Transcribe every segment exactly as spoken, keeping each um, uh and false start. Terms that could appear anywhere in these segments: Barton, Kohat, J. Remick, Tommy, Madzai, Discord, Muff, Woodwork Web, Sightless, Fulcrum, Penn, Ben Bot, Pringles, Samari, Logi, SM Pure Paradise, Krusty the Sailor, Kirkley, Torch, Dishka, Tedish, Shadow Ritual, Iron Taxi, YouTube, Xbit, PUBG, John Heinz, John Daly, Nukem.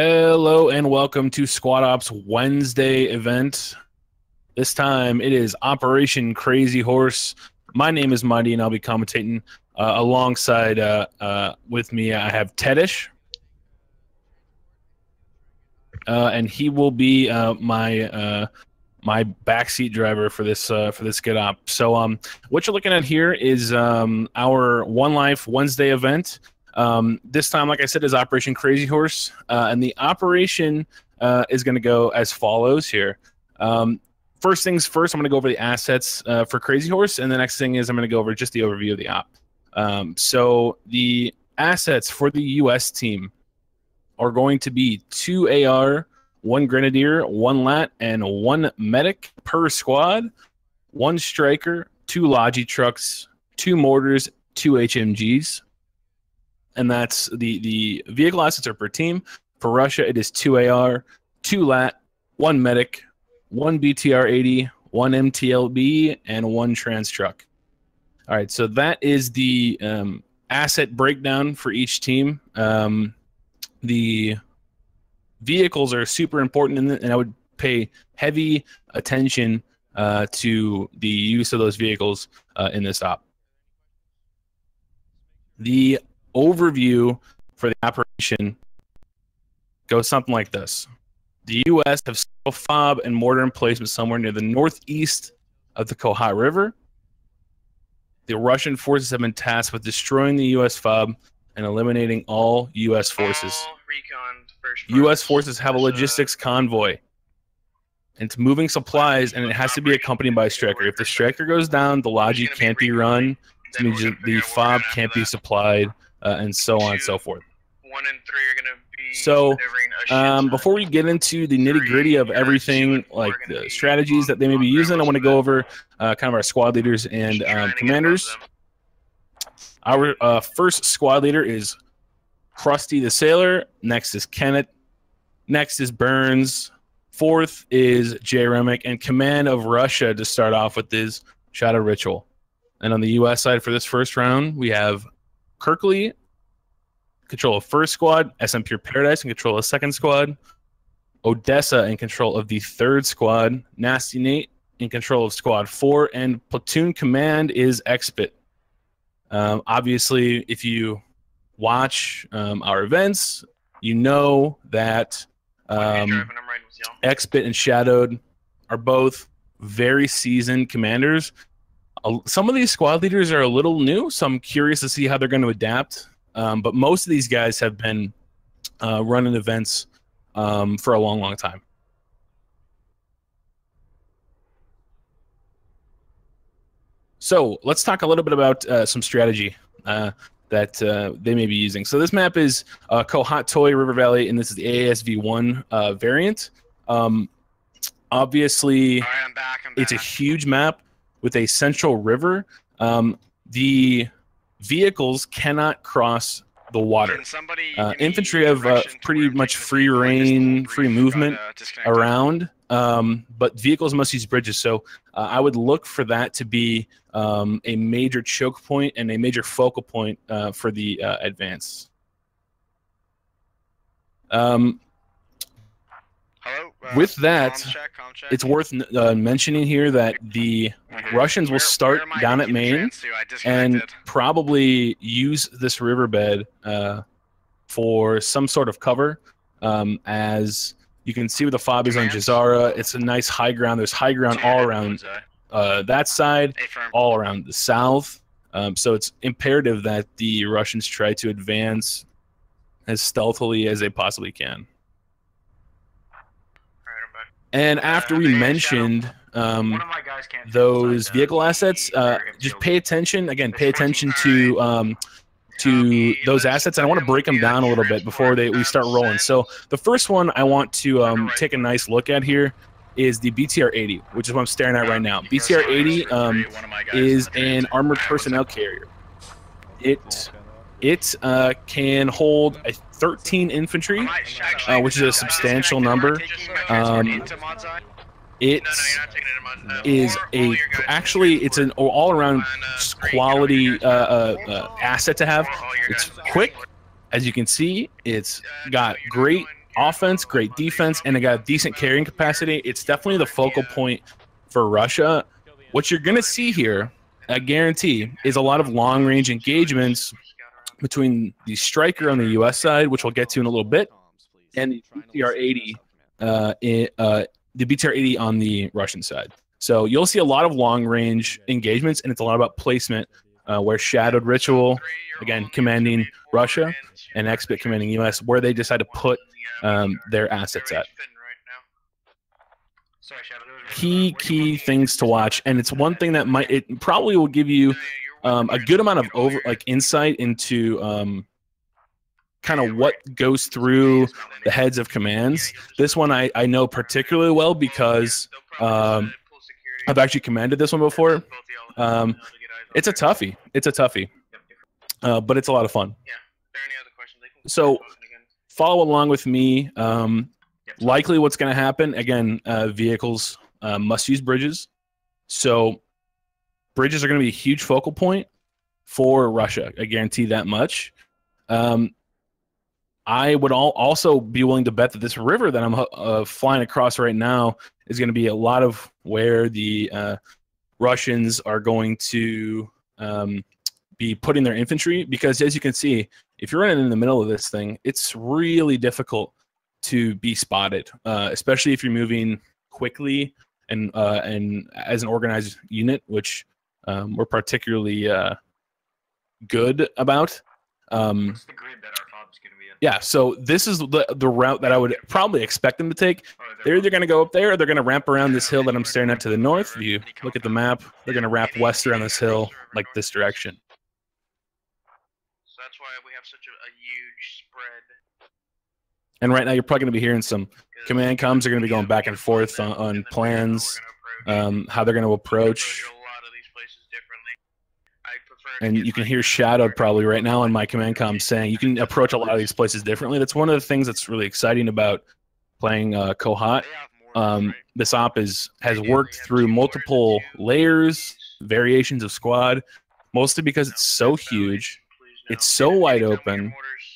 Hello and welcome to Squad Ops Wednesday event. This time it is Operation Crazy Horse. My name is Mighty and I'll be commentating uh, alongside uh, uh, with me. I have Tedish. Uh, and he will be uh, my uh, my backseat driver for this uh, for this get op. So um, what you're looking at here is um, our One Life Wednesday event. Um, this time, like I said, is Operation Crazy Horse, uh, and the operation uh, is going to go as follows here. Um, first things first, I'm going to go over the assets uh, for Crazy Horse, and the next thing is I'm going to go over just the overview of the op. Um, so the assets for the U S team are going to be two A R, one Grenadier, one L A T, and one Medic per squad, one Stryker, two Logi trucks, two Mortars, two H M Gs. And that's the, the vehicle assets are per team. For Russia, it is two A R, two L A T, one Medic, one B T R eighty, one M T L B, and one Trans Truck. All right, so that is the um, asset breakdown for each team. Um, the vehicles are super important, in the, and I would pay heavy attention uh, to the use of those vehicles uh, in this op. The overview for the operation goes something like this. The U S have several fob and mortar emplacements somewhere near the northeast of the Kohat River. The Russian forces have been tasked with destroying the U S fob and eliminating all U S forces. All recon, first U S forces have a logistics convoy. It's moving supplies, and it has to be accompanied by a Stryker. If the Stryker goes down, the Logi can't be run, the fob can't be supplied. Uh, and so on and so forth. One and three are going to be. So, um, before we get into the nitty gritty of everything, like the strategies that they may be using, I want to go over uh, kind of our squad leaders and um, commanders. Our uh, first squad leader is Krusty the Sailor. Next is Kenneth. Next is Burns. Fourth is J. Remick. And command of Russia to start off with is Shadow Ritual. And on the U S side for this first round, we have Kirkley, control of first squad, S M Pure Paradise in control of second squad, Odessa in control of the third squad, Nasty Nate in control of squad four, and platoon command is Xbit. Um, obviously, if you watch um, our events, you know that um, Xbit and Shadowed are both very seasoned commanders. Some of these squad leaders are a little new, so I'm curious to see how they're going to adapt. Um, but most of these guys have been uh, running events um, for a long, long time. So let's talk a little bit about uh, some strategy uh, that uh, they may be using. So this map is uh, Kohat Toy River Valley, and this is the A S V one uh, variant. Um, obviously, right, I'm back, I'm back. It's a huge map with a central river. Um, the vehicles cannot cross the water. Somebody, uh, infantry have uh, pretty much free reign, free movement around, um, but vehicles must use bridges. So uh, I would look for that to be um, a major choke point and a major focal point uh, for the uh, advance. Um, Hello? Uh, With that, calm check, calm check. It's worth uh, mentioning here that the mm-hmm. Russians where, will start down at Maine and probably use this riverbed uh, for some sort of cover. Um, as you can see where the fob is on Jazaara, it's a nice high ground. There's high ground all around uh, that side, all around the south. Um, so it's imperative that the Russians try to advance as stealthily as they possibly can. And after we mentioned um, those vehicle assets, uh, just pay attention. Again, pay attention to um, to those assets. And I want to break them down a little bit before they, we start rolling. So the first one I want to um, take a nice look at here is the B T R eighty, which is what I'm staring at right now. B T R eighty um, is an armored personnel carrier. It it uh, can hold a thirteen infantry, uh, which is a substantial number. Um, it is a actually it's an all-around quality uh, uh, asset to have. It's quick, as you can see. It's got great offense, great defense, and they got a decent carrying capacity. It's definitely the focal point for Russia. What you're going to see here, I guarantee, is a lot of long-range engagements between the Stryker on the U S side, which we'll get to in a little bit, and the B T R eighty, uh, uh, the B T R eighty on the Russian side. So you'll see a lot of long-range engagements, and it's a lot about placement, uh, where Shadowed Ritual, again, commanding Russia, and Xbit commanding U S, where they decide to put um, their assets at. Key, key things to watch, and it's one thing that might, it probably will give you um, a good amount of over, like insight into um, kind of what goes through the heads of commands. This one I, I know particularly well because um, I've actually commanded this one before. Um, it's a toughie. It's a toughie, uh, but it's a lot of fun. So follow along with me. Um, likely what's going to happen, again, uh, vehicles uh, must use bridges. So bridges are going to be a huge focal point for Russia. I guarantee that much. Um, I would all also be willing to bet that this river that I'm uh, flying across right now is going to be a lot of where the uh, Russians are going to um, be putting their infantry. Because as you can see, if you're running in the middle of this thing, it's really difficult to be spotted, uh, especially if you're moving quickly and uh, and as an organized unit, which um, we're particularly uh, good about. Um, What's the grid that our fob's gonna be in? Yeah, so this is the the route that I would probably expect them to take. They're either going to go up there, or they're going to ramp around this hill that I'm staring at to the north. If you look at the map, they're going to wrap west around this hill, like this direction. So that's why we have such a, a huge spread. And right now, you're probably going to be hearing some command comms. They're going to be going back and forth on, on plans, um, how they're going to approach. And you can hear Shadowed probably right now in my command comms saying you can approach a lot of these places differently. That's one of the things that's really exciting about playing uh, Kohat. Um, this op is has worked through multiple layers, variations of squad, mostly because it's so huge. It's so wide open,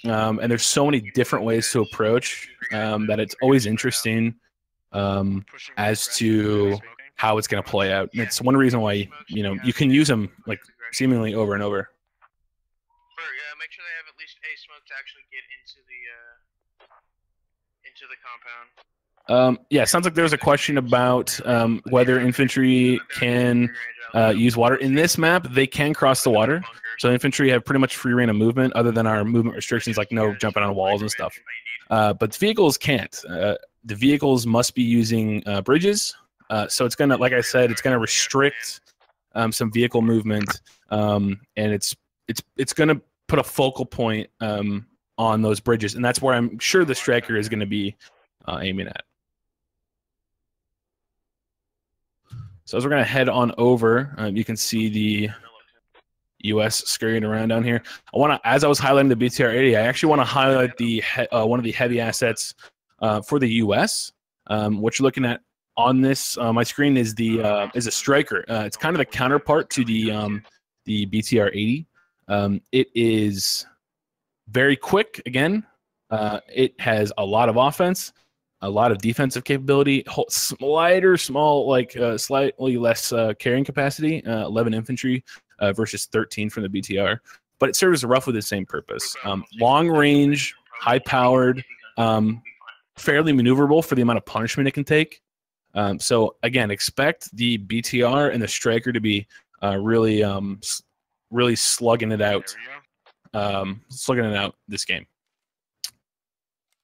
um, and there's so many different ways to approach um, that it's always interesting um, as to how it's going to play out. And it's one reason why you know you can use them like seemingly over and over. Make sure they have at least a smoke to actually get into the into the compound. Um, yeah, sounds like there's a question about um, whether infantry can uh, use water. In this map, they can cross the water. So infantry have pretty much free reign of movement, other than our movement restrictions, like no jumping on walls and stuff. Uh, but vehicles can't. Uh, the vehicles must be using uh, bridges. Uh, so it's going to, like I said, it's going to restrict um, some vehicle movement. Um, and it's it's it's going to put a focal point um, on those bridges. And that's where I'm sure the Stryker is going to be uh, aiming at. So as we're going to head on over, um, you can see the U S scurrying around down here. I want to, as I was highlighting the B T R eighty, I actually want to highlight the he, uh, one of the heavy assets uh, for the U S. Um, what you're looking at on this, uh, my screen is the uh, is a Stryker. Uh, it's kind of the counterpart to the um, the B T R eighty. Um, it is very quick. Again, uh, it has a lot of offense, a lot of defensive capability, slighter, small, like uh, slightly less uh, carrying capacity, uh, eleven infantry uh, versus thirteen from the B T R. But it serves roughly the same purpose. Um, long range, high powered, um, fairly maneuverable for the amount of punishment it can take. Um, so again, expect the B T R and the Stryker to be uh, really, um, really slugging it out, um, slugging it out this game.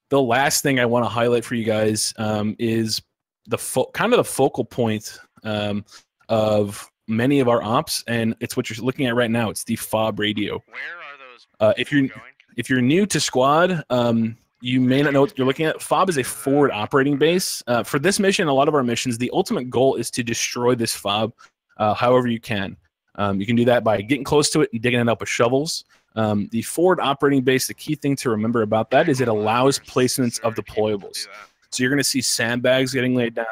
The last thing I want to highlight for you guys um, is the fo kind of the focal point um, of many of our ops, and it's what you're looking at right now. It's the fob radio. Where are those? Uh, if you're going? if you're new to squad, um, you may not know what you're looking at. Fob is a forward operating base. Uh, for this mission, a lot of our missions, the ultimate goal is to destroy this fob, uh, however you can. Um, you can do that by getting close to it and digging it up with shovels. Um, the forward operating base, the key thing to remember about that is it allows placements of deployables. So you're going to see sandbags getting laid down.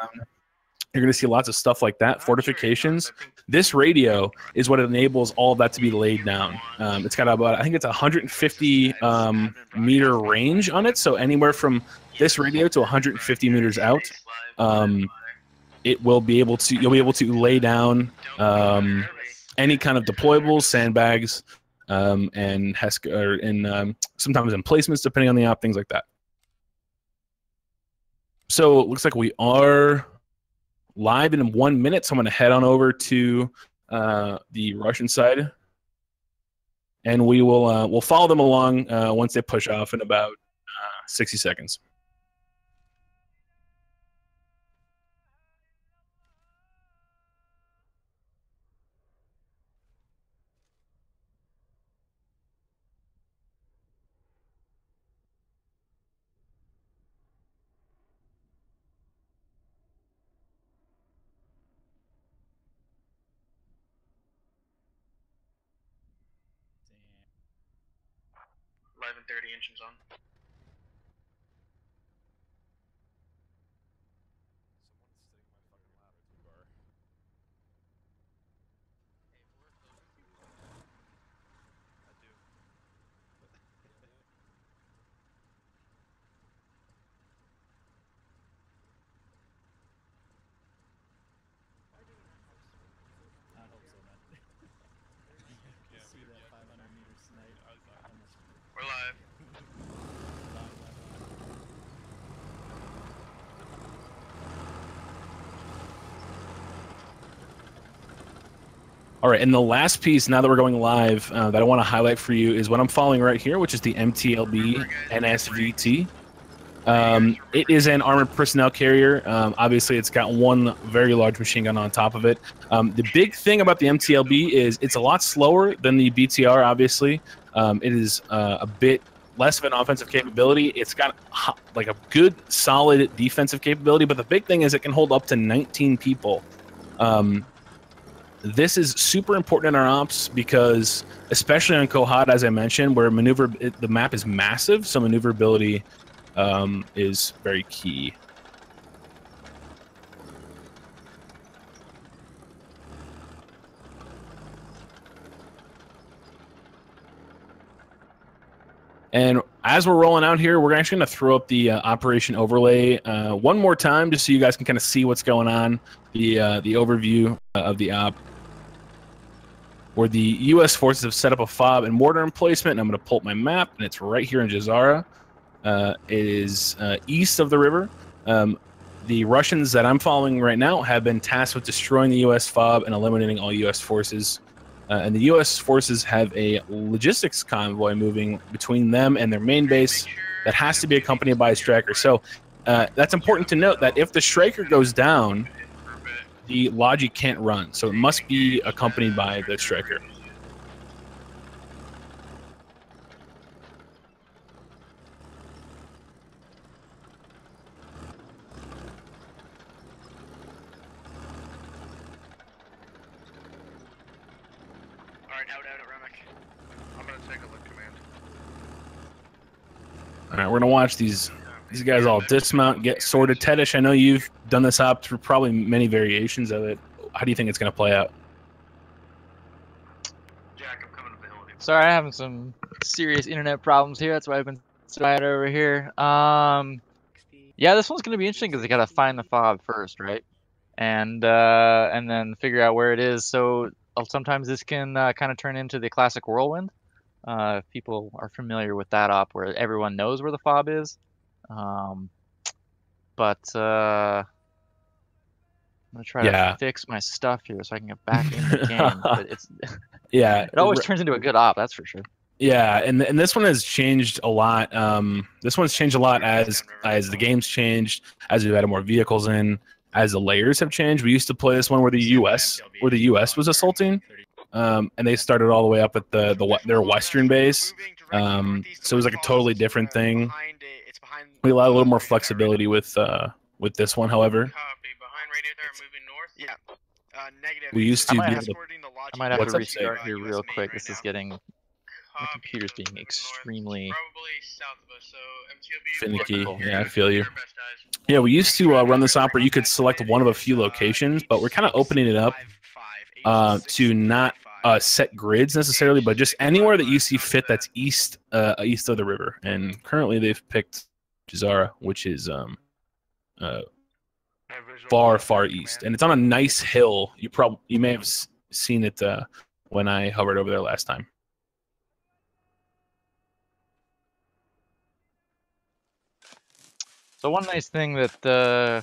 You're going to see lots of stuff like that, fortifications. This radio is what enables all of that to be laid down. Um, it's got about, I think it's one hundred fifty um, meter range on it. So anywhere from this radio to one hundred fifty meters out, um, it will be able to, you'll be able to lay down um, any kind of deployables, sandbags, um, and H E S C, or in, um, sometimes emplacements, depending on the op, things like that. So it looks like we are live in one minute, so I'm going to head on over to uh, the Russian side, and we will uh, we'll follow them along uh, once they push off in about uh, sixty seconds. thirty engines on. All right, and the last piece, now that we're going live, uh, that I want to highlight for you is what I'm following right here, which is the M T L B N S V T. Um, it is an armored personnel carrier. Um, obviously, it's got one very large machine gun on top of it. Um, the big thing about the M T L B is it's a lot slower than the B T R, obviously. Um, it is uh, a bit less of an offensive capability. It's got like a good, solid defensive capability, but the big thing is it can hold up to nineteen people. Um, This is super important in our ops because, especially on Kohat, as I mentioned, where maneuver it, the map is massive, so maneuverability um, is very key. And as we're rolling out here, we're actually going to throw up the uh, operation overlay uh, one more time, just so you guys can kind of see what's going on, the uh, the overview uh, of the op. Where the U S forces have set up a fob and mortar emplacement, and I'm going to pull up my map, and it's right here in Jazaara. Uh, it is uh, east of the river. Um, the Russians that I'm following right now have been tasked with destroying the U S fob and eliminating all U S forces. Uh, and the U S forces have a logistics convoy moving between them and their main base that has to be accompanied by a Stryker. So uh, that's important to note that if the Stryker goes down, the Logi can't run. So it must be accompanied by the Stryker. All right, we're gonna watch these these guys all dismount, get sorted. Tedish, I know you've done this op through probably many variations of it. How do you think it's gonna play out? Jack, I'm coming up the hill with you. Sorry, I'm having some serious internet problems here. That's why I've been right over here. Um, yeah, this one's gonna be interesting because they gotta find the fob first, right? And uh, and then figure out where it is. So sometimes this can uh, kind of turn into the classic whirlwind. Uh, if people are familiar with that op where everyone knows where the fob is. Um, but uh, I'm going to try yeah. to fix my stuff here so I can get back in the game. But it's, yeah, it always turns into a good op, that's for sure. Yeah, and and this one has changed a lot. Um, this one's changed a lot as as the game's changed, as we've added more vehicles in, as the layers have changed. We used to play this one where the U S where the U S was assaulting. Um, and they started all the way up at the, the their western base, um, so it was like a totally different thing. We allowed a little more flexibility with uh, with this one, however. We used to be able to. I might have to restart here real quick. This is getting my computer's being extremely finicky. Yeah, I feel you. Yeah, we used to uh, run this op where you could select one of a few locations, but we're kind of opening it up uh, to not uh, set grids necessarily, but just anywhere that you see fit that's east uh, east of the river. And currently they've picked Jazaara, which is um, uh, far, far east. And it's on a nice hill. You, prob you may have seen it uh, when I hovered over there last time. So one nice thing that uh,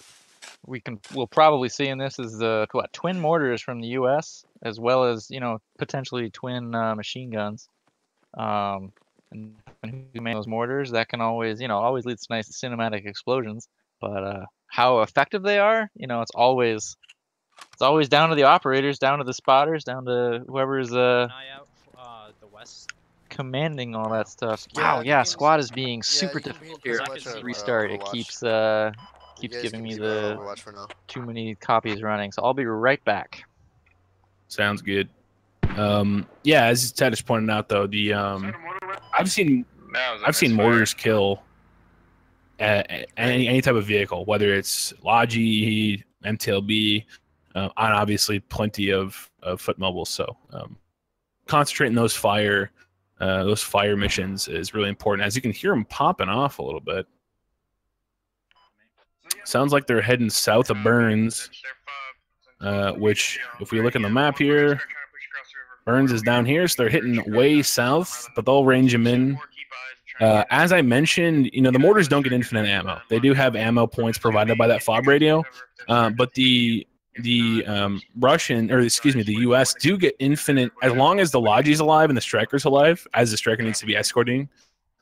we can we'll probably see in this is the what twin mortars from the U S as well as you know potentially twin uh, machine guns, um, and who made those mortars that can always you know always leads to nice cinematic explosions. But uh, how effective they are, you know, it's always it's always down to the operators, down to the spotters, down to whoever's uh, uh the west. Commanding all that stuff. Wow, yeah, squad is being super difficult here. Restart. It keeps uh keeps giving me the too many copies running. So I'll be right back. Sounds good. Um, yeah, as Tedish pointed out though, the um, I've seen I've seen mortars kill at, at any any type of vehicle, whether it's Logi, M T L B, uh, and obviously plenty of of foot mobiles. So um, concentrating those fire. Uh, those fire missions is really important, as you can hear them popping off a little bit. Sounds like they're heading south of Burns, uh, which, if we look in the map here, Burns is down here, so they're hitting way south, but they'll range them in. Uh, as I mentioned, you know, the mortars don't get infinite ammo. They do have ammo points provided by that FOB radio, uh, but the The um, Russian, or excuse me, the U S do get infinite, as long as the Logi's alive and the Striker's alive, as the Striker needs to be escorting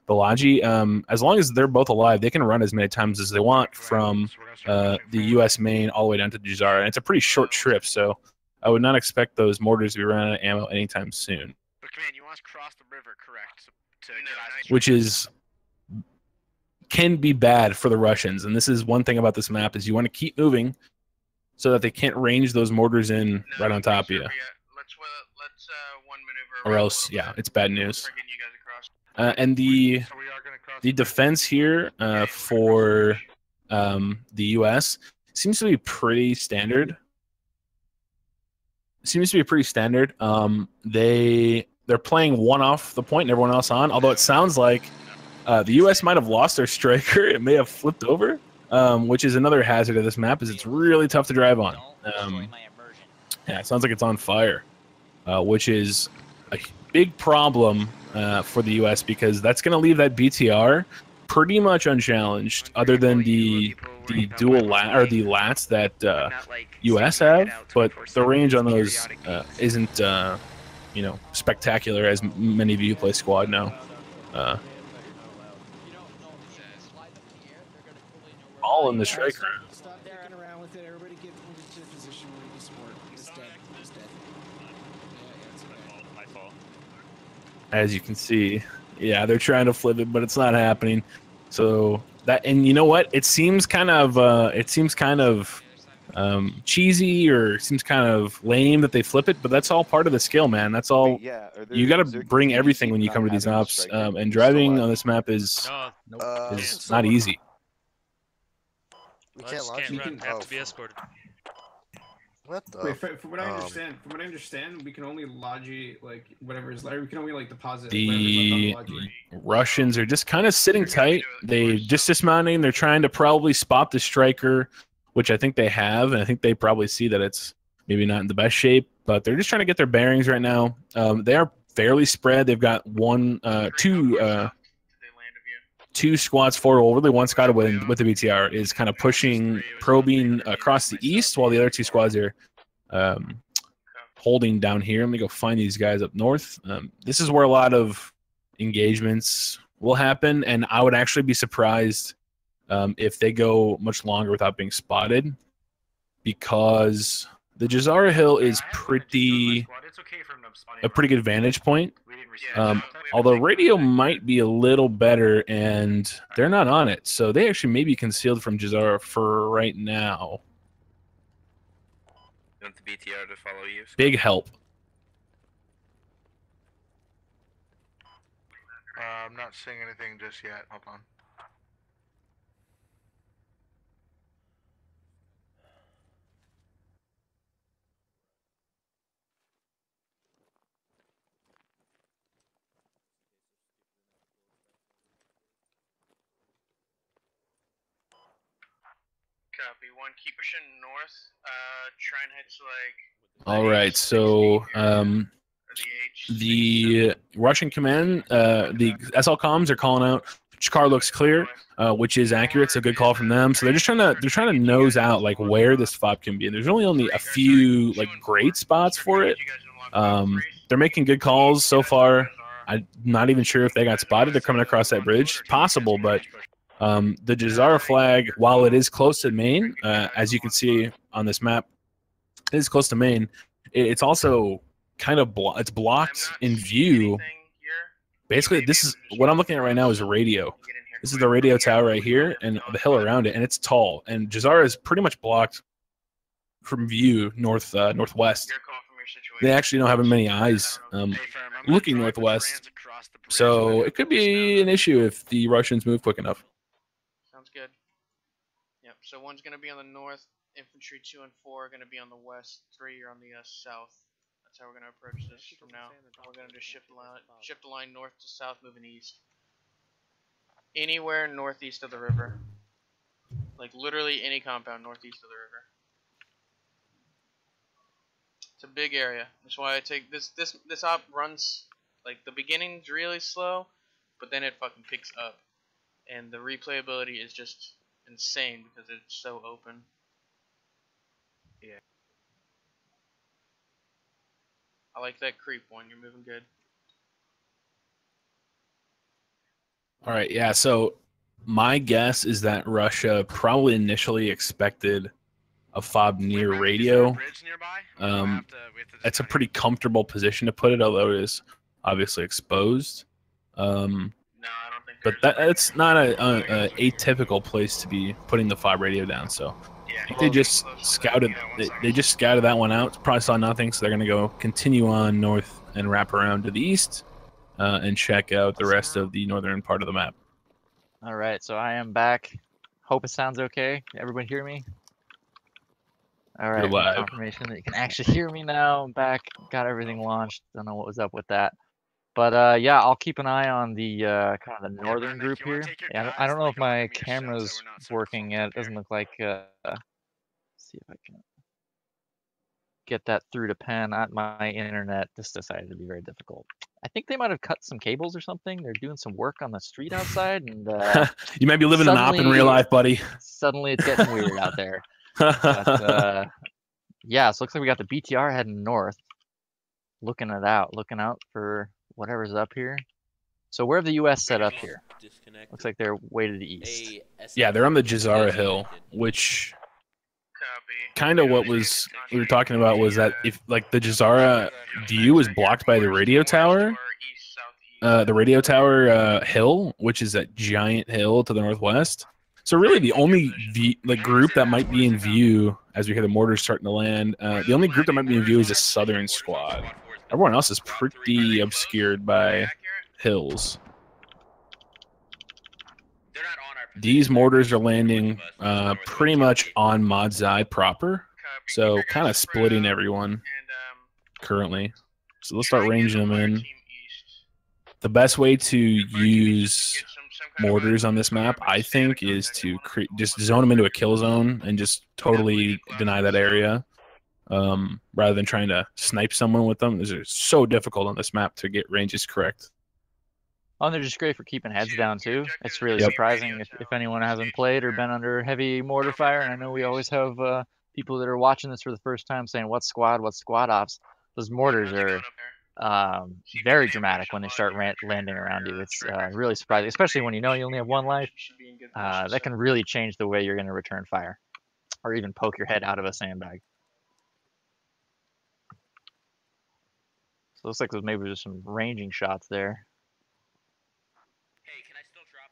the Logi, um, as long as they're both alive, they can run as many times as they want from uh, the U S main all the way down to Jazaara. And it's a pretty short trip, so I would not expect those mortars to be running out of ammo anytime soon. But, Command, you want to cross the river, correct? So, to get Which is... can be bad for the Russians. And this is one thing about this map, is you want to keep moving so that they can't range those mortars in no, right on top of you. Let's, let's, uh, one maneuver or else, yeah, it's bad news. Uh, and the so the defense here uh, for um, the U S seems to be pretty standard. Seems to be pretty standard. Um, they they're playing one off the point and everyone else on. Although it sounds like uh, the U S might have lost their Striker. It may have flipped over. Um, which is another hazard of this map, is it's really tough to drive on. Um, yeah, it sounds like it's on fire, uh, which is a big problem uh, for the U S because that's going to leave that B T R pretty much unchallenged, other than the the dual lat or the lats that uh, U S have. But the range on those uh, isn't uh, you know spectacular, as many of you play squad know. Uh, All in the Striker. Stop fucking around with it. Everybody get into a position where you support. It's dead. It's dead. Yeah, yeah, it's my fault. As you can see, yeah, they're trying to flip it, but it's not happening. So that, and you know what? It seems kind of, uh, it seems kind of um, cheesy, or it seems kind of lame that they flip it, but that's all part of the skill, man. That's all. Yeah, you got to bring everything when you come to these ops, um, and driving on this map is uh, nope. is uh, not easy. We can't launch. Can't run. Have oh. to be escorted. What the? Wait, from what I understand, um, from what I understand, we can only logi like whatever is left. We can only like deposit. The on logi. Russians are just kind of sitting tight. They just dismounting. They're trying to probably spot the Striker, which I think they have, and I think they probably see that it's maybe not in the best shape. But they're just trying to get their bearings right now. Um, they are fairly spread. They've got one, uh, two. Uh, Two squads forward, well, really one squad with, with the B T R is kind of pushing, probing across the east, while the other two squads are um, holding down here. Let me go find these guys up north. Um, this is where a lot of engagements will happen, and I would actually be surprised um, if they go much longer without being spotted, because the Jazaara Hill is pretty a pretty good vantage point. Um, although radio might be a little better, and they're not on it, so they actually may be concealed from Jazaara for right now. You want the B T R to follow you? Big help. Uh, I'm not seeing anything just yet. Hold on. Keep pushing north, uh, try and hit like... All right, so um, the Russian command, uh, the S L comms are calling out, car looks clear, uh, which is accurate, so good call from them. So they're just trying to they're trying to nose out like where this fob can be. And there's only only a few like great spots for it. Um, they're making good calls so far. I'm not even sure if they got spotted. They're coming across that bridge. Possible, but... Um, the Jazaara flag, while it is close to Maine, uh, as you can see on this map, it is close to Maine. It, it's also kind of blo it's blocked in view. Basically, this is what I'm looking at right now is a radio. This is the radio tower right here and the hill around it, and it's tall. And Jazaara is pretty much blocked from view north uh, northwest. They actually don't have many eyes um, looking northwest, so it could be an issue if the Russians move quick enough. So one's going to be on the north, infantry two and four are going to be on the west, three are on the uh, south. That's how we're going to approach this from now. We're going to just shift the line, shift the line north to south, moving east. Anywhere northeast of the river. Like literally any compound northeast of the river. It's a big area. That's why I take this, this, this op runs, like the beginning's really slow, but then it fucking picks up. And the replayability is just... insane because it's so open. Yeah. I like that creep one. You're moving good. All right. Yeah. So my guess is that Russia probably initially expected a fob near radio. Um, it's a pretty comfortable position to put it, although it is obviously exposed. Um, no, I don't. But that, that's not a, a, a atypical place to be putting the fob radio down. So I think they just scouted. They, they just scouted that one out. Probably saw nothing, so they're gonna go continue on north and wrap around to the east, uh, and check out the rest of the northern part of the map. All right, so I am back. Hope it sounds okay. Everybody hear me? All right. Confirmation that you can actually hear me now. I'm back. Got everything launched. Don't know what was up with that. But uh, yeah, I'll keep an eye on the uh, kind of the northern group here. Yeah, I don't know if my camera's working yet. It doesn't look like. Uh, let's see if I can get that through to Penn. My internet just decided to be very difficult. I think they might have cut some cables or something. They're doing some work on the street outside, and uh, you might be living an op in real life, buddy. Suddenly, it's getting weird out there. But, uh, yeah, so it looks like we got the B T R heading north, looking it out, looking out for. Whatever's up here. So where have the U S set up here? Looks like they're way to the east. Yeah, they're on the Jazaara Hill, which kind of what was we were talking about was that if like the Jazaara view is blocked by the radio tower, uh, the radio tower uh, hill, which is that giant hill to the northwest. So really, the only v like group that might be in view as we hear the mortars starting to land, uh, the only group that might be in view is a southern squad. Everyone else is pretty obscured by hills. These mortars are landing uh, pretty much on Madzai proper, so kind of splitting everyone currently. So let's start ranging them in. The best way to use mortars on this map, I think, is to cre just zone them into a kill zone and just totally deny that area. Um, rather than trying to snipe someone with them. These are so difficult on this map to get ranges correct. Oh, and they're just great for keeping heads down, too. It's really yep. surprising if, if anyone hasn't played or been under heavy mortar fire. And I know we always have uh, people that are watching this for the first time saying, what squad, what squad ops? Those mortars are um, very dramatic when they start ran landing around you. It's uh, really surprising, especially when you know you only have one life. Uh, that can really change the way you're going to return fire or even poke your head out of a sandbag. So looks like there's maybe just some ranging shots there. Hey, can I still drop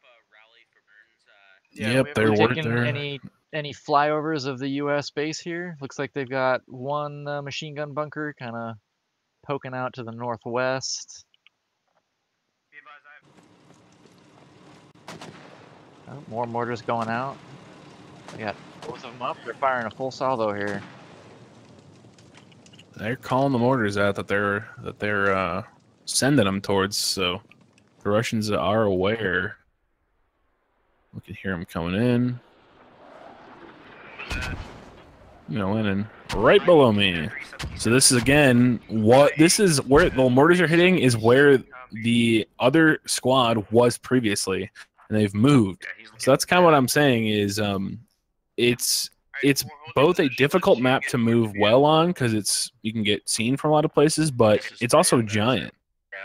a rally for Burns? Uh... Yeah, yep, they're working there. Any any flyovers of the U S base here? Looks like they've got one uh, machine gun bunker kind of poking out to the northwest. Be advised, I have Oh, more mortars going out. We got both of them up. They're firing a full salvo here. They're calling the mortars out that they're that they're uh, sending them towards. So the Russians are aware. We can hear them coming in. You know, in right below me. So this is again what this is where the mortars are hitting is where the other squad was previously, and they've moved. So that's kind of what I'm saying is, um, it's it's both a difficult map to move well on because it's you can get seen from a lot of places, but it's also giant.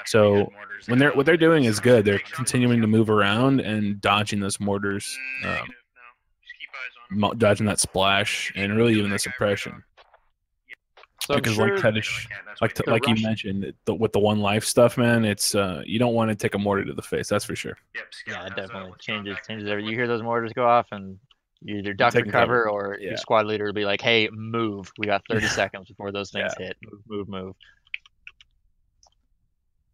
So when they're what they're doing is good. They're continuing to move around and dodging those mortars. Um, dodging that splash and really even the suppression. So because sure, like Tedish, like like you mentioned, the, with the one life stuff, man, it's uh, you don't want to take a mortar to the face. That's for sure. Yeah, it definitely changes changes every. You hear those mortars go off, and you either duck and cover, cover, or yeah. your squad leader will be like, "Hey, move! We got thirty seconds before those things yeah. hit. Move, move, move."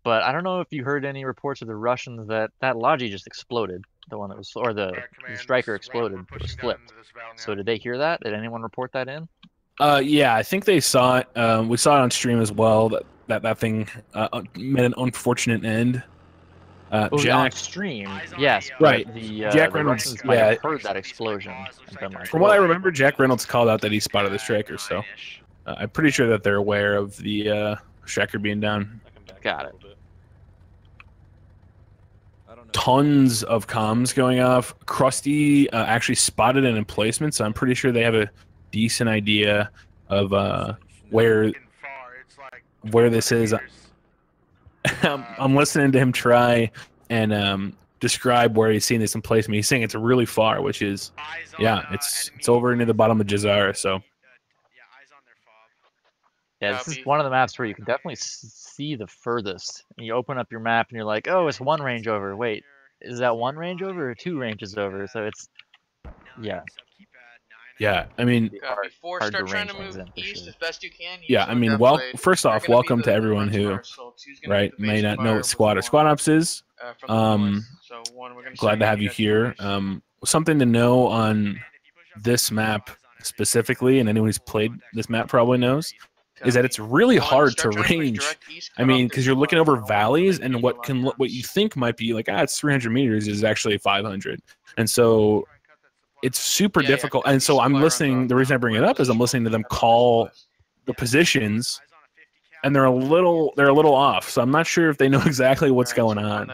But I don't know if you heard any reports of the Russians that that Logi just exploded. The one that was, or the, the Stryker exploded, it was flipped. So did they hear that? Did anyone report that in? Uh, yeah, I think they saw it. Um, we saw it on stream as well. That that that thing uh, met an unfortunate end. Uh, oh, Jack, on stream, yes, right. The, uh, Jack Reynolds, the yeah, heard that explosion. Like, from what I remember, Jack Reynolds called out that he spotted the Stryker. So uh, I'm pretty sure that they're aware of the uh, Stryker being down. Got it. Tons of comms going off. Krusty uh, actually spotted an emplacement, so I'm pretty sure they have a decent idea of uh, where where this is. I'm, I'm listening to him try and um, describe where he's seeing this emplacement. He's saying it's really far, which is yeah, it's it's over near the bottom of Jazaara. So yeah, this is one of the maps where you can definitely see the furthest. And you open up your map and you're like, oh, it's one range over. Wait, is that one range over or two ranges over? So it's, yeah. Yeah, I mean, uh, before start trying to move east as best you can. Yeah, I mean, well, first off, welcome to everyone who, right, may not know what Squad or Squad Ops is. Um, glad to have you here. Um, something to know on this map specifically, and anyone who's played this map probably knows, is that it's really hard to range. I mean, because you're looking over valleys, and what can what you think might be like, ah, it's three hundred meters is actually five hundred. And so it's super difficult. And so I'm listening. The reason I bring it up is I'm listening to them call the positions, and they're a little they're a little off. So I'm not sure if they know exactly what's going on.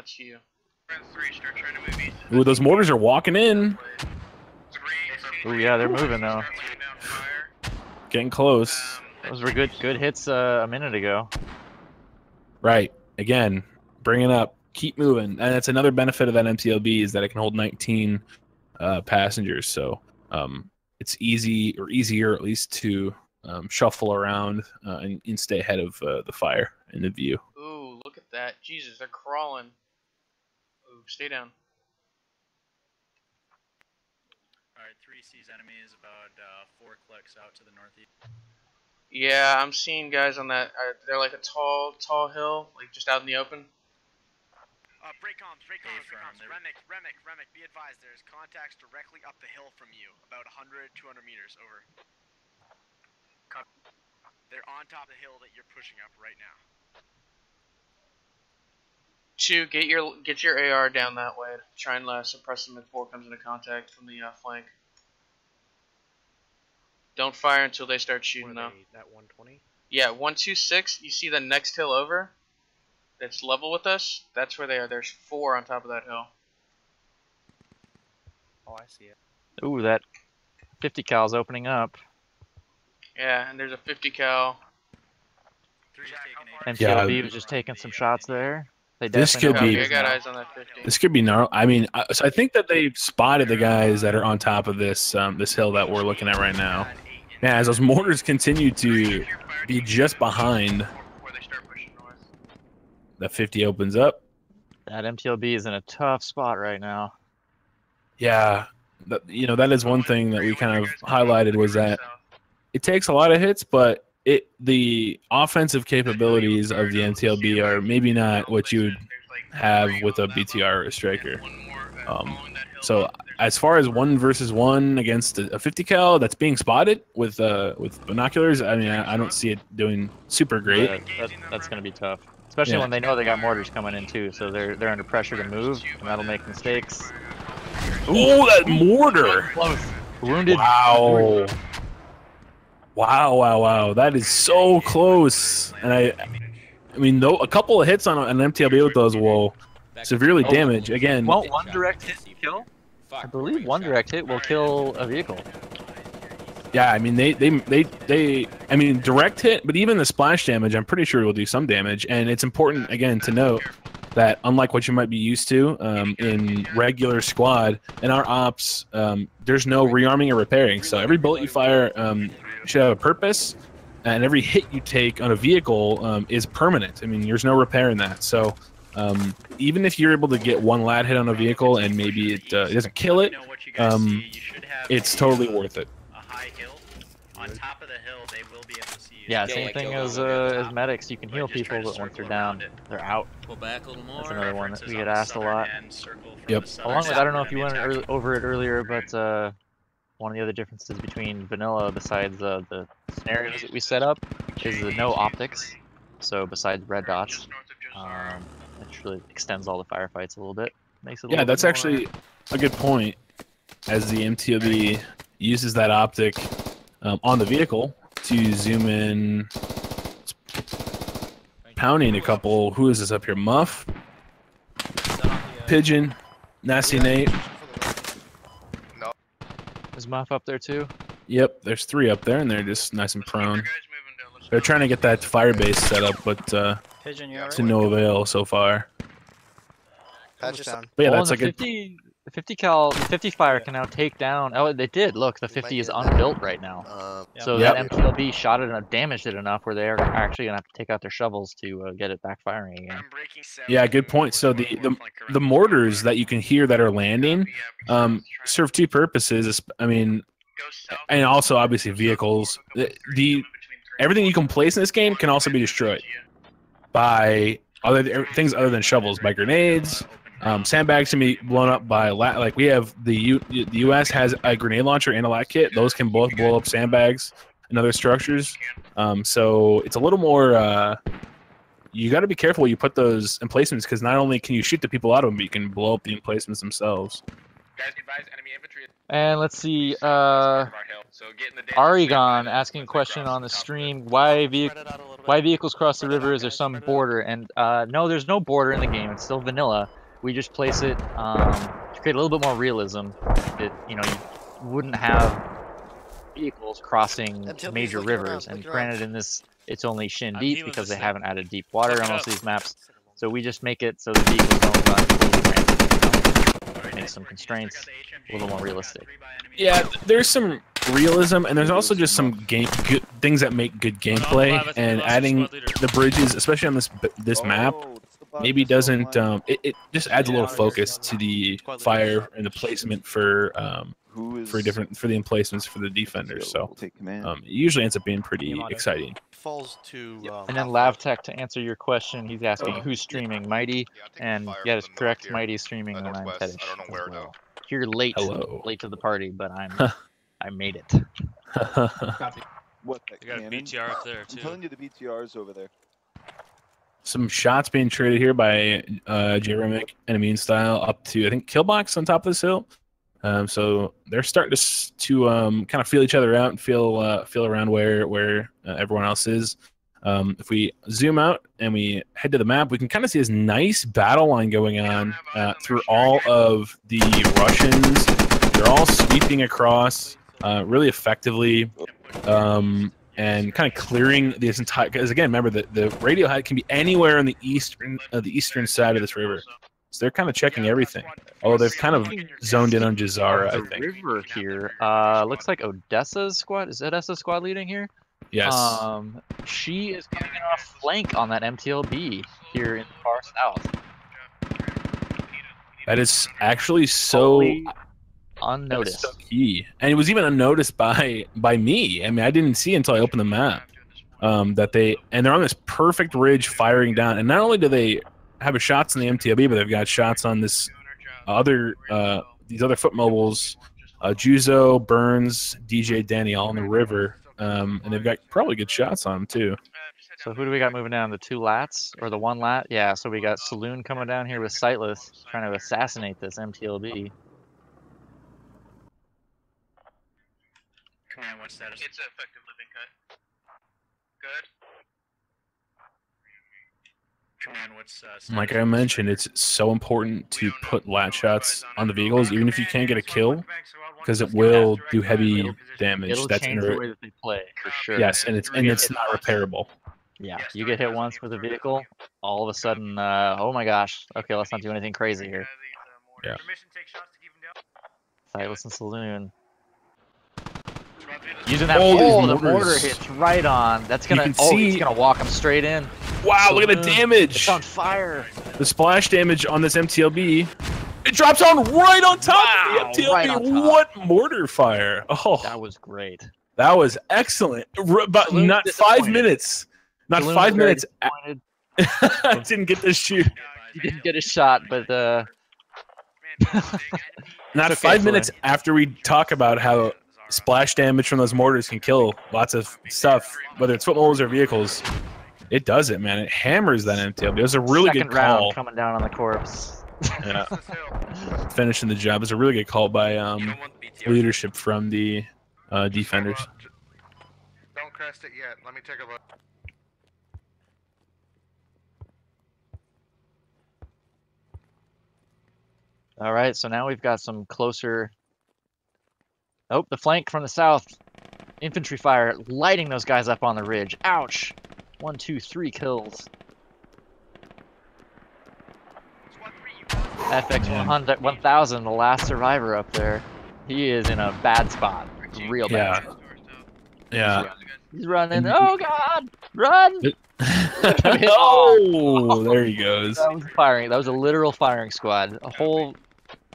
Ooh, those mortars are walking in. Oh yeah, they're moving now. Getting close. Those were good, good hits uh, a minute ago. Right. Again, bring it up. Keep moving. And that's another benefit of that M T L B is that it can hold nineteen uh, passengers. So um, it's easy or easier at least to um, shuffle around uh, and, and stay ahead of uh, the fire and the view. Ooh, look at that. Jesus, they're crawling. Ooh, stay down. All right, three C's enemy is about uh, four clicks out to the northeast. Yeah, I'm seeing guys on that. Uh, they're like a tall, tall hill, like just out in the open. Uh, break comms, break comms, break comms. Remick, Remick, Remick, be advised there's contacts directly up the hill from you, about one hundred, two hundred meters over. They're on top of the hill that you're pushing up right now. Two, get your get your A R down that way. Try and uh, suppress them before it comes into contact from the uh, flank. Don't fire until they start shooting, though. That one twenty? Yeah, one two six, you see the next hill over? That's level with us? That's where they are. There's four on top of that hill. Oh, I see it. Ooh, that fifty cal's opening up. Yeah, and there's a fifty cal. M T L B was just taking some shots there. They this could be. I got eyes on that fifty. This could be gnarly. I mean, I, so I think that they spotted the guys that are on top of this um, this hill that we're looking at right now. Yeah, as those mortars continue to be just behind, the fifty opens up. That M T L B is in a tough spot right now. Yeah, that, you know that is one thing that we kind of highlighted was that it takes a lot of hits, but it the offensive capabilities of the M T L B are maybe not what you would have with a B T R or a Stryker. Um, so as far as one versus one against a fifty cal that's being spotted with uh, with binoculars, I mean, I, I don't see it doing super great. Yeah, that, that's going to be tough, especially yeah. when they know they got mortars coming in too, so they're they're under pressure to move, and that'll make mistakes. Oh, that mortar! Close. Wounded. Wow. Wow! Wow! Wow! That is so close, and I, I mean, though a couple of hits on an M T L B with those will severely damage again. Well, one direct hit kill. I believe one direct hit will kill a vehicle. Yeah, I mean they they they they. I mean direct hit, but even the splash damage, I'm pretty sure will do some damage. And it's important again to note that unlike what you might be used to um, in regular squad, in our ops, um, there's no rearming or repairing. So every bullet you fire. Um, should have a purpose, and every hit you take on a vehicle um, is permanent. I mean, there's no repair in that. So um, even if you're able to get one lad hit on a vehicle and maybe it, uh, it doesn't kill it, um, it's totally worth it. Yeah, same thing as, uh, as medics. You can heal people, but once they're down, they're out. That's another one that we get asked a lot. Yep. Along with, I don't know if you went over it earlier, but uh, one of the other differences between vanilla, besides uh, the scenarios that we set up, is the no optics. So besides red dots, um, it really extends all the firefights a little bit. Makes it a yeah, that's more... actually a good point. As the M T L B uses that optic um, on the vehicle to zoom in, pounding a couple. Who is this up here? Muff, Pigeon, Nasty Nate. Is Muff up there too? Yep, there's three up there, and they're just nice and prone. They're trying to get that firebase set up, but uh, Pigeon, to right? no avail so far. Patch down. But yeah, well, that's like fifty, a the fifty cal, the fifty fire can now take down. Oh, they did. Look, the fifty is unbuilt right now. Uh, so yep. that M T L B shot it and damaged it enough where they are actually gonna have to take out their shovels to uh, get it back firing again. Yeah, good point. So the the the mortars that you can hear that are landing um, serve two purposes. I mean, and also obviously vehicles. The, the everything you can place in this game can also be destroyed by other things other than shovels, by grenades. Um, sandbags can be blown up by lat. Like we have the U the U S has a grenade launcher and a lat kit. Those can both blow up sandbags and other structures. Um, so it's a little more. Uh, you got to be careful when you put those emplacements, because not only can you shoot the people out of them, but you can blow up the emplacements themselves. And let's see. Uh, Arigon asking a question on the stream: Why ve why vehicles cross the river? Is there some border? And uh, no, there's no border in the game. It's still vanilla. We just place it um, to create a little bit more realism. That you know, you wouldn't have vehicles crossing major rivers. And granted, in this, it's only shin deep because they haven't added deep water on most of these maps. So we just make it so the vehicles don't run completely randomly. Make some constraints a little more realistic. Yeah, there's some realism, and there's also just some game good, things that make good gameplay. And adding the bridges, especially on this this map. Maybe doesn't um it, it just adds a little focus to the fire and the placement for um for different for the emplacements for the defenders, so um it usually ends up being pretty exciting. Falls to and then LabTech, to answer your question, he's asking who's streaming Mighty, and yeah, that's correct, Mighty's streaming when I'm Tedish. Well. You're late Hello. late to the party, but I'm I made it. What you got a B T R up there too. I'm telling you, the B T R's over there. Some shots being traded here by uh, J. Remick and Mean Style up to, I think, Killbox on top of this hill. Um, so they're starting to to um, kind of feel each other out and feel uh, feel around where where uh, everyone else is. Um, if we zoom out and we head to the map, we can kind of see this nice battle line going on uh, through all of the Russians. They're all sweeping across uh, really effectively. Um, And kind of clearing this entire, because again, remember that the Radiohead can be anywhere on the eastern, uh, the eastern side of this river. So they're kind of checking everything. Oh, they've kind of zoned in on Jazaara, I think. The river here uh, looks like Odessa's squad. Is Odessa's squad leading here? Yes. Um, she is coming in off flank on that M T L B here in the far south. That is actually so. Unnoticed. So key. And it was even unnoticed by by me. I mean, I didn't see until I opened the map um, that they and they're on this perfect ridge firing down. And not only do they have shots in the M T L B, but they've got shots on this other uh, these other foot mobiles, uh, Juzo, Burns, D J, Danny, all in the river, um, and they've got probably good shots on them too. So who do we got moving down? The two lats or the one lat? Yeah. So we got Saloon coming down here with Sightless, trying to assassinate this M T L B. Command, what's that? It's an effective living cut. Good. Command, what's, uh, like I mentioned, it's so important to put lat shots on the vehicles, even if you can't get a kill, because it will do heavy damage. It'll That's change the way that they play, for sure. Yes, and it's and it's not repairable. Yeah, you get hit once with a vehicle, all of a sudden, uh, oh my gosh, okay, let's not do anything crazy here. Yeah. Sightless and Saloon. Using that oh, oh the mortar hits right on. That's gonna oh, see. It's gonna walk him straight in. Wow, Saloon. Look at the damage. It's on fire. The splash damage on this M T L B. It drops on right on top wow, of the M T L B. Right what mortar fire? Oh, that was great. That was excellent. But Saloon not five minutes. Not Saloon five minutes. I didn't get this shoot. You didn't get a shot, but uh not five minutes after we talk about how splash damage from those mortars can kill lots of stuff, whether it's footballs or vehicles. It does it, man. It hammers that M T L B. It was a really Second good round call. Coming down on the corpse. Yeah. Finishing the job. It was a really good call by um, leadership from the uh, defenders. Don't crest it yet. Let me take a look. All right, so now we've got some closer... Oh, the flank from the south. Infantry fire lighting those guys up on the ridge. Ouch. One, two, three kills. F X one thousand, the last survivor up there. He is in a bad spot. Real bad yeah. spot. Yeah. He's running. He's running. Oh, God. Run. Oh, there he goes. That was firing. That was a literal firing squad. A whole...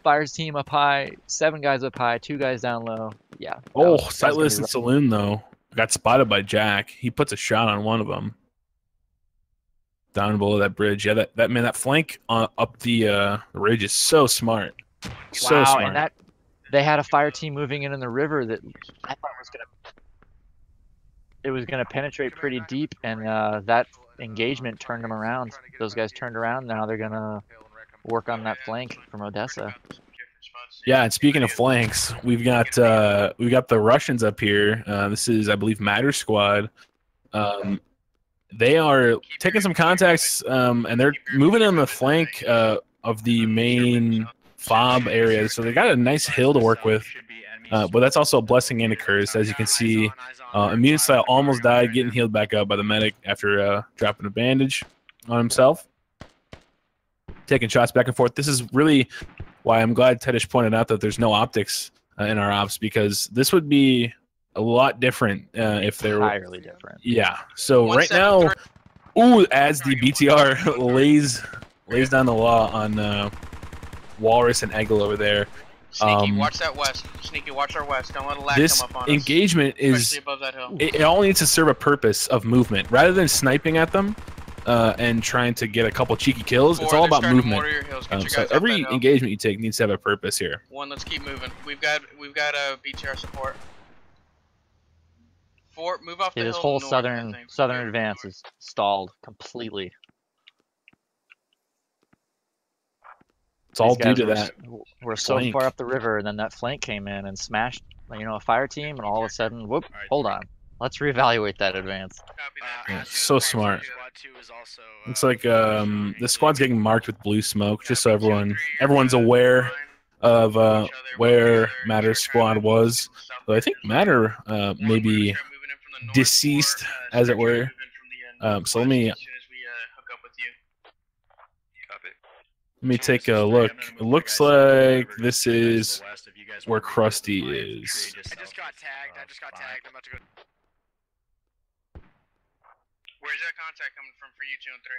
Fires team up high, seven guys up high, two guys down low. Yeah. Oh, Sightless and Saloon, though, got spotted by Jack. He puts a shot on one of them. Down below that bridge. Yeah, that, that man, that flank on, up the uh, ridge is so smart. So wow, smart. And that, they had a fire team moving in in the river that I thought was going to... It was going to penetrate pretty deep, and uh, that engagement turned them around. Those guys turned around, now they're going to... work on that flank from Odessa. Yeah, and speaking of flanks, we've got uh, we got the Russians up here. Uh, this is, I believe, Matter Squad. Um, they are taking some contacts, um, and they're moving on the flank uh, of the main fob area. So they got a nice hill to work with. Uh, but that's also a blessing and a curse, as you can see. Uh, Immune Style almost died, getting healed back up by the medic after uh, dropping a bandage on himself. Taking shots back and forth. This is really why I'm glad Tedish pointed out that there's no optics uh, in our ops, because this would be a lot different uh, if they were entirely different. Yeah. So One right now, ooh, as the B T R lays lays down the law on uh, Walrus and Eggle over there. Sneaky, um, watch that west. Sneaky, watch our west. Don't let a lag come up on us. This engagement is above that hill. It, it all needs to serve a purpose of movement rather than sniping at them. Uh, and trying to get a couple cheeky kills. Four, it's all about movement. Um, so every engagement you take needs to have a purpose here. One, let's keep moving. We've got we've got a uh, B T R support. Four, move off the hill. This whole southern southern advance is stalled completely. It's all due to that. We're so far up the river, and then that flank came in and smashed, you know, a fire team, and all of a sudden, whoop! Hold on. Let's reevaluate that advance. Yeah, so smart. Looks like um, the squad's getting marked with blue smoke, just so everyone everyone's aware of uh, where Matter's squad was. But I think Matter uh, may be deceased, as it were. Um, so let me let me take a look. It looks like this is where Krusty is. I just got tagged. I just got tagged. I'm about to go. Where's that contact coming from for you two and three?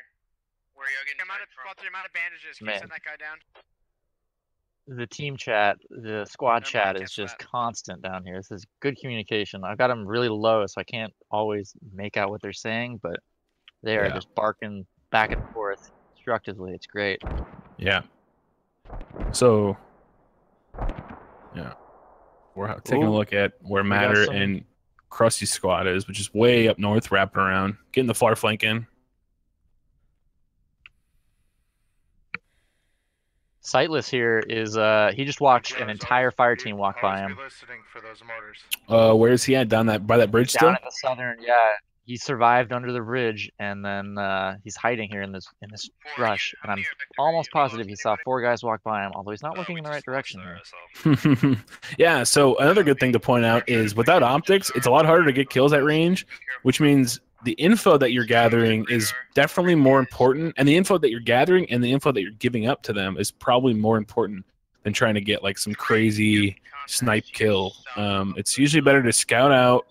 Where are y'all getting tagged from? The amount of bandages. Can you send that guy down? The team chat, the squad chat is just constant down here. This is good communication. I've got them really low, so I can't always make out what they're saying, but they are yeah. just barking back and forth constructively. It's great. Yeah. So Yeah. We're taking Ooh. a look at where Matter and Krusty's squad is, which is way up north, wrapping around, getting the far flank in. Sightless here is, uh, he just watched an entire fire team walk by him. Uh, where is he at? Down that, by that bridge still? Down at the southern, yeah. He survived under the bridge, and then uh, he's hiding here in this in this brush. And I'm almost positive he saw four guys walk by him, although he's not looking in the right direction here. Yeah, so another good thing to point out is without optics, it's a lot harder to get kills at range, which means the info that you're gathering is definitely more important, and the info that you're gathering and the info that you're giving up to them is probably more important than trying to get like some crazy snipe kill. Um, it's usually better to scout out,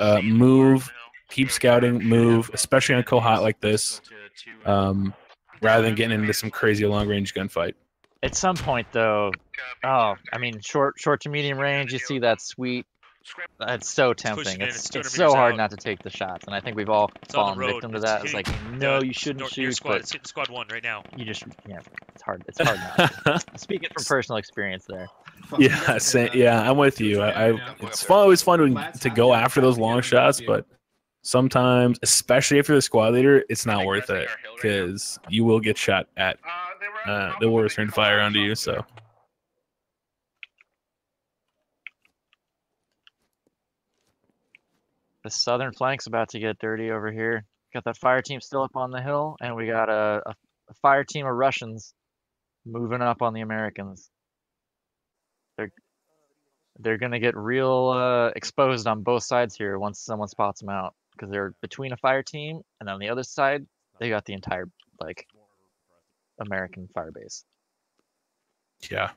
uh, move, keep scouting, move, especially on Kohat like this, um, rather than getting into some crazy long-range gunfight. At some point, though, oh, I mean, short, short to medium range, you see that sweet. It's so tempting. It's, it's so hard not to take the shots, and I think we've all fallen victim to that. It's like, no, you shouldn't shoot. It's hitting squad one right now. You just, yeah, it's hard. It's hard not to. Speaking from personal experience, there. Yeah, same, yeah, I'm with you. I, I it's fun, always fun to to go after those long shots, but. Sometimes, especially if you're the squad leader, it's not worth it because you will get shot at. Uh, the Warriors turn fire onto you, so. The southern flank's about to get dirty over here. Got that fire team still up on the hill, and we got a, a fire team of Russians moving up on the Americans. They're they're gonna get real uh, exposed on both sides here once someone spots them out. Because they're between a fire team, and on the other side, they got the entire, like, American fire base. Yeah.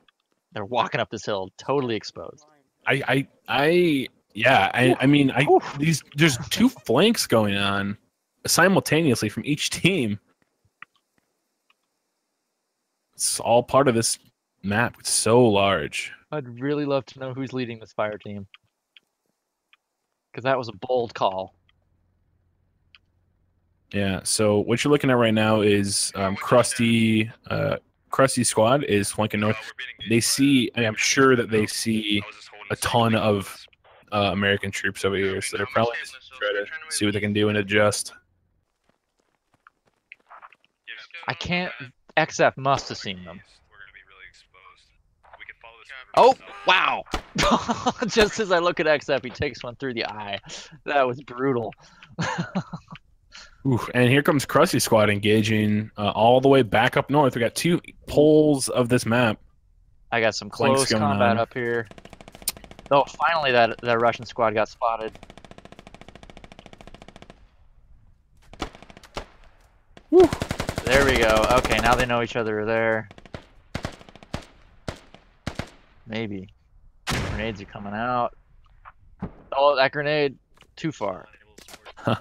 They're walking up this hill, totally exposed. I, I, I yeah, I, I mean, I these there's two flanks going on simultaneously from each team. It's all part of this map. It's so large. I'd really love to know who's leading this fire team. Because that was a bold call. Yeah, so what you're looking at right now is um, Krusty, uh, Krusty's squad is flanking north. They see, I mean, I'm sure that they see a ton of uh, American troops over here, so they're probably trying to see what they can do and adjust. I can't, X F must have seen them. Oh, wow! Just as I look at X F, he takes one through the eye. That was brutal. Ooh, and here comes Krusty's squad engaging uh, all the way back up north. We got two poles of this map. I got some close combat on. up here. Oh, finally that, that Russian squad got spotted. Woo. There we go. Okay, now they know each other are there. Maybe. Grenades are coming out. Oh, that grenade. Too far. Huh.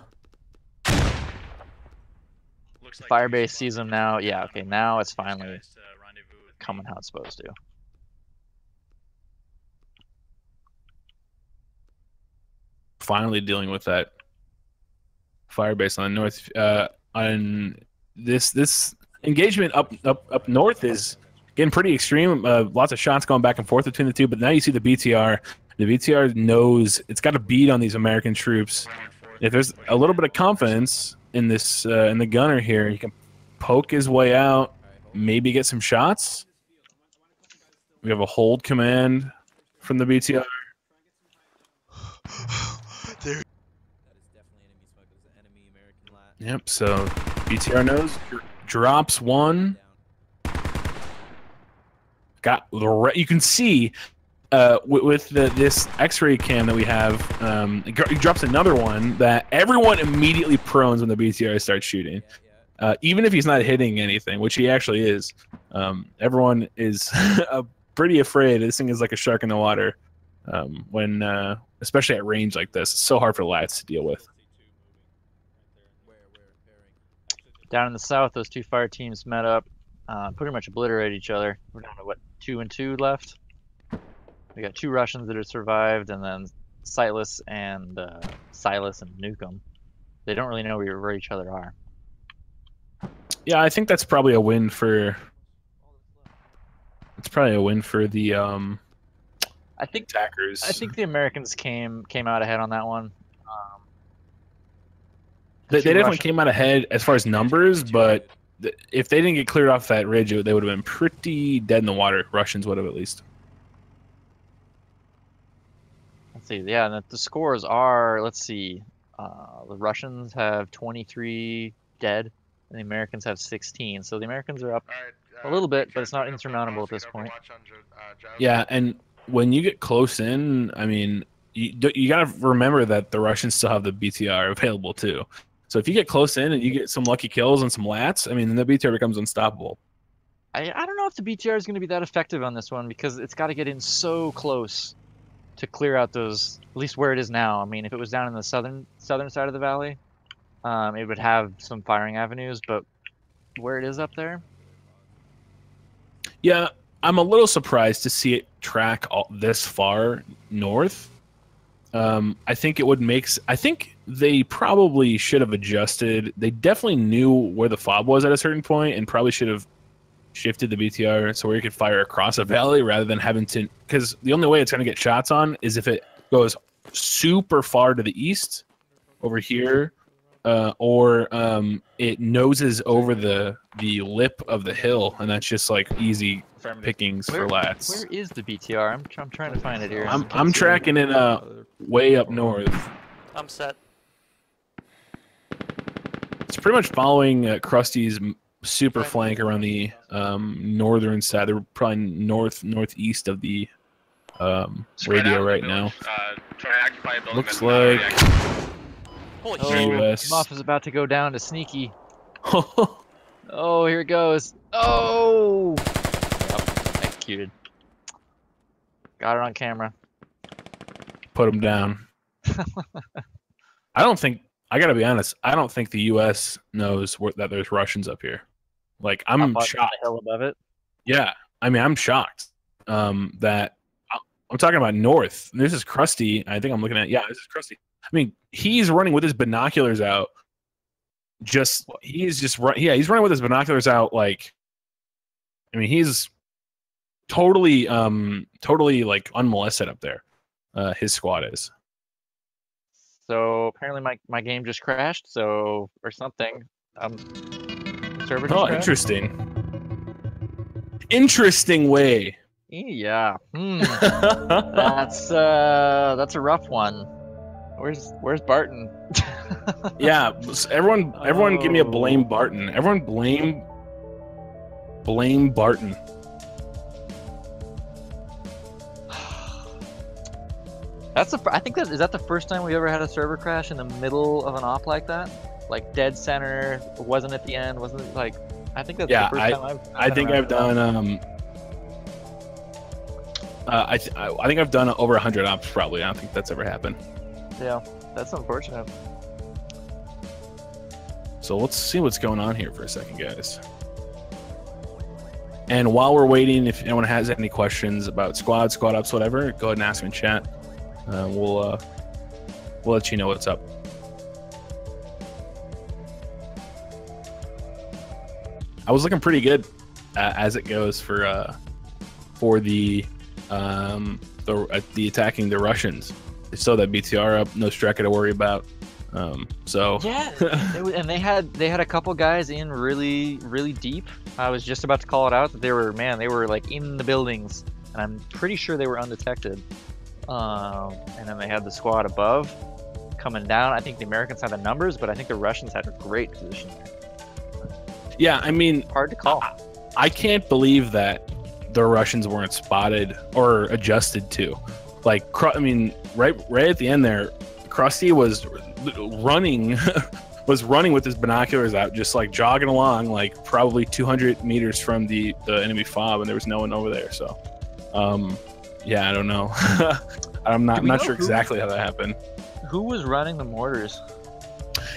Firebase sees them now. Yeah, okay, now it's finally coming how it's supposed to. Finally dealing with that Firebase on the north. Uh, on this this engagement up up up north is getting pretty extreme. Uh, lots of shots going back and forth between the two. But now you see the B T R. The B T R knows it's got a bead on these American troops. If there's a little bit of confidence in this, uh, in the gunner here, he can poke his way out, maybe get some shots. We have a hold command from the B T R. Yep. So B T R knows, drops one. Got the re you can see uh, with, with the, this X-ray cam that we have. Um, it, it drops another one that everyone immediately prones when the B T R starts shooting, uh, even if he's not hitting anything, which he actually is. Um, everyone is uh, pretty afraid. This thing is like a shark in the water, um, when uh, especially at range like this. It's so hard for Lats to deal with. Down in the south, those two fire teams met up, uh, pretty much obliterate each other. We're down to what? Two and two left. We got two Russians that have survived, and then Sightless and uh, Silas and Nukem. They don't really know where, where each other are. Yeah, I think that's probably a win for. It's probably a win for the um, I think attackers. I think the Americans came came out ahead on that one. Um, they they definitely came out ahead as far as numbers, but th if they didn't get cleared off that ridge, it, they would have been pretty dead in the water. Russians would have at least. Let's see. Yeah, and the scores are. Let's see. Uh, the Russians have twenty-three dead, and the Americans have sixteen. So the Americans are up right, uh, a little bit, but it's not insurmountable at this point. Uh, yeah, and when you get close in, I mean, you you gotta remember that the Russians still have the B T R available too. So if you get close in and you get some lucky kills and some lats, I mean, then the B T R becomes unstoppable. I I don't know if the B T R is going to be that effective on this one because it's got to get in so close to clear out those, at least where it is now. I mean, if it was down in the southern southern side of the valley, um, it would have some firing avenues, but where it is up there? Yeah, I'm a little surprised to see it track all, this far north. Um, I think it would make... I think they probably should have adjusted. They definitely knew where the fob was at a certain point and probably should have shifted the B T R so where you could fire across a valley rather than having to, because the only way it's going to get shots on is if it goes super far to the east over here, uh, or um, it noses over the the lip of the hill, and that's just like easy pickings where, for lats. Where is the B T R? I'm, I'm trying to find it here. I'm, I'm tracking it uh, way up north. I'm set. It's pretty much following uh, Krusty's super flank around the um, northern side. They're probably north northeast of the um, radio right now. Uh, try to occupy a building. Looks like oh, Muff is about to go down to Sneaky. Oh, here it goes. Oh, executed. Got it on camera. Put him down. I don't think. I gotta be honest. I don't think the U S knows where, that there's Russians up here. Like, I'm shocked. The hell above it. Yeah, I mean, I'm shocked um, that I'm talking about north. This is Krusty. I think I'm looking at. Yeah, this is Krusty. I mean, he's running with his binoculars out. Just he's just run. Yeah, he's running with his binoculars out. Like, I mean, he's totally, um, totally like unmolested up there. Uh, his squad is. So apparently my my game just crashed. So or something. Um, server just oh, crashed. Interesting. Interesting way. Yeah, mm. That's uh, that's a rough one. Where's Where's Barton? Yeah, everyone everyone oh. give me a blame Barton. Everyone blame blame Barton. That's the I think that is that the first time we ever had a server crash in the middle of an op like that, like dead center. Wasn't at the end. Wasn't like I think that's yeah, the first I, time I've. I've I think I've done that. um. Uh, I, th I think I've done over a hundred ops probably. I don't think that's ever happened. Yeah, that's unfortunate. So let's see what's going on here for a second, guys. And while we're waiting, if anyone has any questions about squad, squad ops, whatever, go ahead and ask them in chat. Uh, we'll, uh, we'll let you know what's up. I was looking pretty good uh, as it goes for uh, for the... Um, the, uh, the attacking the Russians. They still had that B T R up, no Stryker to worry about. Um, so yeah, it, and they had they had a couple guys in really really deep. I was just about to call it out that they were man they were like in the buildings, and I'm pretty sure they were undetected. Um, and then they had the squad above coming down. I think the Americans had the numbers, but I think the Russians had a great position. Yeah, I mean, hard to call. I, I can't believe that the Russians weren't spotted or adjusted to. Like, I mean, right, right at the end there, Krusty was running, was running with his binoculars out, just like jogging along, like probably two hundred meters from the the enemy fob, and there was no one over there. So, um, yeah, I don't know. I'm not, I'm not sure exactly how that happened. Who was running the mortars?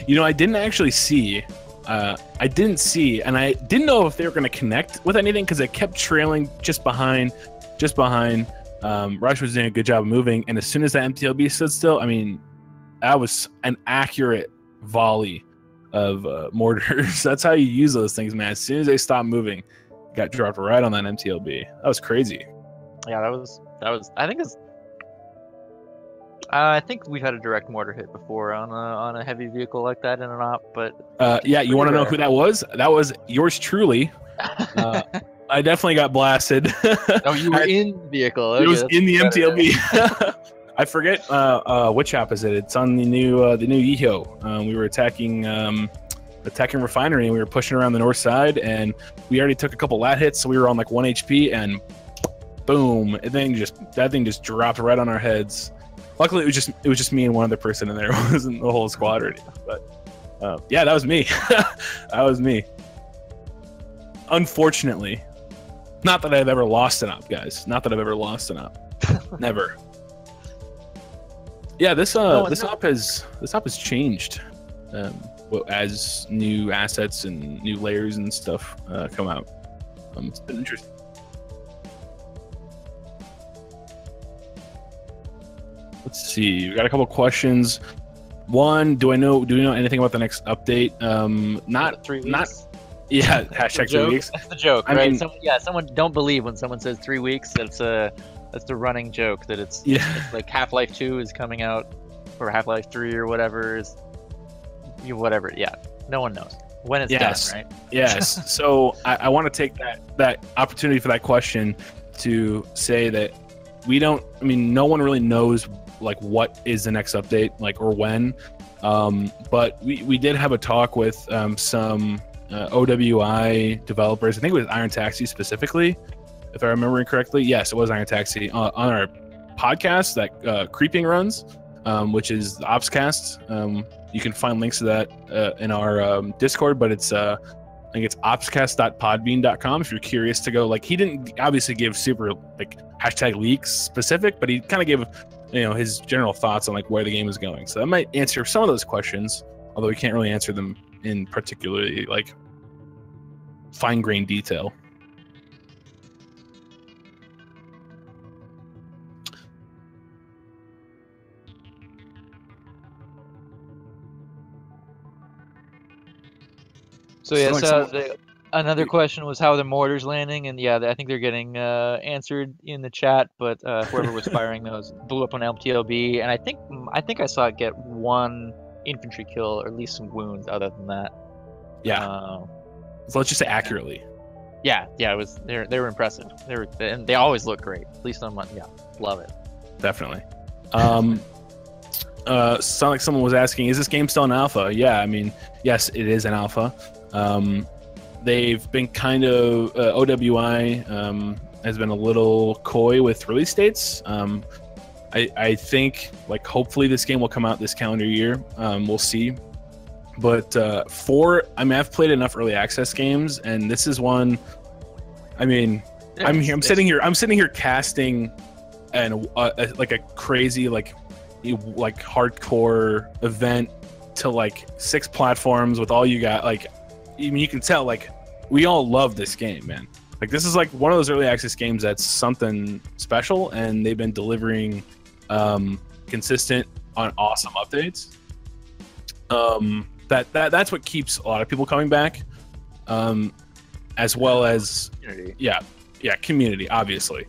You know, I didn't actually see. Uh, I didn't see, and I didn't know if they were going to connect with anything because they kept trailing just behind, just behind. Um, Rush was doing a good job of moving, and as soon as that M T L B stood still, I mean, that was an accurate volley of uh, mortars. That's how you use those things, man. As soon as they stopped moving, got dropped right on that M T L B. That was crazy. Yeah, that was that was. I think it's Uh, I think we've had a direct mortar hit before on a, on a heavy vehicle like that in an op, but... Uh, yeah, you want to know who that was? That was yours truly. Uh, I definitely got blasted. Oh, you were I, in the vehicle. Okay, it was in the M T L B. I forget uh, uh, which app is it. It's on the new uh, the new Yeho. Um, we were attacking um, attacking refinery, and we were pushing around the north side, and we already took a couple lat hits, so we were on like one H P, and boom! And then just that thing just dropped right on our heads. Luckily, it was just it was just me and one other person in there. It wasn't the whole squad or anything. But uh, yeah, that was me. That was me. Unfortunately, not that I've ever lost an op, guys. Not that I've ever lost an op. Never. Yeah, this uh no, this no. op has this op has changed um, well, as new assets and new layers and stuff uh, come out. Um, it's been interesting. Let's see. We got a couple questions. One, do I know? Do we know anything about the next update? Um, not three weeks. Not yeah. Hashtag three weeks. That's the joke, I right? Mean, someone, yeah, someone don't believe when someone says three weeks. That's a that's the running joke that it's, yeah. It's like Half-Life two is coming out, or Half-Life three or whatever is, whatever. Yeah, no one knows when it's yes. done, right? Yes. So I, I want to take that that opportunity for that question to say that we don't. I mean, no one really knows. Like what is the next update like or when um but we we did have a talk with um some uh, O W I developers. I think it was Iron Taxi specifically, if I remember correctly. Yes, it was Iron Taxi uh, on our podcast that uh, Creeping runs, um which is the Opscast. Um you can find links to that uh, in our um, Discord, but it's uh I think it's opscast dot podbean dot com if you're curious to go. Like, he didn't obviously give super like hashtag leaks specific, but he kind of gave you know his general thoughts on like where the game is going, so that might answer some of those questions, although we can't really answer them in particularly like fine-grained detail. So yeah, so the, another question was how the mortar's landing, and yeah, I think they're getting uh, answered in the chat. But uh, whoever was firing those blew up on M T L B, and I think I think I saw it get one infantry kill or at least some wounds. Other than that, yeah. Uh, so let's just say accurately. Yeah, yeah, it was. They they were impressive. They were, and they always look great. At least on my, yeah, love it. Definitely. Um, uh, sound like someone was asking, is this game still an alpha? Yeah, I mean, yes, it is an alpha. Um, they've been kind of uh, O W I um, has been a little coy with release dates. Um, I, I think like hopefully this game will come out this calendar year. Um, we'll see. But uh, for I mean I've played enough early access games, and this is one. I mean it's, I'm here, I'm sitting here I'm sitting here casting and uh, like a crazy like like hardcore event to like six platforms with all you got like. I mean, you can tell, like, we all love this game, man. Like, this is, like, one of those early access games that's something special, and they've been delivering um, consistent on awesome updates. Um, that, that That's what keeps a lot of people coming back, um, as well as, community. yeah, yeah, community, obviously.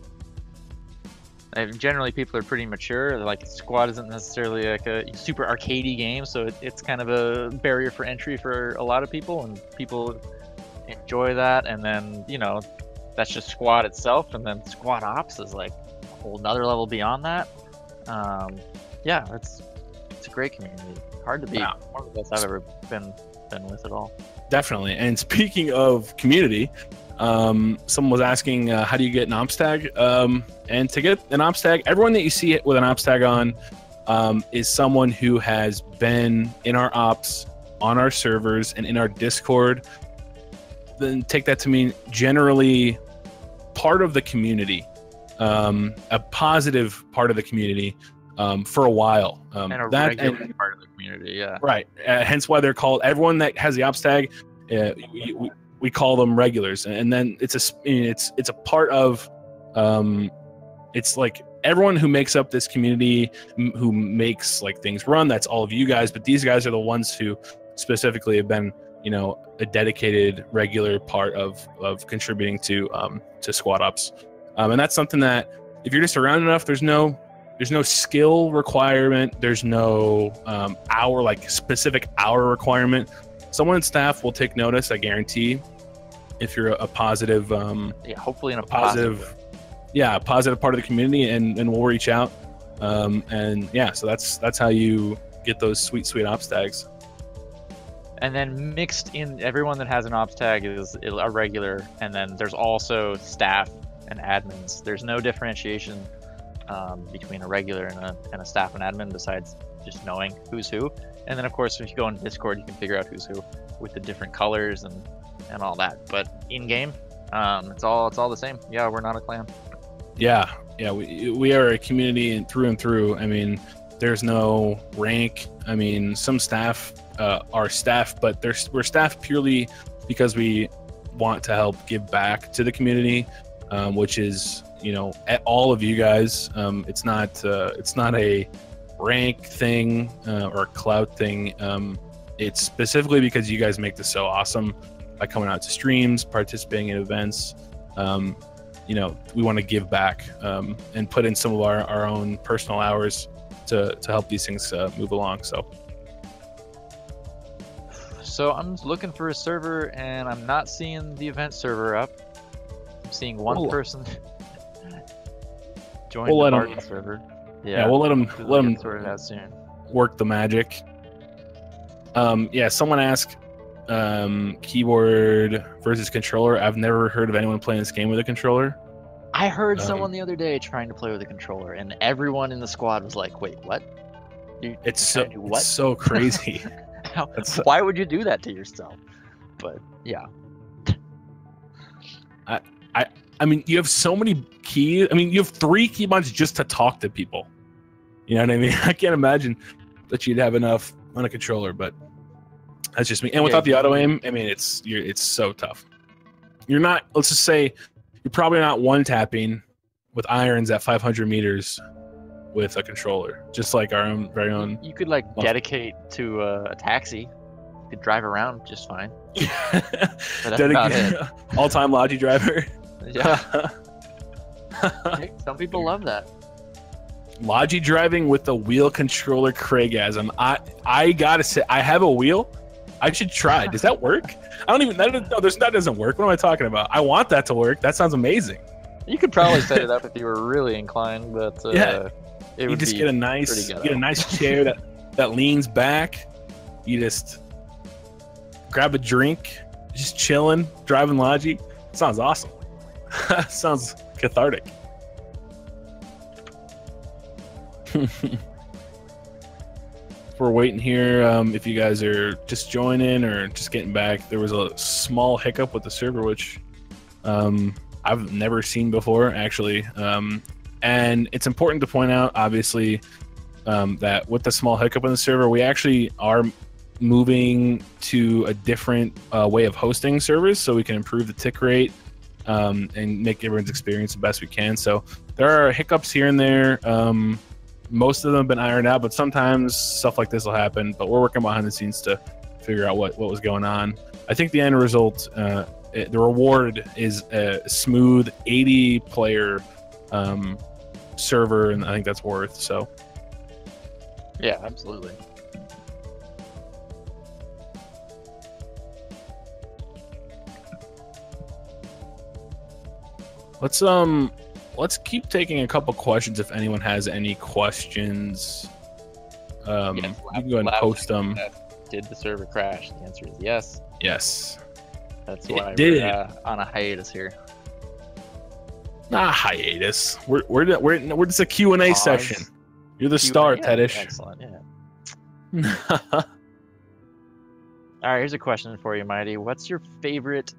And generally, people are pretty mature. Like, Squad isn't necessarily, like, a super arcadey game, so it, it's kind of a barrier for entry for a lot of people, and people enjoy that. And then, you know, that's just Squad itself, and then Squad Ops is, like, a whole nother level beyond that. Um, yeah, it's, it's a great community. Hard to beat. Wow. One of the best I've ever been, been with at all. Definitely. And speaking of community... Um, someone was asking, uh, how do you get an Ops tag? Um, and to get an Ops tag, everyone that you see with an Ops tag on um, is someone who has been in our Ops, on our servers, and in our Discord. Then take that to mean generally part of the community, um, a positive part of the community um, for a while. Um, and a that, regular and, part of the community, yeah. Right. Uh, hence why they're called, everyone that has the Ops tag, uh, we, we, we call them regulars, and then it's a it's it's a part of um it's like everyone who makes up this community, who makes like things run. That's all of you guys, but these guys are the ones who specifically have been you know a dedicated regular part of of contributing to um to Squad Ops, um, and that's something that if you're just around enough, there's no There's no skill requirement. There's no um, hour, like specific hour requirement. Someone in staff will take notice, I guarantee, if you're a, a positive, um, yeah, hopefully in a positive, positive yeah, positive part of the community, and, and we'll reach out. Um, and yeah, so that's that's how you get those sweet, sweet ops tags. And then mixed in, everyone that has an ops tag is a regular, and then there's also staff and admins. There's no differentiation um, between a regular and a, and a staff and admin, besides just knowing who's who. And then, of course, if you go on Discord, you can figure out who's who with the different colors and, and all that. But in game, um, it's all it's all the same. Yeah, we're not a clan. Yeah, yeah, we we are a community and through and through. I mean, there's no rank. I mean, some staff. Uh, our staff, but they're, we're staff purely because we want to help give back to the community, um, which is, you know, at all of you guys. Um, it's not uh, it's not a rank thing uh, or a clout thing. Um, it's specifically because you guys make this so awesome by coming out to streams, participating in events. Um, you know, we want to give back um, and put in some of our, our own personal hours to, to help these things uh, move along. So. So I'm looking for a server, and I'm not seeing the event server up. I'm seeing one we'll, person join we'll the Barton server. Yeah, yeah, we'll let him let him sort it out soon. Work the magic. Um, yeah, someone asked um, keyboard versus controller. I've never heard of anyone playing this game with a controller. I heard um, someone the other day trying to play with a controller, and everyone in the squad was like, "Wait, what? You, it's so what? It's so crazy." Why would you do that to yourself? But yeah, I, I, I mean, you have so many keys. I mean, you have three keybinds just to talk to people. You know what I mean? I can't imagine that you'd have enough on a controller, but that's just me. And without yeah, the auto aim, I mean, it's you're, it's so tough. You're not. Let's just say you're probably not one tapping with irons at five hundred meters. With a controller, just like our own very own. You could like muscle. Dedicate to uh, a taxi. You could drive around just fine. Dedicated all-time Logi driver. Yeah. Some people love that. Logi driving with the wheel controller Craigasm. I I gotta say, I have a wheel. I should try. Does that work? I don't even. That, no, there's that doesn't work. What am I talking about? I want that to work. That sounds amazing. You could probably set it up if you were really inclined, but uh, yeah. It you just get a nice, get a nice chair that that leans back. You just grab a drink, just chilling, driving Logi. Sounds awesome. Sounds cathartic. We're waiting here. Um, if you guys are just joining or just getting back, there was a small hiccup with the server, which um, I've never seen before, actually. Um, And it's important to point out, obviously, um, that with the small hiccup on the server, we actually are moving to a different uh, way of hosting servers, so we can improve the tick rate um, and make everyone's experience the best we can. So there are hiccups here and there. Um, most of them have been ironed out, but sometimes stuff like this will happen. But we're working behind the scenes to figure out what, what was going on. I think the end result, uh, it, the reward is a smooth eighty player um server, and I think that's worth. So yeah, absolutely. Let's um let's keep taking a couple questions if anyone has any questions. Um yes, lab, you can go ahead and post them. Did the server crash? The answer is yes. Yes. That's why it did. We're uh, on a hiatus here. Nah, hiatus. We're we're we're we're just a Q and A session. You're the Q star, Tedish. Excellent. Yeah. All right. Here's a question for you, Mighty. What's your favorite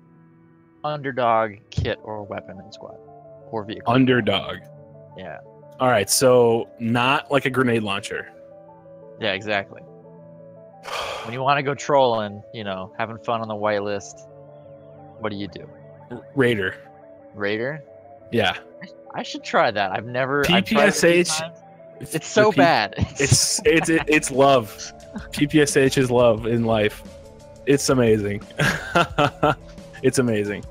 underdog kit or weapon in squad or vehicle? Underdog. Yeah. All right. So not like a grenade launcher. Yeah. Exactly. When you want to go trolling, you know, having fun on the whitelist, what do you do? Raider. Raider. Yeah, I should try that. I've never. P P S H. I've it's, it's so P bad. It's it's it, it's love. P P S H is love in life. It's amazing. It's amazing.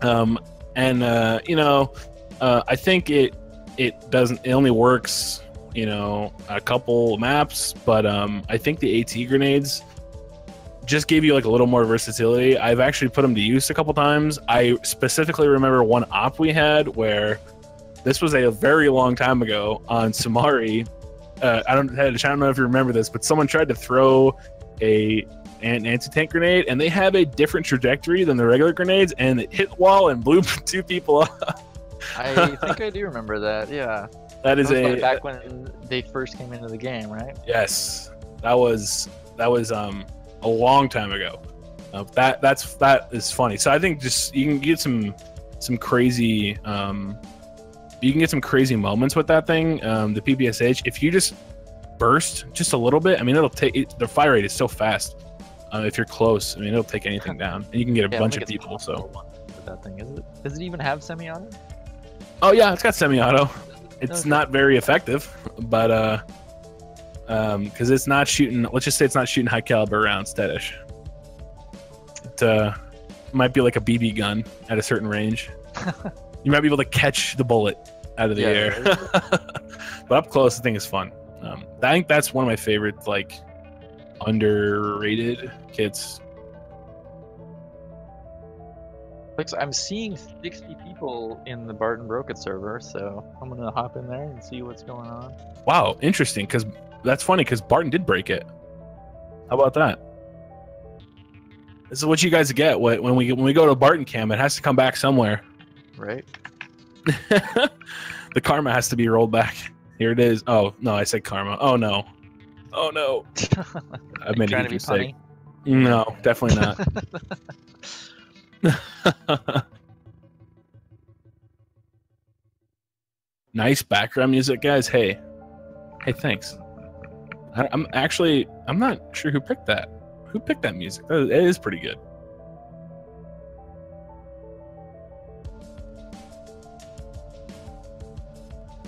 Um, and uh, you know, uh, I think it it doesn't, it only works, you know, a couple maps, but um, I think the AT grenades just gave you like a little more versatility. I've actually put them to use a couple times. I specifically remember one op we had where this was a very long time ago on Samari. Uh, I don't, I don't know if you remember this, but someone tried to throw a an anti-tank grenade, and they have a different trajectory than the regular grenades, and it hit wall and blew two people up. I think I do remember that. Yeah, that is that was a back when they first came into the game, right? Yes, that was that was um a long time ago. Uh, that that's that is funny. So I think just you can get some some crazy um you can get some crazy moments with that thing. Um, the P B S H, if you just burst just a little bit, I mean, it'll take it, the fire rate is so fast. Uh, if you're close, I mean, it'll take anything down, and you can get a yeah, bunch of people. So, with that thing, is it? Does it even have semi-auto? Oh yeah, it's got semi-auto. It's okay. Not very effective, but uh, um, because it's not shooting. Let's just say it's not shooting high caliber rounds, Tedish. It uh, might be like a B B gun at a certain range. You might be able to catch the bullet out of the yeah, air, but up close, the thing is fun. Um, I think that's one of my favorite, like, underrated kits. I'm seeing sixty people in the Barton Broket server, so I'm gonna hop in there and see what's going on. Wow, interesting, because that's funny, because Barton did break it. How about that? This is what you guys get when we when we go to Barton Cam. It has to come back somewhere, right? The karma has to be rolled back. Here it is. Oh no, I said karma. Oh no. Oh no! I made a mistake. No, definitely not. Nice background music, guys. Hey, hey, thanks. I, I'm actually I'm not sure who picked that. Who picked that music? That, it is pretty good.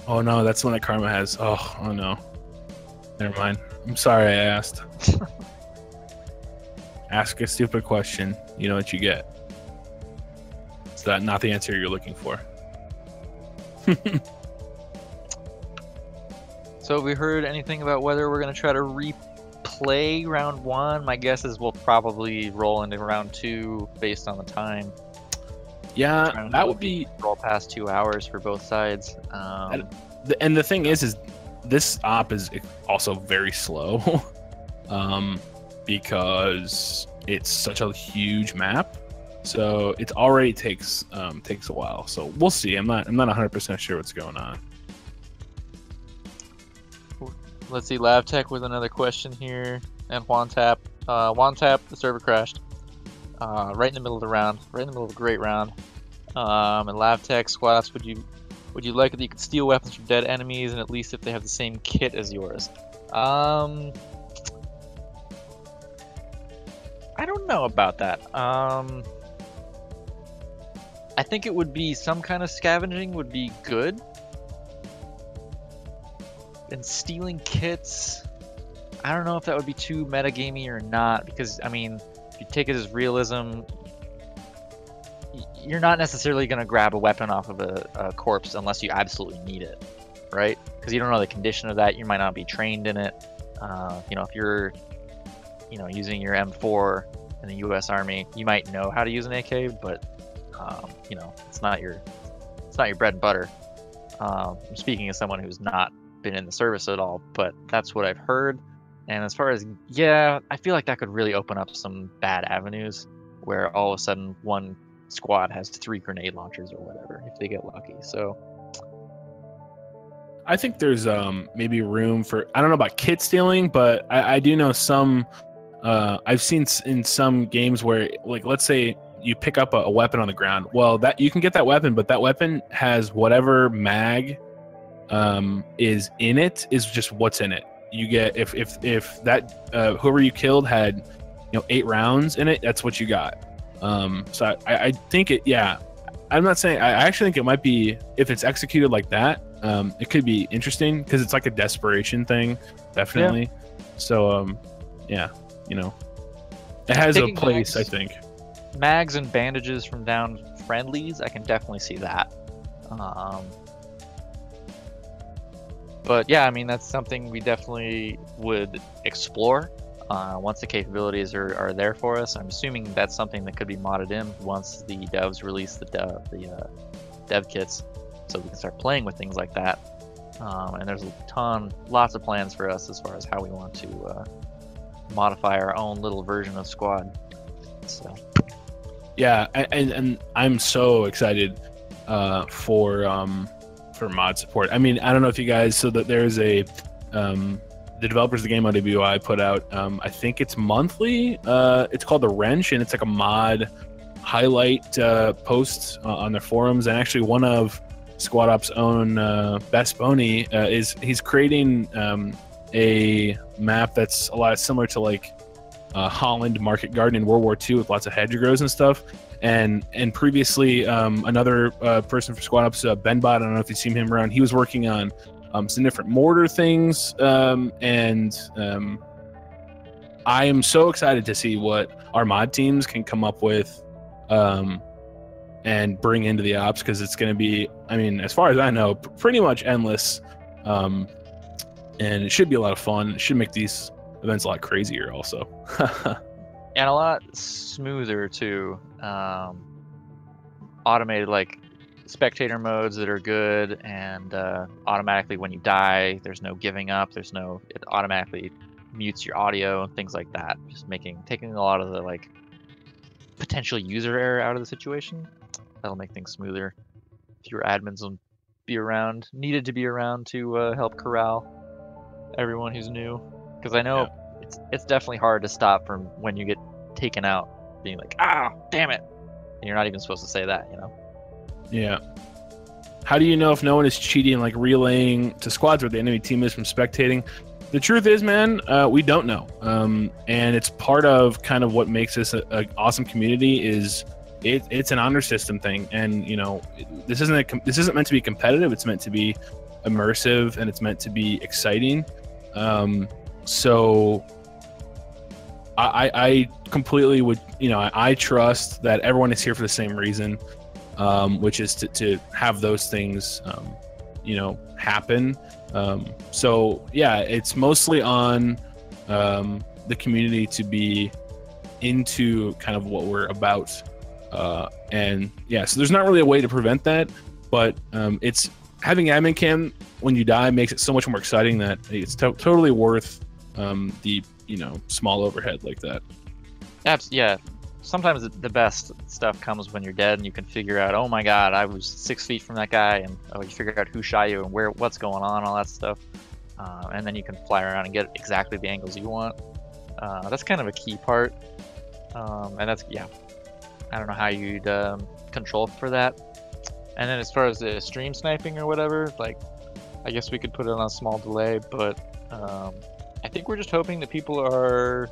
Oh no, that's the one that Karma has. Oh, oh no. Never mind. I'm sorry I asked. Ask a stupid question. You know what you get. Is that not the answer you're looking for? So have we heard anything about whether we're going to try to replay round one? My guess is we'll probably roll into round two based on the time. Yeah, round that would be... roll past two hours for both sides. Um, and the thing is, is... this op is also very slow, um, because it's such a huge map. So it already takes um, takes a while. So we'll see. I'm not I'm not one hundred percent sure what's going on. Let's see. LabTech with another question here, and Wantap. Uh, Wantap, the server crashed uh, right in the middle of the round. Right in the middle of a great round. Um, and LabTech, Squad Ops, would you? Would you like it that you could steal weapons from dead enemies, and at least if they have the same kit as yours? Um, I don't know about that. Um, I think it would be some kind of scavenging would be good. And stealing kits, I don't know if that would be too metagamey or not, because, I mean, if you take it as realism, you're not necessarily going to grab a weapon off of a, a corpse unless you absolutely need it, right? Because you don't know the condition of that. You might not be trained in it. Uh, you know, if you're, you know, using your M four in the U S Army, you might know how to use an A K, but um, you know, it's not your, it's not your bread and butter. Um, I'm speaking as someone who's not been in the service at all, but that's what I've heard. And as far as, yeah, I feel like that could really open up some bad avenues where all of a sudden one squad has three grenade launchers or whatever if they get lucky. So I think there's um maybe room for, I don't know about kit stealing, but I, I do know some uh I've seen in some games where, like, let's say you pick up a, a weapon on the ground. Well, that you can get that weapon, but that weapon has whatever mag um is in it is just what's in it. You get, if if if that uh whoever you killed had, you know, eight rounds in it, that's what you got. Um, so I, I think it, yeah, I'm not saying, I actually think it might be, if it's executed like that, um, it could be interesting because it's like a desperation thing, definitely. Yeah. So, um, yeah, you know, it has Taking a place, mags, I think. Mags and bandages from down friendlies, I can definitely see that. Um, But yeah, I mean, that's something we definitely would explore uh, once the capabilities are, are there for us. I'm assuming that's something that could be modded in once the devs release the dev, the uh, dev kits, so we can start playing with things like that. Um, and there's a ton, lots of plans for us as far as how we want to uh, modify our own little version of Squad. So. Yeah, and, and I'm so excited uh, for um, for mod support. I mean, I don't know if you guys, so that there's a, um, the developers of the game O W I put out, um, I think it's monthly, uh, it's called The Wrench, and it's like a mod highlight uh, post uh, on their forums, and actually one of Squad Ops' own uh, Best Boney uh, is, he's creating um, a map that's a lot similar to like Uh, Holland Market Garden in World War Two with lots of hedgerows and stuff. And and previously, um, another uh, person for Squad Ops, uh, Ben Bot, I don't know if you've seen him around, he was working on um, some different mortar things. Um, and um, I am so excited to see what our mod teams can come up with um, and bring into the ops, because it's going to be, I mean, as far as I know, p- pretty much endless. Um, and it should be a lot of fun. It should make these events a lot crazier also. And a lot smoother too. Um, automated, like spectator modes that are good, and uh, automatically when you die, there's no giving up, there's no, it automatically mutes your audio and things like that. Just making, taking a lot of the like potential user error out of the situation. That'll make things smoother. Fewer admins will be around, needed to be around to uh, help corral everyone who's new. Because I know yeah. it's it's definitely hard to stop from when you get taken out, being like, ah, damn it. And you're not even supposed to say that, you know? Yeah. How do you know if no one is cheating, like relaying to squads where the enemy team is from spectating? The truth is, man, uh, we don't know. Um, and it's part of kind of what makes this an awesome community is it, it's an honor system thing. And, you know, this isn't a com- this isn't meant to be competitive. It's meant to be immersive, and it's meant to be exciting. Um So I, I completely would, you know, I, I trust that everyone is here for the same reason, um, which is to, to have those things, um, you know, happen. Um, so, yeah, it's mostly on um, the community to be into kind of what we're about. Uh, and, yeah, so there's not really a way to prevent that, but um, it's having admin cam when you die makes it so much more exciting that it's to- totally worth Um, the, you know, small overhead like that. Abs- yeah. Sometimes the best stuff comes when you're dead and you can figure out, oh my God, I was six feet from that guy, and oh, you figure out who shot you and where, what's going on, all that stuff. Uh, and then you can fly around and get exactly the angles you want. Uh, that's kind of a key part. Um, and that's, yeah, I don't know how you'd um, control for that. And then as far as the stream sniping or whatever, like, I guess we could put it on a small delay, but um, I think we're just hoping that people are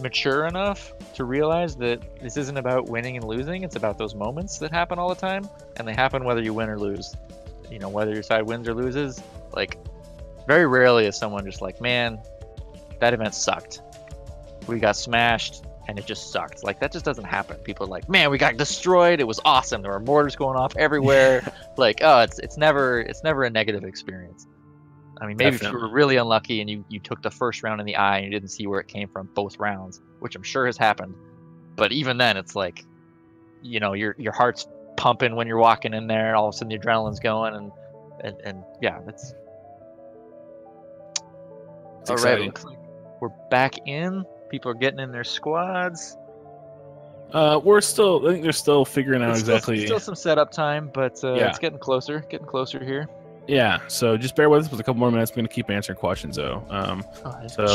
mature enough to realize that this isn't about winning and losing. It's about those moments that happen all the time, and they happen whether you win or lose. You know, whether your side wins or loses, like, very rarely is someone just like, man, that event sucked. We got smashed, and it just sucked. Like, that just doesn't happen. People are like, man, we got destroyed. It was awesome. There were mortars going off everywhere. Like, oh, it's it's never it's never a negative experience. I mean, maybe Definitely. If you were really unlucky and you, you took the first round in the eye and you didn't see where it came from both rounds, which I'm sure has happened. But even then, it's like, you know, your your heart's pumping when you're walking in there, and all of a sudden the adrenaline's going, and and, and yeah, that's it's all exciting. Right. It looks like we're back in. People are getting in their squads. Uh, we're still. I think they're still figuring out it's exactly. Still, still some setup time, but uh, yeah. It's getting closer. Getting closer here. Yeah, so just bear with us with a couple more minutes. We're going to keep answering questions, though. Um, oh, so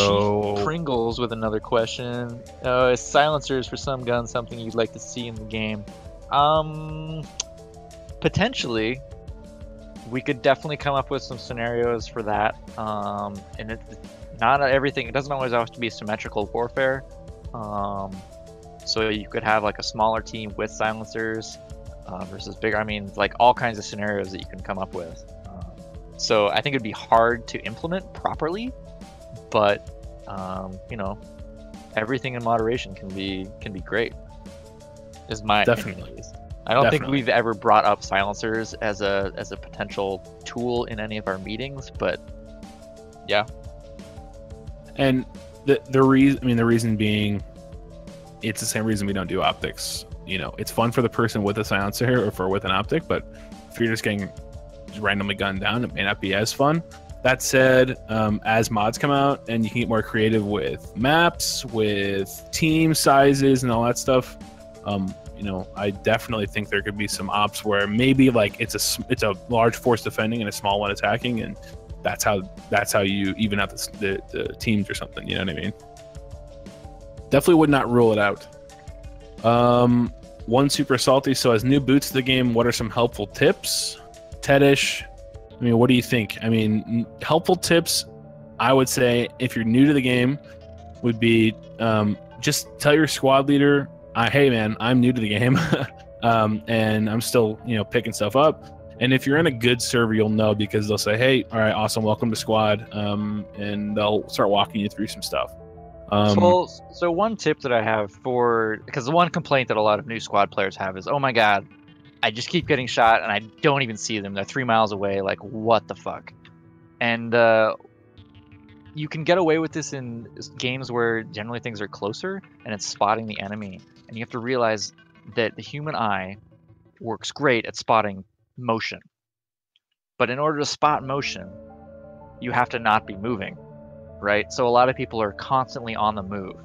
Chief Pringles with another question. Uh, is silencers for some guns something you'd like to see in the game? Um, potentially. We could definitely come up with some scenarios for that. Um, and it's not everything. It doesn't always have to be symmetrical warfare. Um, so you could have like a smaller team with silencers uh, versus bigger. I mean, like all kinds of scenarios that you can come up with. So I think it'd be hard to implement properly, but um, you know, everything in moderation can be can be great. Is my definitely. I don't Definitely. think we've ever brought up silencers as a as a potential tool in any of our meetings, but yeah. And the the reason, I mean, the reason being, it's the same reason we don't do optics. You know, it's fun for the person with a silencer or for with an optic, but if you're just getting randomly gunned down, it may not be as fun. That said, um, as mods come out and you can get more creative with maps, with team sizes and all that stuff, um, you know, I definitely think there could be some ops where maybe like it's a it's a large force defending and a small one attacking, and that's how that's how you even out the, the, the teams or something. You know what I mean? Definitely would not rule it out. Um, one super salty. So as new boots to the game, what are some helpful tips? Tedish, I mean, what do you think? I mean, helpful tips, I would say, if you're new to the game, would be um, just tell your squad leader, I, hey, man, I'm new to the game, um, and I'm still, you know, picking stuff up. And if you're in a good server, you'll know, because they'll say, hey, all right, awesome, welcome to squad, um, and they'll start walking you through some stuff. Um, so, so one tip that I have for, because the one complaint that a lot of new squad players have is, oh, my God, I just keep getting shot and I don't even see them. They're three miles away. Like, what the fuck? And uh, you can get away with this in games where generally things are closer and it's spotting the enemy. And you have to realize that the human eye works great at spotting motion. But in order to spot motion, you have to not be moving, right? So a lot of people are constantly on the move.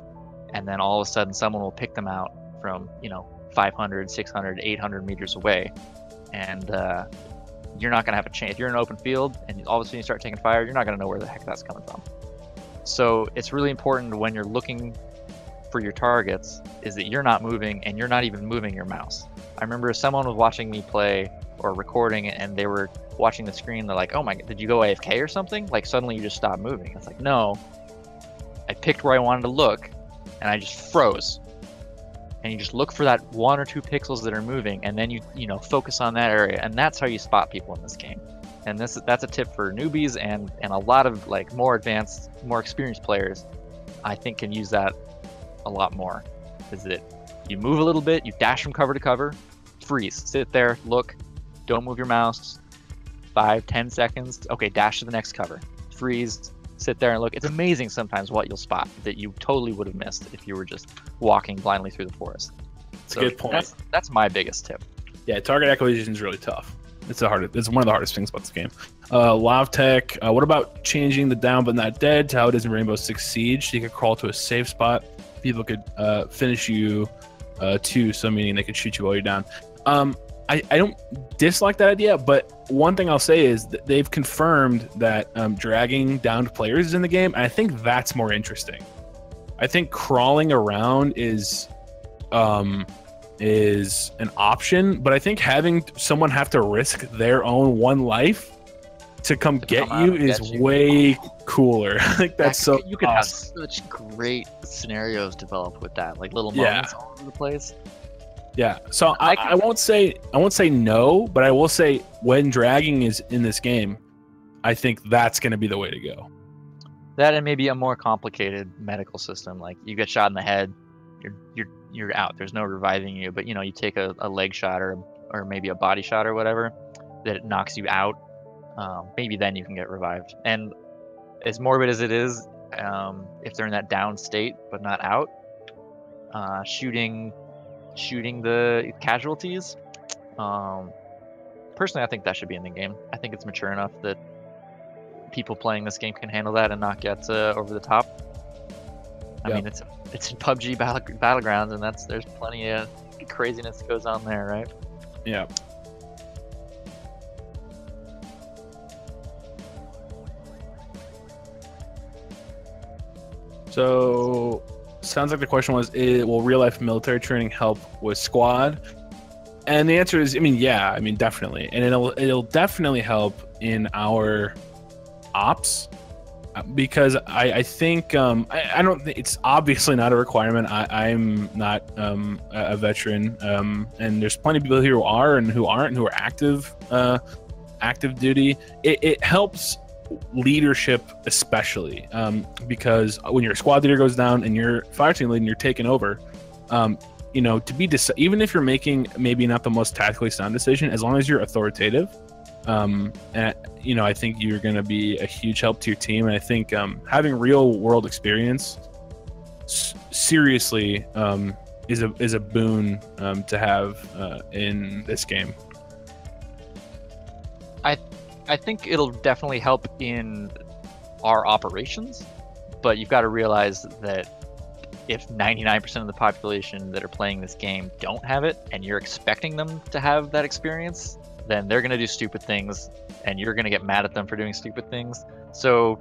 And then all of a sudden someone will pick them out from, you know, five hundred, six hundred, eight hundred meters away, and uh, you're not going to have a chance. You're in an open field, and all of a sudden you start taking fire, you're not going to know where the heck that's coming from. So it's really important when you're looking for your targets is that you're not moving, and you're not even moving your mouse. I remember someone was watching me play or recording, and they were watching the screen. They're like, oh my God, did you go A F K or something? Like, suddenly you just stopped moving. It's like, no, I picked where I wanted to look, and I just froze. And you just look for that one or two pixels that are moving, and then you you know focus on that area, and that's how you spot people in this game. And this that's a tip for newbies and and a lot of like more advanced, more experienced players. I think can use that a lot more. Is that you move a little bit, you dash from cover to cover, freeze, sit there, look, don't move your mouse. Five, ten seconds. Okay, dash to the next cover, freeze. Sit there and look. It's amazing sometimes what you'll spot that you totally would have missed if you were just walking blindly through the forest. That's so a good point. That's, that's my biggest tip. Yeah, target acquisition is really tough. It's the hardest. It's one of the hardest things about this game. Uh, LabTech. Uh, what about changing the down but not dead to how it is in Rainbow Six Siege? So you could crawl to a safe spot. People could uh, finish you uh, too. So meaning they could shoot you while you're down. Um, I, I don't dislike that idea, but one thing I'll say is that they've confirmed that um, dragging downed players is in the game, and I think that's more interesting. I think crawling around is um, is an option, but I think having someone have to risk their own one life to come to get come you is get you. way cooler. I think that's that, so You could awesome. have such great scenarios developed with that, like little moments yeah. all over the place. Yeah, so I, I won't say I won't say no, but I will say when dragging is in this game, I think that's going to be the way to go. That and maybe a more complicated medical system, like you get shot in the head, you're you're you're out. There's no reviving you, but you know you take a, a leg shot or or maybe a body shot or whatever that it knocks you out. Um, maybe then you can get revived. And as morbid as it is, um, if they're in that down state but not out, uh, shooting. shooting the casualties, um personally I think that should be in the game. I think it's mature enough that people playing this game can handle that and not get uh, over the top. I yep. mean it's it's in P U B G battle, battlegrounds, and that's there's plenty of craziness that goes on there, right? Yeah. So sounds like the question was, will real-life military training help with squad? And the answer is, I mean, yeah, I mean, definitely. And it'll it'll definitely help in our ops, because I, I think, um, I, I don't think, it's obviously not a requirement. I, I'm not um, a veteran, um, and there's plenty of people here who are and who aren't, and who are active, uh, active duty. It, it helps leadership especially, um because when your squad leader goes down and your fire team lead and you're taking over, um you know, to be deci- even if you're making maybe not the most tactically sound decision, as long as you're authoritative, um, and you know, I think you're going to be a huge help to your team. And I think um, having real world experience, s seriously, um, is a is a boon um, to have uh, in this game. I I think it'll definitely help in our operations, but you've got to realize that if ninety-nine percent of the population that are playing this game don't have it, and you're expecting them to have that experience, then they're going to do stupid things, and you're going to get mad at them for doing stupid things. So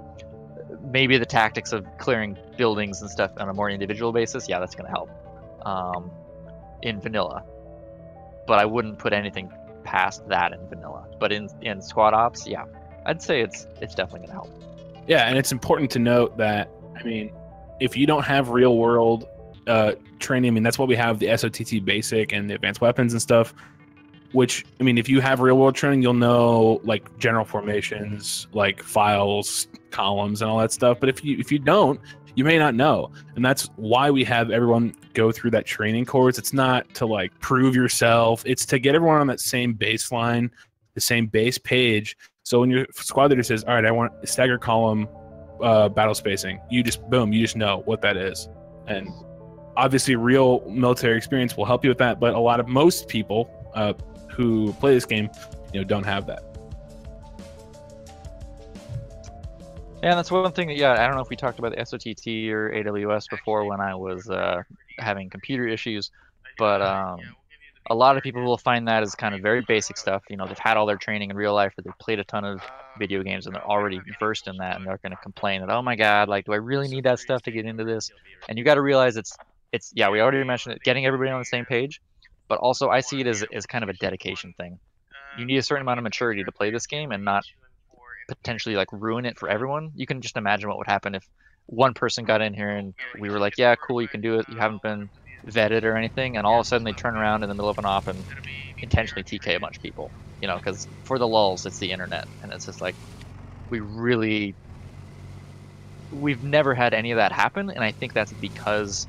maybe the tactics of clearing buildings and stuff on a more individual basis, yeah, that's going to help um, in vanilla. But I wouldn't put anything past that in vanilla. But in, in Squad Ops, yeah, I'd say it's, it's definitely going to help. Yeah, and it's important to note that, I mean, if you don't have real world uh, training, I mean, that's why we have the S O T T basic and the advanced weapons and stuff, which, I mean, if you have real world training, you'll know like general formations, like files, columns, and all that stuff. But if you, if you don't, you may not know. And that's why we have everyone go through that training course. It's not to like prove yourself. It's to get everyone on that same baseline, the same base page. So when your squad leader says, all right, I want stagger column, Uh, battle spacing, you just boom, you just know what that is. And obviously real military experience will help you with that, but a lot of most people uh, who play this game, you know, don't have that. Yeah, that's one thing that, yeah, I don't know if we talked about the S O T T or A W S before when I was uh, having computer issues, but um, a lot of people will find that as kind of very basic stuff. You know, they've had all their training in real life, or they've played a ton of video games and they're already versed in that, and they're going to complain that, oh my god, like, do I really need that stuff to get into this? And you got to realize it's, it's yeah, we already mentioned it, getting everybody on the same page, but also I see it as, as kind of a dedication thing. You need a certain amount of maturity to play this game and not potentially like ruin it for everyone. You can just imagine what would happen if one person got in here and we were like, yeah, cool, you can do it, you haven't been vetted or anything, and all of a sudden they turn around in the middle of an op and intentionally T K a bunch of people, you know, because for the lulls, it's the internet, and it's just like, we really, we've never had any of that happen, and I think that's because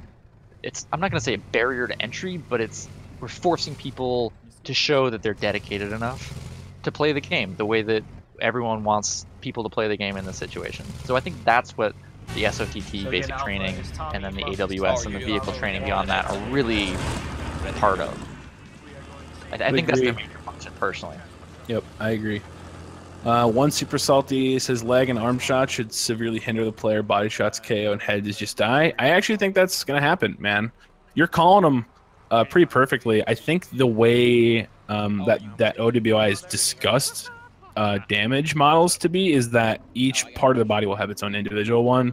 it's, I'm not going to say a barrier to entry, but it's, we're forcing people to show that they're dedicated enough to play the game the way that everyone wants people to play the game in this situation. So I think that's what the S O T T basic training and then the A W S and the vehicle training beyond that are really part of. I, I think that's the major function, personally. Yep, I agree. Uh, one Super Salty says, leg and arm shot should severely hinder the player. Body shots, K O, and head is just die. I actually think that's going to happen, man. You're calling them uh, pretty perfectly. I think the way um, that, that O W I is discussed Uh, damage models to be is that each part of the body will have its own individual one.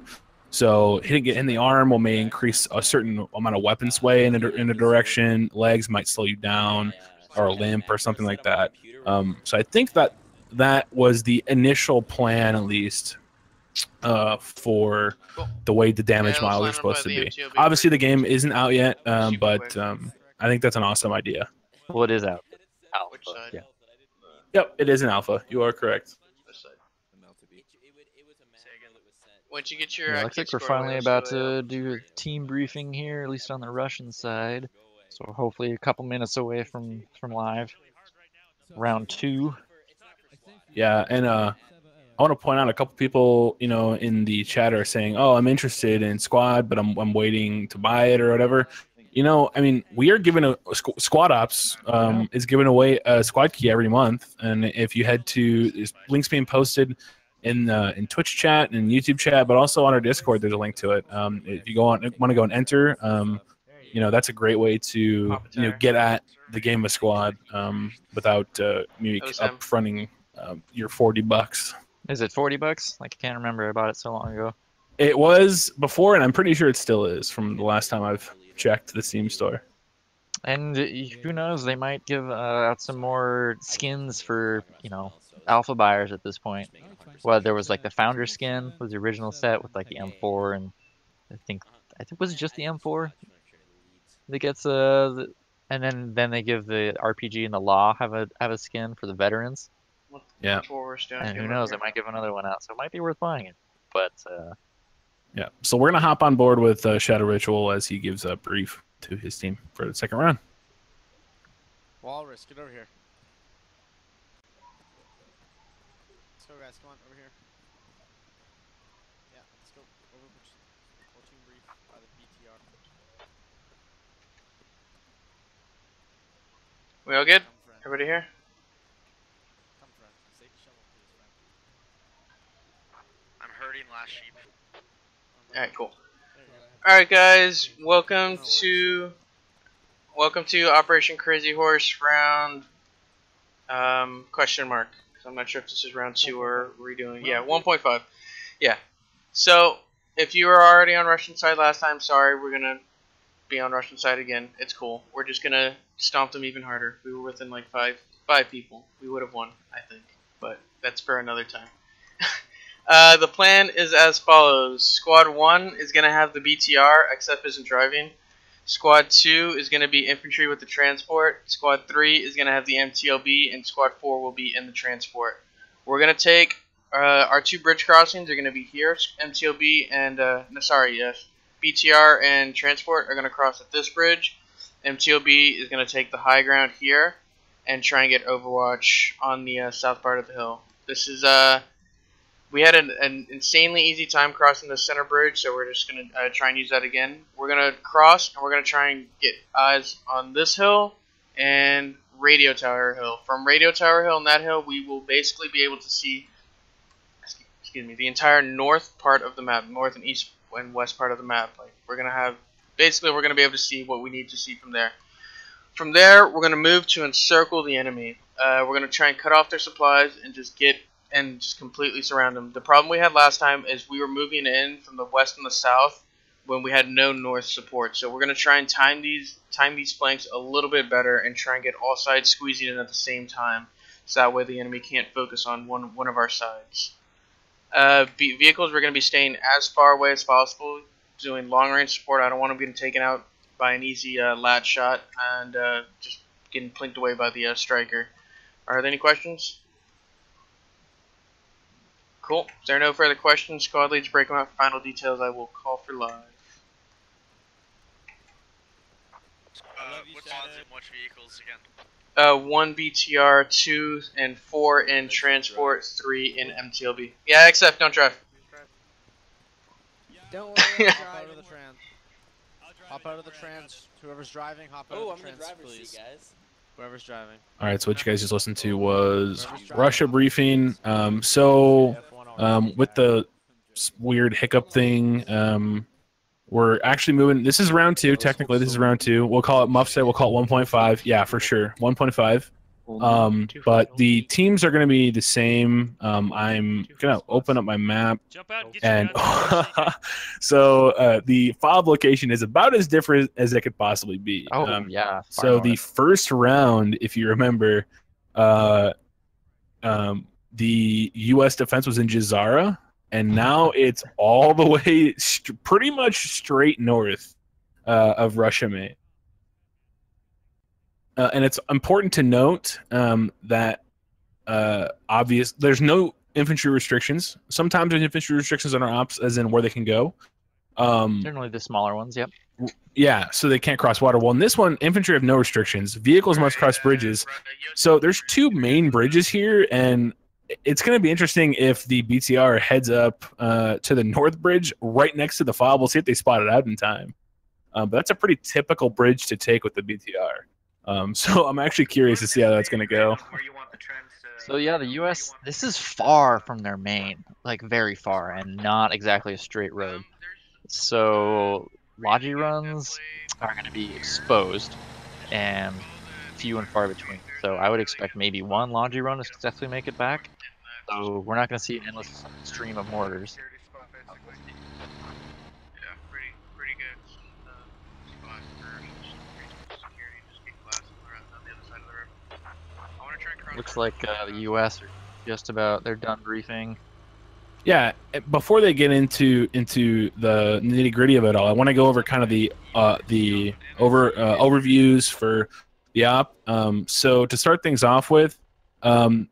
So hitting it in the arm will may increase a certain amount of weapon sway in a, in a direction. Legs might slow you down, or limp, or something like that. Um, so I think that that was the initial plan, at least, uh, for the way the damage models are supposed to be. Obviously, the game isn't out yet, um, but um, I think that's an awesome idea. Well, it is out. out but, yeah. Yep, it is an alpha. You are correct. Once you get your, yeah, uh, I think we're finally about to do a team briefing here, at least on the Russian side. So we're hopefully a couple minutes away from from live round two. Yeah, and uh, I want to point out a couple people, you know, in the chat are saying, "Oh, I'm interested in Squad, but I'm I'm waiting to buy it or whatever." You know, I mean, we are giving a Squad Ops um, is giving away a squad key every month, and if you head to links being posted in uh, in Twitch chat and YouTube chat, but also on our Discord, there's a link to it. Um, if you go on, want to go and enter, um, you know, that's a great way to you know get at the game of Squad um, without uh, maybe upfronting uh, your forty bucks. Is it forty bucks? Like I can't remember. I bought it so long ago. It was before, and I'm pretty sure it still is from the last time I've checked the Steam store. And who knows, they might give uh, out some more skins for, you know, alpha buyers at this point. Well, there was like the founder skin was the original set with like the M four, and I think I think was it just the M four that gets uh the, and then then they give the R P G and the law have a have a skin for the veterans. Yeah. And who knows, they might give another one out, so it might be worth buying it. But uh yeah, so we're going to hop on board with uh, Shadow Ritual as he gives a brief. to his team for the second round. Walrus, get over here. Let's go, guys. Come on, over here. Yeah, let's go. Over we'll team brief by the B T R. We all good? Everybody here? Come, friend. Save the shovel, please, friend. I'm herding last sheep. Alright, cool. Alright, guys. Welcome no to... Welcome to Operation Crazy Horse round um, question mark. So I'm not sure if this is round two or redoing. Yeah, one point five. Yeah. So if you were already on Russian side last time, sorry, we're gonna be on Russian side again. It's cool. We're just gonna stomp them even harder. If we were within like five five people, we would have won, I think. But that's for another time. uh, the plan is as follows: Squad one is gonna have the B T R, except isn't driving. Squad two is going to be infantry with the transport. Squad three is going to have the M T L B, and Squad four will be in the transport. We're going to take uh, our two bridge crossings are going to be here. M T L B and uh, no, sorry, yes, B T R and transport are going to cross at this bridge. M T L B is going to take the high ground here and try and get Overwatch on the uh, south part of the hill. This is uh, we had an, an insanely easy time crossing the center bridge, so we're just going to uh, try and use that again. We're going to cross, and we're going to try and get eyes on this hill and Radio Tower Hill. From Radio Tower Hill and that hill, we will basically be able to see excuse me, the entire north part of the map, north and east and west part of the map. Like we're going to have basically we're going to be able to see what we need to see from there. From there, we're going to move to encircle the enemy. Uh, we're going to try and cut off their supplies and just get and just completely surround them. The problem we had last time is we were moving in from the west and the south when we had no north support. So we're going to try and time these time these flanks a little bit better and try and get all sides squeezing in at the same time, so that way the enemy can't focus on one one of our sides. Uh, vehicles, we're going to be staying as far away as possible, doing long-range support. I don't want them getting taken out by an easy uh, lat shot and uh, just getting plinked away by the uh, Stryker. Are there any questions? Cool. If there are no further questions, squad leads break them out. Final details, I will call for live. Uh, what's odds and which vehicles again? Uh, one B T R, two and four in transport, three in M T L B. Yeah, X F, don't drive. Don't worry, I'll hop out of the trans. Hop out of the trans. Whoever's driving, hop out oh, of the trans, please. Seat, guys. Whoever's driving. All right, so what you guys just listened to was Russia briefing. Um, so. Um, with the weird hiccup thing, um, we're actually moving. This is round two, technically. This is round two. We'll call it, Muff said we'll call it one point five. Yeah, for sure. one point five. Um, but the teams are going to be the same. Um, I'm going to open up my map. And so uh, the fob location is about as different as it could possibly be. Um, oh, yeah. So the first round, if you remember, uh, um, the U S defense was in Jazaara, and now it's all the way pretty much straight north uh, of Russia, mate. Uh, and it's important to note um, that uh, obvious there's no infantry restrictions. Sometimes there's infantry restrictions on our ops, as in where they can go. Um, Generally the smaller ones, yep. Yeah, so they can't cross water. Well, in this one, infantry have no restrictions. Vehicles must cross bridges. So there's two main bridges here, and it's going to be interesting if the B T R heads up uh, to the north bridge right next to the fob. We'll see if they spot it out in time. Um, but that's a pretty typical bridge to take with the B T R. Um, so I'm actually curious to see how that's going to go. So yeah, the U S, this is far from their main, like very far, and not exactly a straight road. So logi runs are going to be exposed and few and far between. So I would expect maybe one logi run to definitely make it back. So we're not going to see an endless stream of mortars. Looks like uh, the U S are just about, they're done briefing. Yeah, before they get into into the nitty gritty of it all, I want to go over kind of the uh, the over uh, overviews for the op. Um, so to start things off with, um,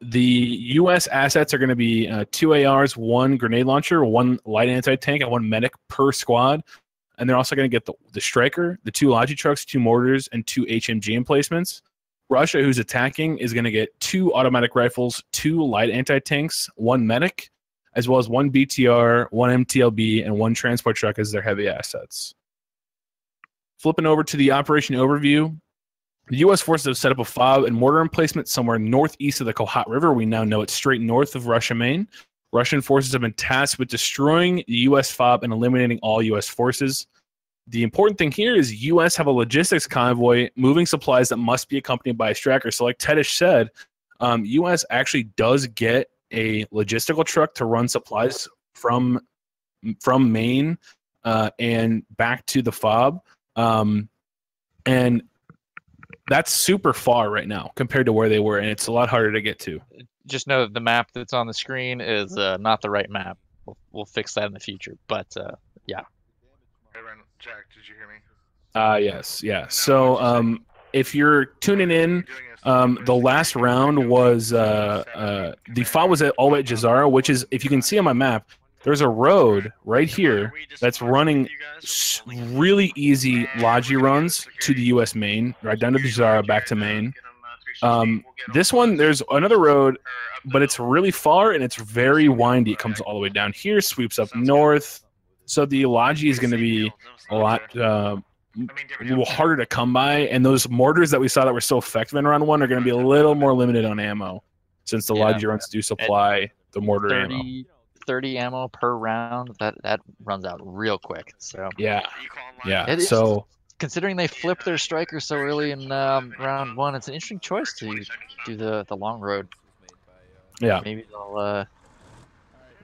the U S assets are going to be uh, two A Rs, one grenade launcher, one light anti-tank, and one medic per squad. And they're also going to get the, the Stryker, the two Logi trucks, two mortars, and two H M G emplacements. Russia, who's attacking, is going to get two automatic rifles, two light anti-tanks, one medic, as well as one B T R, one M T L B, and one transport truck as their heavy assets. Flipping over to the operation overview, the U S forces have set up a fob and mortar emplacement somewhere northeast of the Kohat River. We now know it's straight north of Russia, Maine. Russian forces have been tasked with destroying the U S fob and eliminating all U S forces. The important thing here is U S have a logistics convoy moving supplies that must be accompanied by a Stryker. So like Tedish said, um, U S actually does get a logistical truck to run supplies from from Maine uh, and back to the fob. Um, and that's super far right now compared to where they were, and it's a lot harder to get to. Just know that the map that's on the screen is uh, not the right map. We'll, we'll fix that in the future. But, uh, yeah. Hey, Jack, did you hear me? Uh, yes, yeah. So um, if you're tuning in, um, the last round was uh, uh, the fight was at all the way at Jazaara, which is, if you can see on my map, there's a road right here that's running really easy Logi runs to the U S Maine, right down to Jazaara, back to Maine. Um, this one, there's another road, but it's really far and it's very windy. It comes all the way down here, sweeps up north. So the Logi is going to be a lot uh, harder to come by, and those mortars that we saw that were so effective in round one are going to be a little more limited on ammo, since the yeah. Logi runs do supply the mortar thirty, ammo. Thirty ammo per round. That that runs out real quick. So yeah, yeah. It is, so considering they flipped their Stryker so early in um, round one, it's an interesting choice to do the the long road. Yeah, maybe they'll. Uh,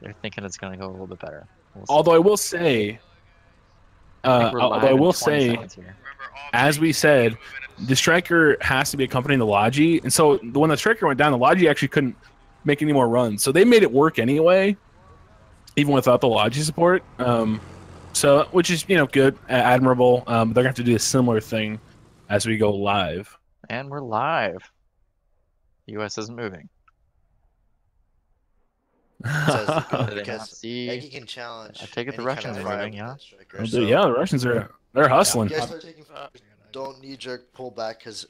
they're thinking it's going to go a little bit better. We'll although I will say, uh, I although I will say, as we said, the Stryker has to be accompanying the Logi, and so when the Stryker went down, the Logi actually couldn't make any more runs. So they made it work anyway, even without the Logi support. Um, so which is you know good, admirable. Um, they're gonna have to do a similar thing as we go live. And we're live. The U S isn't moving. Says because see, I can challenge. I take it the Russians kind of are moving, yeah. Striker, so. Yeah, the Russians are they're hustling. Yeah, they're taking, don't knee jerk pull back because.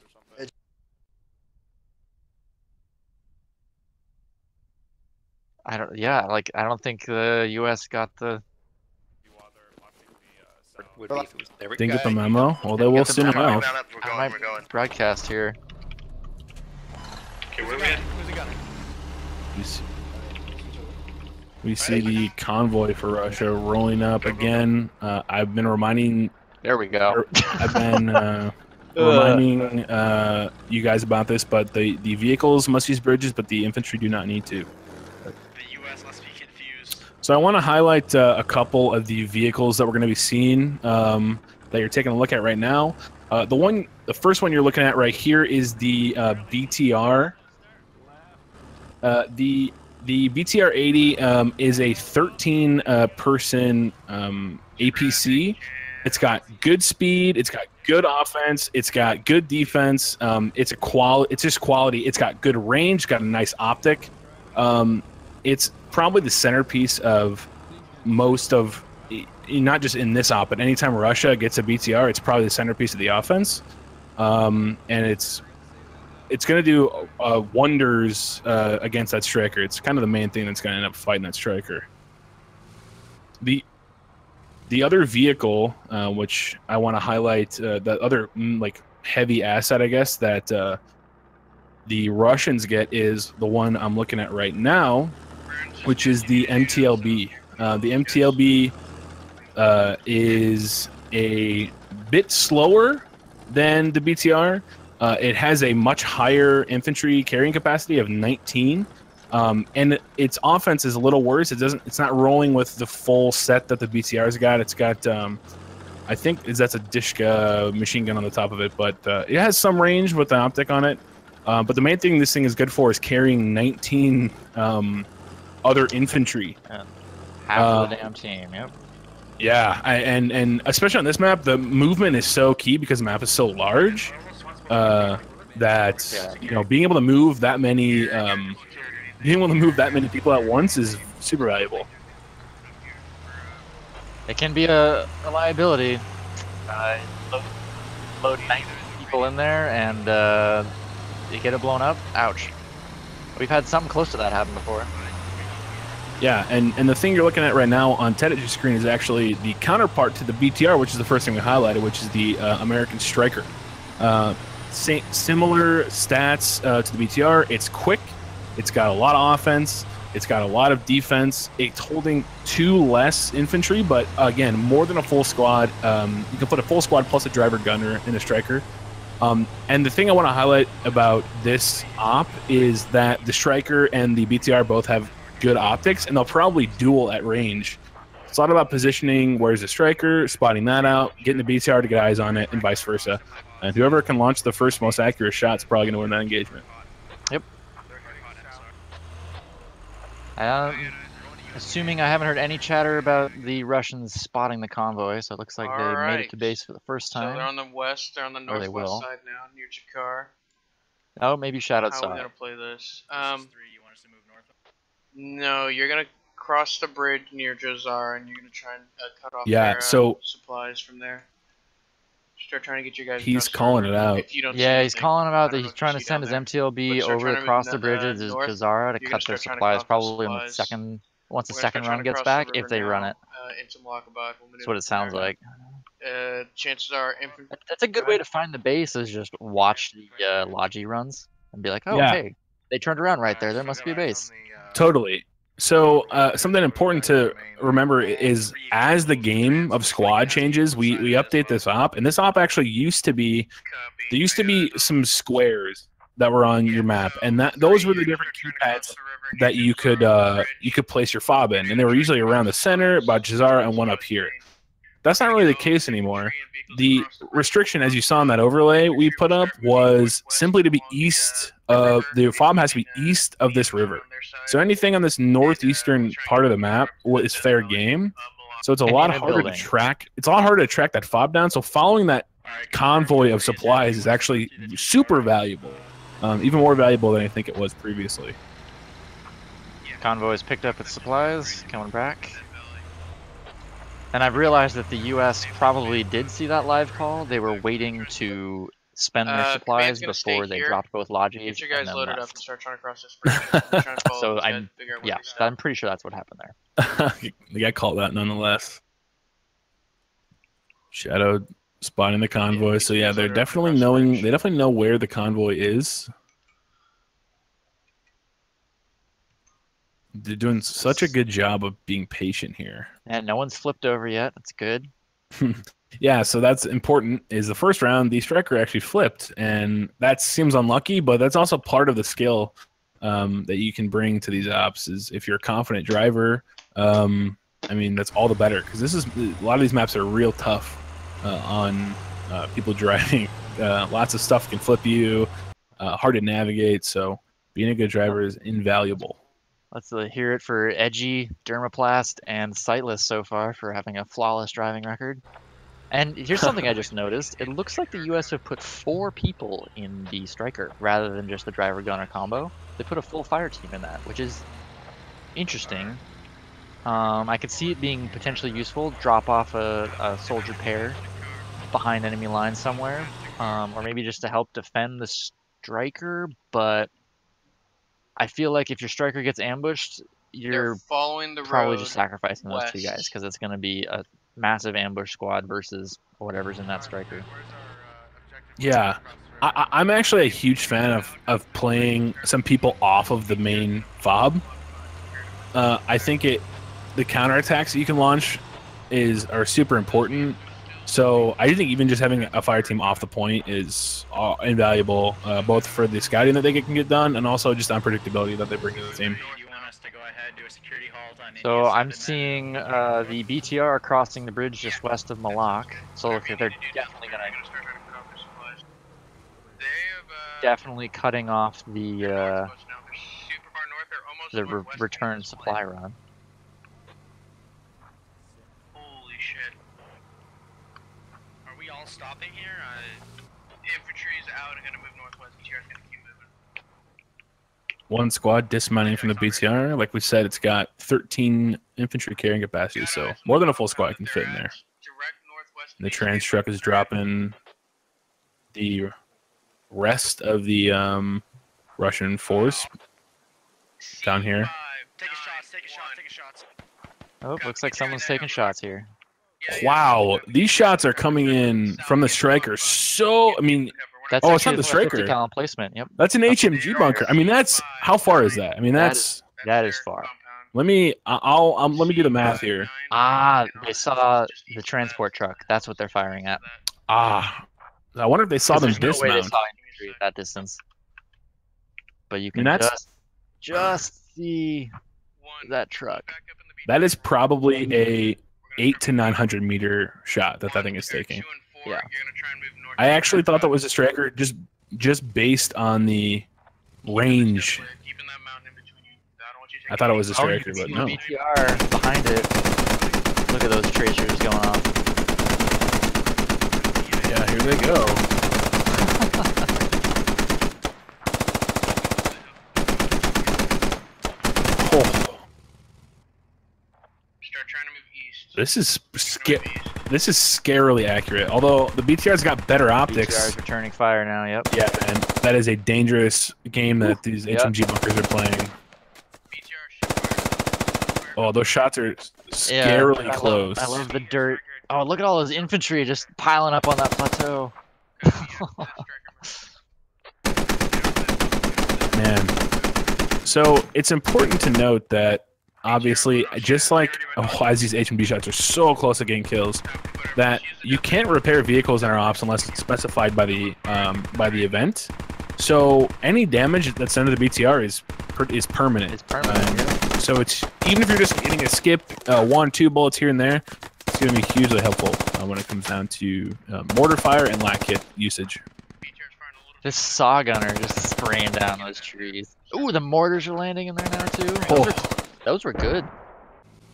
I don't. Yeah, like I don't think the U S got the. Would be, every didn't guy, get the memo. Well, they will soon enough. I might broadcast here. Okay, where we at? Where's the gun? You see. We see the convoy for Russia rolling up again. Uh, I've been reminding. There we go. I've been uh, reminding uh, you guys about this, but the the vehicles must use bridges, but the infantry do not need to. The U S must be confused. So I want to highlight uh, a couple of the vehicles that we're going to be seeing um, that you're taking a look at right now. Uh, the one, the first one you're looking at right here is the uh, B T R. Uh, the The B T R eighty um, is a thirteen person uh, um, A P C. It's got good speed. It's got good offense. It's got good defense. Um, it's a quali It's just quality. It's got good range. Got a nice optic. Um, it's probably the centerpiece of most of, not just in this op, but anytime Russia gets a B T R, it's probably the centerpiece of the offense. Um, and it's. It's going to do uh, wonders uh, against that Stryker. It's kind of the main thing that's going to end up fighting that Stryker. The the other vehicle, uh, which I want to highlight, uh, the other like heavy asset, I guess, that uh, the Russians get is the one I'm looking at right now, which is the M T L B. Uh, the M T L B uh, is a bit slower than the B T R. Uh, it has a much higher infantry carrying capacity of nineteen, um, and its offense is a little worse. It doesn't. It's not rolling with the full set that the B T R's got. It's got, um, I think, is that's a Dishka machine gun on the top of it, but uh, it has some range with an optic on it. Uh, but the main thing this thing is good for is carrying nineteen um, other infantry. Yeah. Half uh, of the damn team. Yep. Yeah, I, and and especially on this map, the movement is so key because the map is so large. Uh, that you know, being able to move that many, um, being able to move that many people at once is super valuable. It can be a, a liability. Uh, load, load ninety people in there and uh, you get it blown up. Ouch. We've had something close to that happen before. Yeah, and, and the thing you're looking at right now on Tedish screen is actually the counterpart to the B T R, which is the first thing we highlighted, which is the uh, American Stryker. Uh, similar stats uh, to the B T R. It's quick. It's got a lot of offense. It's got a lot of defense. It's holding two less infantry, but again, more than a full squad. Um, you can put a full squad plus a driver gunner and a Stryker. Um, and the thing I want to highlight about this op is that the Stryker and the B T R both have good optics, and they'll probably duel at range. It's a lot about positioning. Where's the Stryker, spotting that out, getting the B T R to get eyes on it, and vice versa. And whoever can launch the first most accurate shot is probably going to win that engagement. Yep. Um, assuming I haven't heard any chatter about the Russians spotting the convoy, so it looks like All they right. made it to base for the first time. So they're on the west, they're on the northwest side now, near Jakar. Oh, maybe shout outside. How are we going to play this? Um, No, you're gonna cross the bridge near Jazaara, and you're gonna try and uh, cut off yeah, their so, uh, supplies from there. Start trying to get your guys. He's calling it out. If you don't yeah, he's calling him out that he's trying to send his M T L B over across the bridge to Jazaara to cut their supplies. Probably in the second, once the second run gets back, if they run it. That's what it sounds like. Uh, chances are, infantry. That's a good way to find the base. Is just watch the uh, Logi runs and be like, oh, yeah. hey, they turned around right there. There must be a base. Totally. So uh, something important to remember is as the game of squad changes, we, we update this op. And this op actually used to be, there used to be some squares that were on your map. And that those were the different keypads that you could uh, you could place your fob in. And they were usually around the center, about Jazaara, and one up here. That's not really the case anymore. The restriction, as you saw in that overlay we put up, was simply to be east of, the fob has to be east of this river. So anything on this northeastern part of the map is fair game. So it's a lot harder to track. It's a lot harder to track that fob down. So following that convoy of supplies is actually super valuable, um, even more valuable than I think it was previously. Convoy has picked up its supplies, coming back. And I've realized that the U S probably did see that live call. They were waiting to spend their uh, supplies before they here. dropped both Logis. Get your guys and loaded left. up and start trying to cross this bridge. trying to so I'm, yeah, I'm pretty sure that's what happened there. They got called out nonetheless. Shadow spotting the convoy. Yeah, so yeah, they're definitely knowing. Bridge. They definitely know where the convoy is. They're doing such a good job of being patient here. Yeah, no one's flipped over yet. That's good. Yeah, so that's important. Is the first round the Stryker actually flipped, and that seems unlucky, but that's also part of the skill um, that you can bring to these ops. Is if you're a confident driver, um, I mean that's all the better, because this is a lot of these maps are real tough uh, on uh, people driving. Uh, lots of stuff can flip you, uh, hard to navigate. So being a good driver is invaluable. Let's uh, hear it for Edgy, Dermoplast, and Sightless so far for having a flawless driving record. And here's something I just noticed. It looks like the U S have put four people in the Stryker rather than just the driver-gunner combo. They put a full fire team in that, which is interesting. Um, I could see it being potentially useful. Drop off a, a soldier pair behind enemy lines somewhere, um, or maybe just to help defend the Stryker, but I feel like if your Stryker gets ambushed, you're following the probably just sacrificing those west. two guys, because it's going to be a massive ambush squad versus whatever's in that Stryker. Yeah, I, I'm actually a huge fan of, of playing some people off of the main fob. Uh, I think it the counterattacks that you can launch is are super important. So I think even just having a fire team off the point is uh, invaluable, uh, both for the scouting that they can get done and also just unpredictability that they bring to the team. So I'm seeing uh, the B T R crossing the bridge just west of Malak. So look, they're definitely gonna definitely cutting off the uh, the re return supply run. Stopping here. Uh, infantry's out. Gonna move northwest. B T R's gonna keep moving. One squad dismounting from the B T R. Like we said, it's got thirteen infantry carrying capacity, so more than a full squad can fit in there. And the trans truck is dropping the rest of the um, Russian force down here. Take a shot, take a shot, take a shot. Oh, looks like someone's taking shots here. Wow, these shots are coming in from the Stryker. So, I mean, that's oh, it's not the Stryker. Calum placement. Yep. That's an H M G bunker. I mean, that's how far is that? I mean, that's that is, that is far. Let me, I'll, um, let me do the math here. Ah, they saw the transport truck. That's what they're firing at. Ah, I wonder if they saw them dismount. No way they saw infantry at that distance. But you can that's, just just see that truck. That is probably a eight to nine hundred meter shot that that thing is taking. Yeah, I actually thought that was a Stryker just just based on the range. I thought it was a Stryker, but no. B T R behind it. Look at those tracers going on. Yeah, here they go. Oh. This is skip. This is scarily accurate, although the B T R's got better optics. B T R's returning fire now, yep. Yeah, and that is a dangerous game that Ooh, these H M G yep. bunkers are playing. Oh, those shots are scarily yeah, I close. Love, I love the dirt. Oh, look at all those infantry just piling up on that plateau. Man. So it's important to note that obviously, just like oh, as these H M G shots are so close to getting kills, that you can't repair vehicles in our ops unless it's specified by the um, by the event. So any damage that's under the B T R is per is permanent. It's permanent. Um, yeah. So it's even if you're just getting a skip, uh, one, two bullets here and there, it's going to be hugely helpful uh, when it comes down to uh, mortar fire and lat kit usage. This saw gunner just spraying down those trees. Ooh, the mortars are landing in there now too. Oh. Those were good.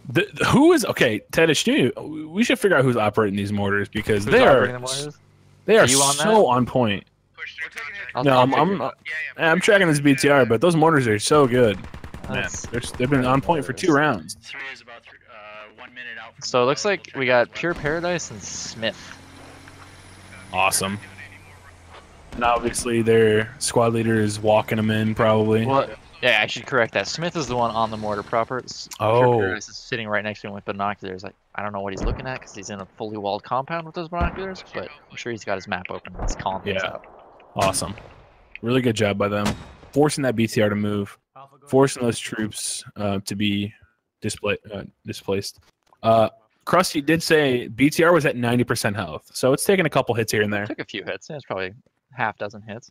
The, who is okay? Tedish, you, we should figure out who's operating these mortars because who's they are the mortars? They are, are you on so that? on point. I'll, no, I'll I'm I'm, yeah, yeah, I'm tracking this B T R, but those mortars are so good. Man, they've been on point for two rounds. Three is about three, uh, one minute out. So it looks like we got Pure Paradise and Smith. Awesome. And obviously their squad leader is walking them in probably. Well, yeah, I should correct that. Smith is the one on the mortar proper. Oh. Pure Paradise is sitting right next to him with binoculars. Like, I don't know what he's looking at because he's in a fully walled compound with those binoculars, but I'm sure he's got his map open. He's calling things yeah. out. Awesome. Really good job by them. Forcing that B T R to move. Forcing those troops uh, to be displa uh, displaced. Uh, Krusty did say B T R was at ninety percent health, so it's taken a couple hits here and there. It took a few hits. It's probably half dozen hits.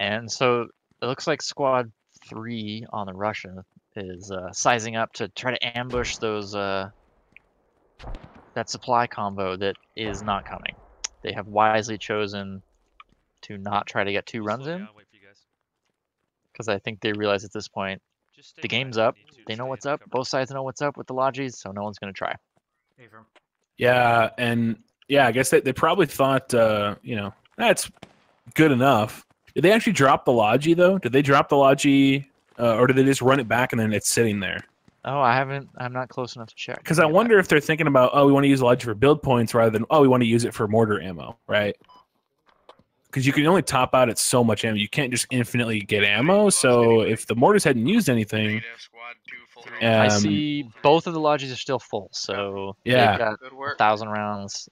And so it looks like Squad three on the Russian is uh, sizing up to try to ambush those uh, that supply combo that is not coming. They have wisely chosen to not try to get two runs in, because I think they realize at this point the game's up. They know what's up. Both sides know what's up with the Lodgies, so no one's going to try. Yeah, and yeah, I guess they, they probably thought, uh, you know, that's good enough. Did they actually drop the Lodgy, though? Did they drop the Lodgy, uh, or did they just run it back and then it's sitting there? Oh, I haven't. I'm not close enough to check. Because I wonder if they're thinking about, oh, we want to use the Lodgy for build points rather than, oh, we want to use it for mortar ammo, right? Because you can only top out at so much ammo. You can't just infinitely get ammo. So if the mortars hadn't used anything, um, I see both of the Lodges are still full. So yeah, got a thousand rounds,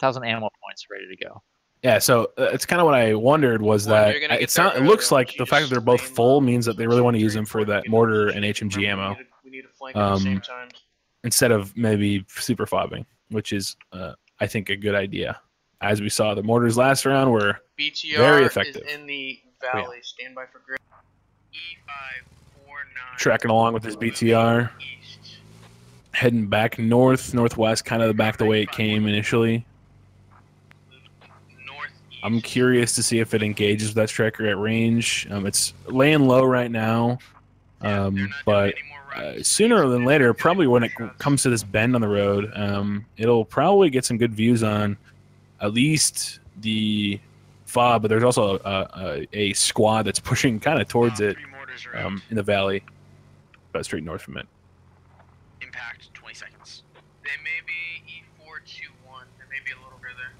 thousand ammo points ready to go. Yeah, so uh, it's kind of what I wondered was that well, it's not, it looks like the fact that they're both full means that they really want to use them for that mortar and H M G ammo, um, instead of maybe super fobbing, which is uh, I think a good idea. As we saw, the mortars last round were B T R very effective. Is in the valley. Yeah. Stand by for grid. E five four nine. Tracking along with this B T R. East. Heading back north, northwest, kind of back the way it came initially. Northeast. I'm curious to see if it engages with that Stryker at range. Um, it's laying low right now, um, yeah, but uh, sooner than later, probably when it comes to this bend on the road, um, it'll probably get some good views on at least the fob, but there's also a, a, a squad that's pushing kind of towards it. Perimeter's around. Um, in the valley, about straight north from it. Impact, twenty seconds. They may be E four two one. They may be a little further.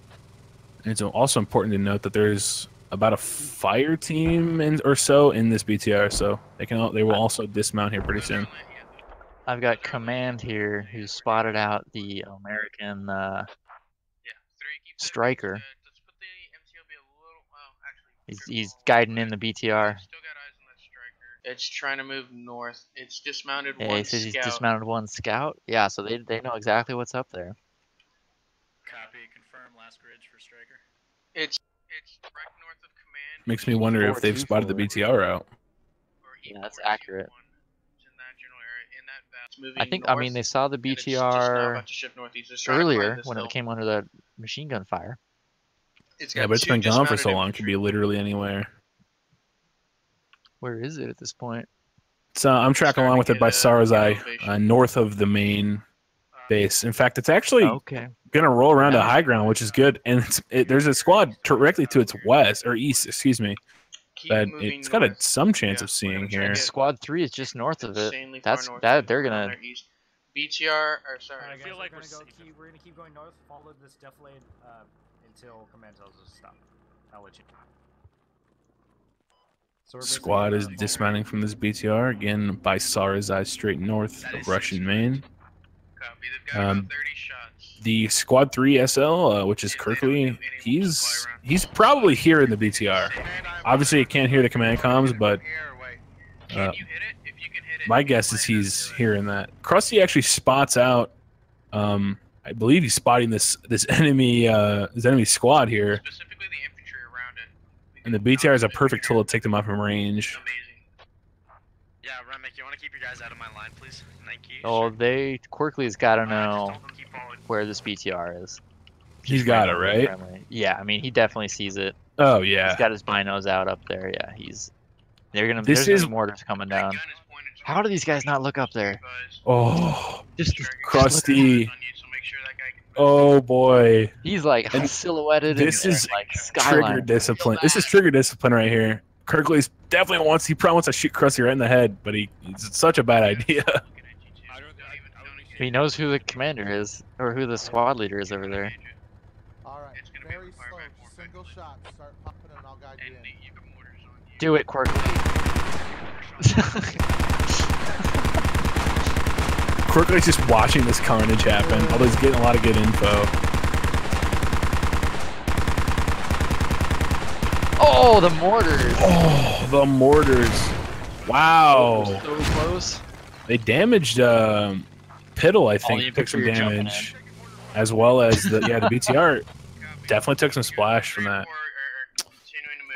And it's also important to note that there's about a fire team in, or so in this B T R, so they can they will also dismount here pretty soon. I've got Command here, who spotted out the American uh, yeah, three, Stryker. Let's put the M T L B a little, well, actually, he's, he's guiding in the B T R. Still got eyes on that Stryker. It's trying to move north. It's dismounted yeah, one he says scout. He's dismounted one scout. Yeah, so they they know exactly what's up there. Copy. Confirm last bridge for Stryker. It's it's direct north of Command. Makes me wonder if they've spotted the B T R out. Yeah, that's accurate. I think north. I mean they saw the B T R earlier when hill. It came under the machine gun fire. It's yeah, but it's been gone for so long; it could be literally anywhere. Where is it at this point? So uh, I'm tracking along with it by Sara's Eye, uh, north of the main base. In fact, it's actually okay. Gonna roll around yeah. to high ground, which is good. And it's, it, there's a squad directly to its west or east, excuse me. But it's got a, some chance yeah, of seeing here. Squad three is just north of it. That's north that they're gonna. B T R, or sorry. Right, guys, I feel like we're, we're, gonna go keep, we're gonna keep going north, follow this defilade uh, until command tells us to stop. I'll let you know. So Squad is dismounting from this B T R again by Sara's Eye, straight north of Russian Main. Um, the Squad three S L, uh, which is Kirkley, he's he's probably here in the B T R. Obviously, I can't hear the command comms, but uh, my guess is he's here in that. Krusty actually spots out. Um, I believe he's spotting this this enemy uh, this enemy squad here. Specifically, the infantry around it. And the B T R is a perfect tool to take them off from range. Yeah, Remick, you want to keep your guys out of my line, please? Thank you. Oh, they Quirkley's got to know where this B T R is. He's got it, right? Yeah, I mean, he definitely sees it. Oh yeah. He's got his binos out up there. Yeah, he's. They're gonna. This is mortars coming down. How do these guys not look up there? Oh, just Krusty. Oh boy. He's like and silhouetted. This in is there, like skyline. Trigger discipline. This is trigger discipline right here. Kirkley's definitely wants. He probably wants to shoot Krusty right in the head, but he it's such a bad idea. He knows who the commander is, or who the squad leader is over there. All right. It's gonna very be slow. Single shot. Start popping and I'll guide you in. Do it, Quirkley. Quirkley's just watching this carnage happen, although he's getting a lot of good info. Oh, the mortars! Oh, the mortars! Wow! So close. They damaged uh, Piddle, I think, oh, took some damage, as well as the yeah the B T R. Definitely took some splash from that.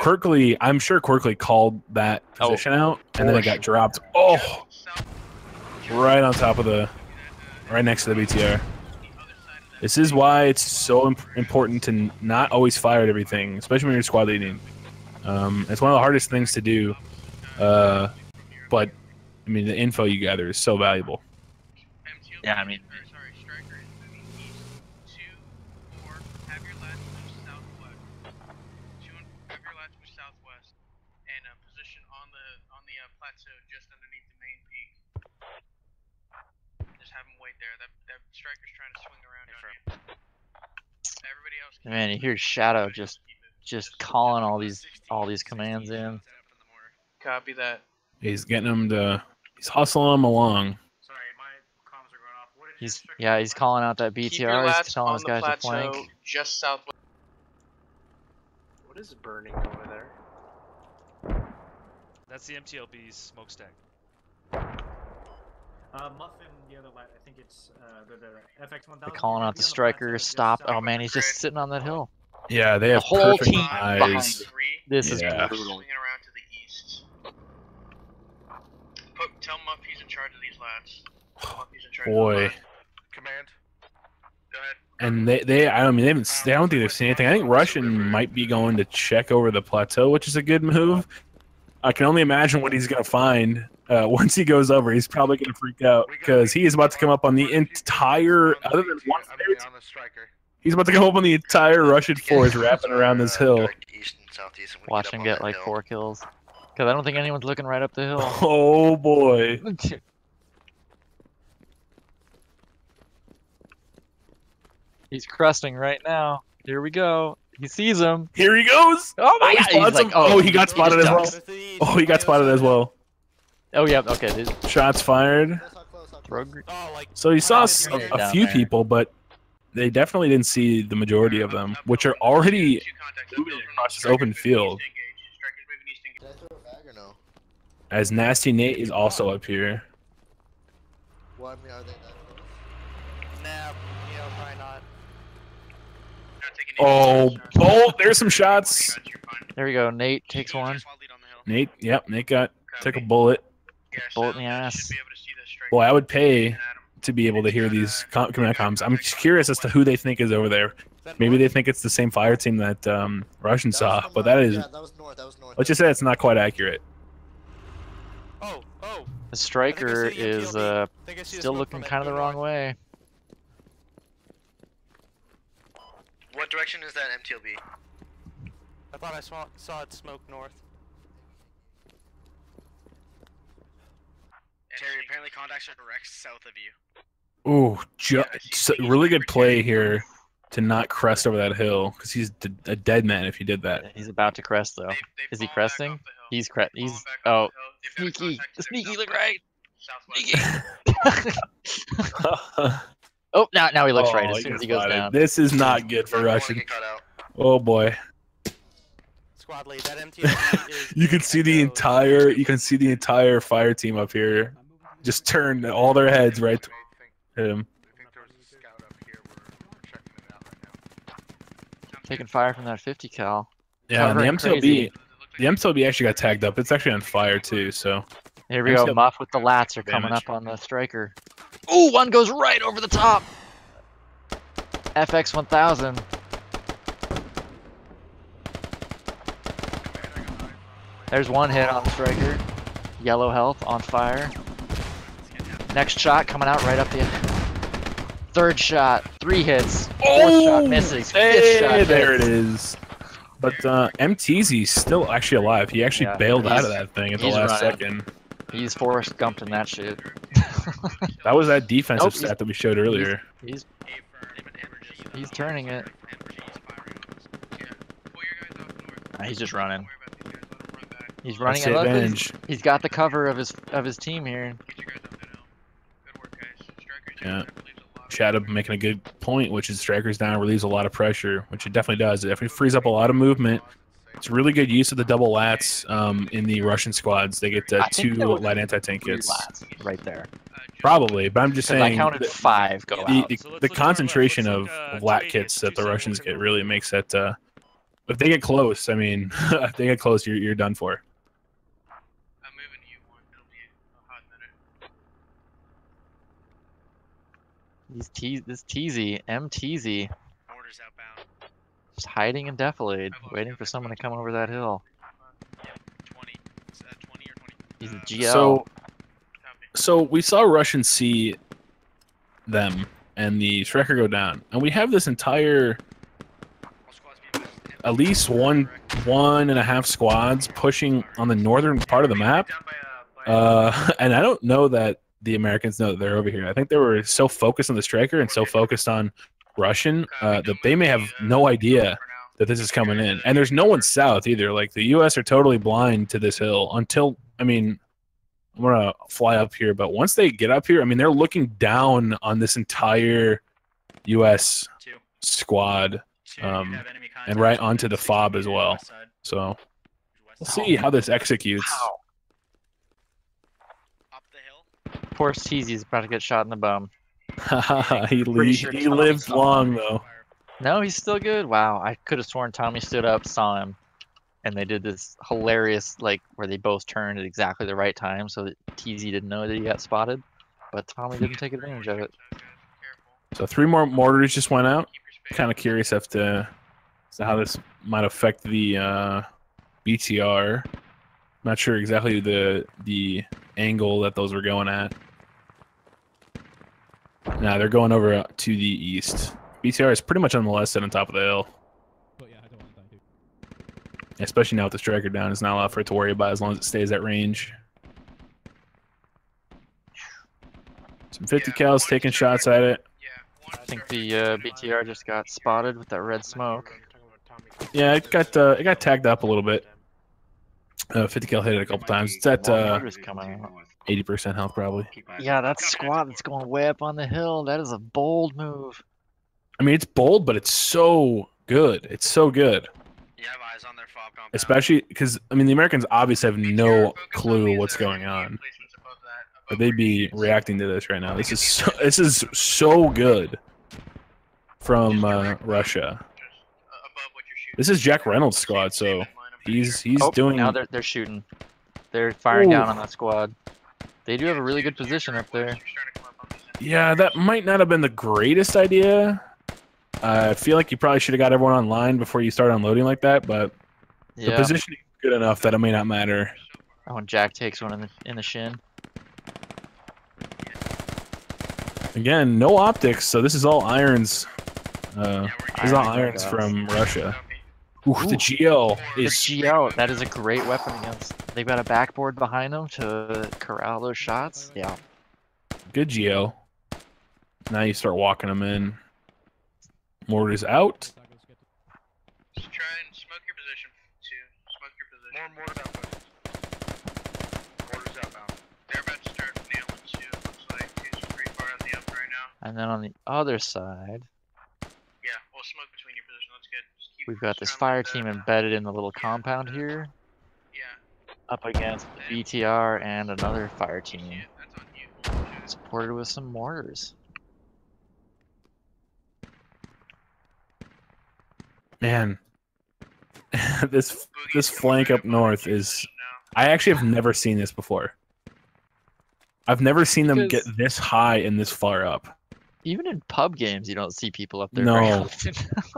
Kirkley, I'm sure Kirkley called that position oh, out, and then it got dropped. Oh, right on top of the, right next to the B T R. This is why it's so imp important to not always fire at everything, especially when you're squad leading. Um, it's one of the hardest things to do, uh, but I mean the info you gather is so valuable. Yeah, I mean. Man, you hear Shadow just, just calling all these, all these commands in. Copy that. He's getting them to, he's hustling them along. Sorry, my comms are going off. What did he's, yeah, he's calling out that B T R. He's telling his guys to flank. Just southwest. What is burning over there? That's the M T L B smokestack. Uh, Muff and the other lad, I think it's uh, the, the F X one thousand. They're calling out the Striker, stop. Oh man, he's just sitting on that hill. Yeah, they have the whole perfect team eyes. This yeah. is brutal. Around to the east. Put, tell Muff he's in charge of these lads. Muff, he's in charge Boy. Of the lads. Command. Go ahead. And they, they I mean, they haven't. They don't think they've seen anything. I think Russian might be going to check over the plateau, which is a good move. I can only imagine what he's gonna find. Uh, once he goes over, he's probably going to freak out because he is about to come up on the entire, other than one Striker. He's about to come up on the entire Russian force wrapping around this hill. Watch him get like four kills. Because I don't think anyone's looking right up the hill. Oh boy. He's cresting right now. Here we go. He sees him. Here he goes. Oh my oh, god. He's like, oh, oh, he got spotted as well. Oh, he got spotted as well. Oh, yeah. Okay. Dude. Shots fired. So you saw a, a few people, but they definitely didn't see the majority of them, which are already moving across this open field. As Nasty Nate is also up here. Well, I mean, are they that close? Nah, you know, probably not. Oh, Bolt! There's some shots. There we go. Nate takes one. Nate, yep, Nate got took a bullet. Bullet in the ass. Boy, I would pay to be able to hear these com command comms. I'm curious as to who they think is over there. Maybe they think it's the same fire team that um, Russian saw, but that is. Let's just say it's not quite accurate. Oh, oh. The Stryker is uh, still looking kind of the wrong way. What direction is that M T L B? I thought I saw, saw it smoke north. Terry, apparently contacts are direct south of you. Ooh, yeah, so really good play here to not crest over that hill, because he's d a dead man if he did that. Yeah, he's about to crest, though. They've, they've is he cresting? He's cre He's oh, sneaky, sneaky, look right. Sneaky. Oh, now now he looks oh, right as soon as he goes down. This is not good for Russian. Oh boy. Squad lead, that M T L B is you can see the entire you can see the entire fire team up here. Just turn all their heads right to him. Taking fire from that fifty cal. Yeah, and the M T L B the M T L B actually got tagged up. It's actually on fire too, so here we go. Muff with the lats are coming up on the Stryker. Ooh, one goes right over the top. F X one thousand. There's one hit on the Stryker. Yellow health on fire. Next shot coming out right up the end. Third shot, three hits. Fourth oh, shot misses. Fifth shot hits. There it is. But uh, M T Z's still actually alive. He actually yeah, bailed out of that thing at the last running. second. He's Forrest Gumped in that shit. That was that defensive nope, stat that we showed earlier. He's, he's, he's turning it. Nah, he's just running. He's running at advantage. He's got the cover of his of his team here. Yeah. Shadow making a good point, which is Stryker's down relieves a lot of pressure, which it definitely does. It definitely frees up a lot of movement. It's really good use of the double lats um, in the Russian squads. They get uh, two light anti-tank hits. Right there. Probably, but I'm just saying. I counted five go out. The, the, so the concentration of, like, uh, of lat kits that the Russians get really makes that. Uh, if they get close, I mean, if they get close, you're, you're done for. I'm moving to you one. It'll be a hot minute. He's this T Z, M T Z. Orders outbound. Just hiding in Defilade, waiting for someone to come over that hill. He's a G L. So, so we saw Russian see them, and the Stryker go down, and we have this entire, at least one, one and a half squads pushing on the northern part of the map, uh, and I don't know that the Americans know that they're over here. I think they were so focused on the Stryker and so focused on Russian uh, that they may have no idea that this is coming in, and there's no one south either. Like the U S are totally blind to this hill until, I mean, I'm gonna fly up here, but once they get up here, I mean, they're looking down on this entire U S squad um, and right onto the fob as well. So we'll see how this executes. Poor Steezy is about to get shot in the bum. he li sure he lives long though. No, he's still good. Wow, I could have sworn Tommy stood up, saw him, and they did this hilarious like where they both turned at exactly the right time, so that T Z didn't know that he got spotted, but Tommy didn't take advantage of it. So three more mortars just went out. Kind of curious as to how this might affect the uh, B T R. Not sure exactly the the angle that those were going at. Nah, they're going over to the east. B T R is pretty much unmolested on top of the hill. Especially now with the Stryker down, it's not a lot for it to worry about as long as it stays at range. Some fifty yeah, cals taking shots at it. Yeah, I think the uh, B T R just got spotted with that red smoke. Yeah, it got uh, it got tagged up a little bit. Uh, fifty cal hit it a couple times. It's at uh, eighty percent health probably. Yeah, that squad that's going way up on the hill, that is a bold move. I mean, it's bold, but it's so good. It's so good. Yeah, I have eyes on their fob compound. Especially because, I mean, the Americans obviously have no clue what's going on. But they'd be reacting to this right now. This is so, this is so good from uh, Russia. This is Jack Reynolds' squad, so he's he's oh, doing. Now they're they're shooting. They're firing Ooh. down on that squad. They do have a really good position up there. Yeah, that might not have been the greatest idea. I feel like you probably should have got everyone online before you start unloading like that, but yeah. The positioning is good enough that it may not matter. Oh, and Jack takes one in the in the shin. Again, no optics, so this is all irons. Uh, this is all irons from Russia. Ooh, the G L is the G L. That is a great weapon against. They've got a backboard behind them to corral those shots. Yeah. Good G L. Now you start walking them in. Mortar's out. Just try and smoke your position. Two. Smoke your position. More mortar outbound. Mortar's outbound. They're about to start nailing two. Looks like it's pretty far on the up right now. And then on the other side. Yeah, we'll smoke between your position. That's good. Just keep we've got this fire team the, embedded in the little yeah, compound yeah. here. Yeah. Up against the B T R and another fire team. Yeah, that's on you. We'll supported with some mortars. Man, this this flank up north is... I actually have never seen this before. I've never seen them get this high and this far up. Even in pub games, you don't see people up there. No,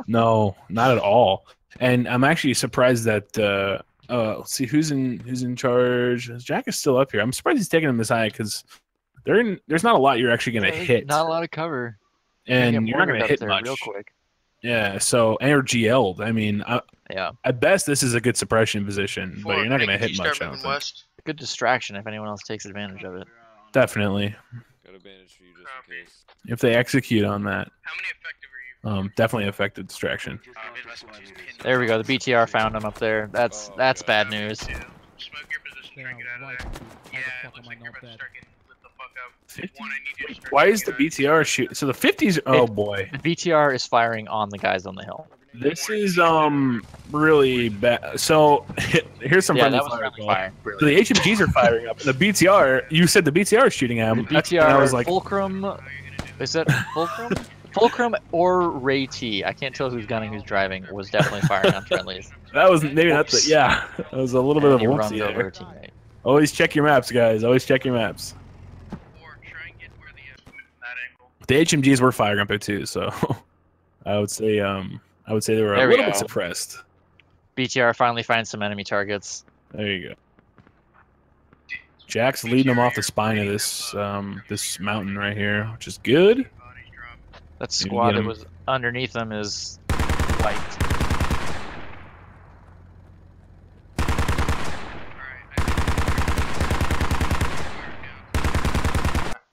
no, not at all. And I'm actually surprised that... Uh, uh, let's see, who's in who's in charge? Jack is still up here. I'm surprised he's taking them this high because there's not a lot you're actually going to hit. Not a lot of cover. And you're not going to hit much. Real quick. Yeah, so, or G L'd. I mean, I, yeah. At best, this is a good suppression position, Before, but you're not going to hit you much on it. Good distraction if anyone else takes advantage of it. Definitely. Got advantage for you just in case. If they execute on that. How many effective are you? Um, definitely effective distraction. Uh, there we go. The B T R found him up there. That's oh, that's God. bad news. Smoke your position, yeah, try and get out of there. Yeah, it looks like you're about to start getting Why is the B T R shoot? So the fifties. Oh boy. The B T R is firing on the guys on the hill. This is um really bad. So here's some yeah, friendly fire. So the H M Gs are firing up. The B T R. You said the B T R is shooting at him. The B T R. I was like, Fulcrum. Is that Fulcrum? Fulcrum or Ray T. I can't tell who's gunning, who's driving. Was definitely firing on friendlies. That was maybe that's it. Yeah, that was a little and bit of a whoopsie there. Teammate. Always check your maps, guys. Always check your maps. The H M Gs were firing up there too, so I would say um I would say they were a little bit suppressed. B T R finally finds some enemy targets. There you go. Jack's leading them off the spine of this um this mountain right here, which is good. That squad that was underneath them is light.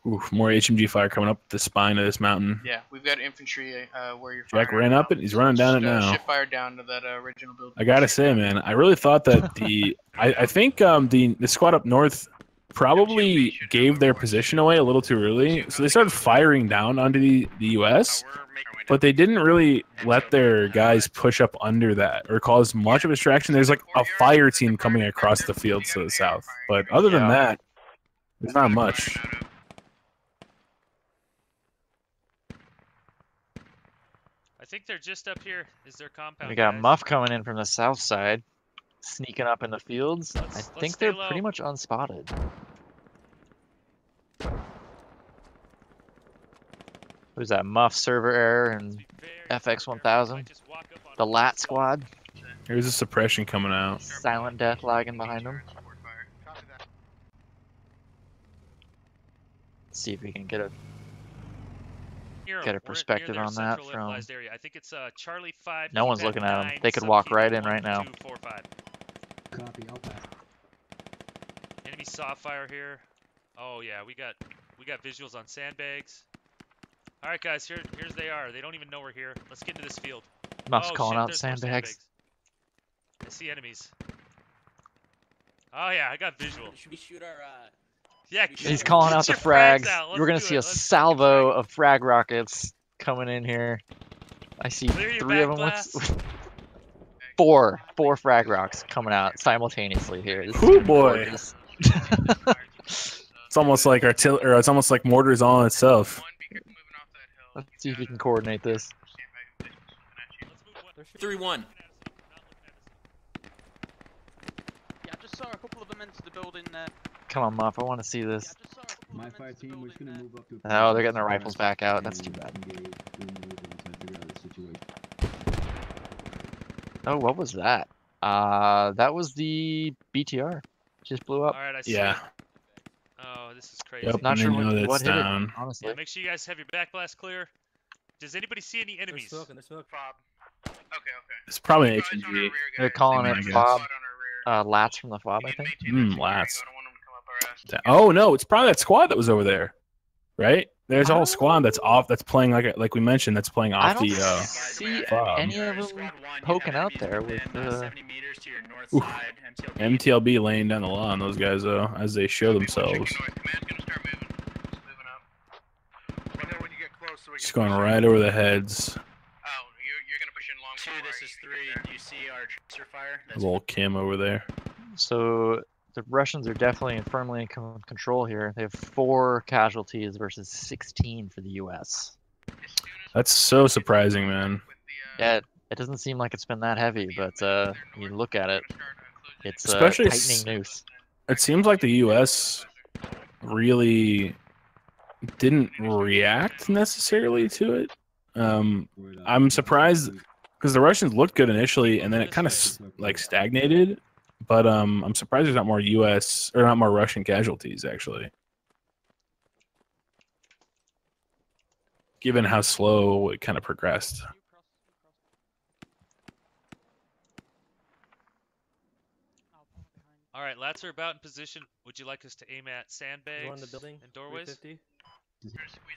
Oof, more H M G fire coming up the spine of this mountain. Yeah, we've got infantry uh, where you're Jack ran up it. He's running down Just, it now. Uh, ship fire down to that uh, original building. I gotta say, man, I really thought that the... I, I think um, the, the squad up north probably gave their position away a little too early. So they started firing down onto the, the U S, but they didn't really let their guys push up under that or cause much of a distraction. There's like a fire team coming across the fields to the south. But other than that, there's not much. I think they're just up here. Is their compound? We got guys. Muff coming in from the south side, sneaking up in the fields. Let's, I let's think they're low. pretty much unspotted. Who's that? Muff server error and F X one thousand. The Lat squad. Here's a suppression coming out. Silent Death lagging behind them. Let's see if we can get a Here, get a perspective on that from. I think it's uh, Charlie five. No one's looking at them. They could walk right in right now. two four five. Copy. I'll back. Enemy soft fire here. Oh yeah, we got we got visuals on sandbags. All right, guys. Here, here's they are. They don't even know we're here. Let's get into this field. Muff's oh, calling shit, out sandbags. sandbags. I see enemies. Oh yeah, I got visual. Should we shoot our? Uh... Yeah, he's calling out the frags. frags out. We're gonna see it. a Let's salvo of frag rockets coming in here. I see Clear three of them. With... four, four frag rocks coming out simultaneously here. This Ooh boy! It's almost like artillery, or it's almost like mortars on itself. Let's see if we can coordinate this. three one. Yeah, I just saw a couple of them into the building there. Come on, Muff, I want to see this. My fire team was gonna move up to oh, they're getting their rifles back out. That's too bad. Oh, what was that? Uh, that was the B T R. Just blew up. All right, I see yeah. It. Oh, this is crazy. Yep, not sure what, what hit down. it, honestly. Yeah, make sure you guys have your backblast clear. Does anybody see any enemies? They're smoking, they're smoking. Bob. Okay, okay. It's probably an H P G. They're calling it Bob. Uh, Lats from the F O B, I think. Mm, Lats. Oh no, it's probably that squad that was over there, right? There's a whole squad that's off, that's playing like like we mentioned, that's playing off the. I don't the, uh, see uh, any of them poking out there with the. Uh, M T L B laying down the law on those guys though, as they show themselves. Just going right over the heads. Two, this is three. Do you see our tracer fire? That's a little Kim over there. So. The Russians are definitely and firmly in control here. They have four casualties versus sixteen for the U S. That's so surprising, man. Yeah, it, it doesn't seem like it's been that heavy, but uh, you look at it, it's especially a tightening noose. It seems like the U S really didn't react necessarily to it. Um, I'm surprised because the Russians looked good initially, and then it kind of like stagnated. But um, I'm surprised there's not more U S or not more Russian casualties actually, given how slow it kind of progressed. All right, Lats are about in position. Would you like us to aim at sandbags on the building and doorways?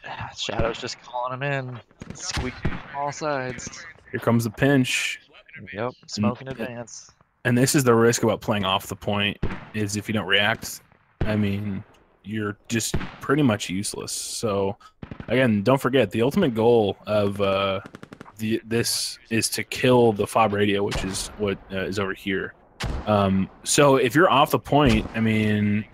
Ah, Shadow's just calling them in, squeaking all sides. Here comes the pinch. Yep, smoke in advance. And this is the risk about playing off the point, is if you don't react, I mean, you're just pretty much useless. So, again, don't forget, the ultimate goal of uh, the, this is to kill the F O B radio, which is what uh, is over here. Um, so if you're off the point, I mean,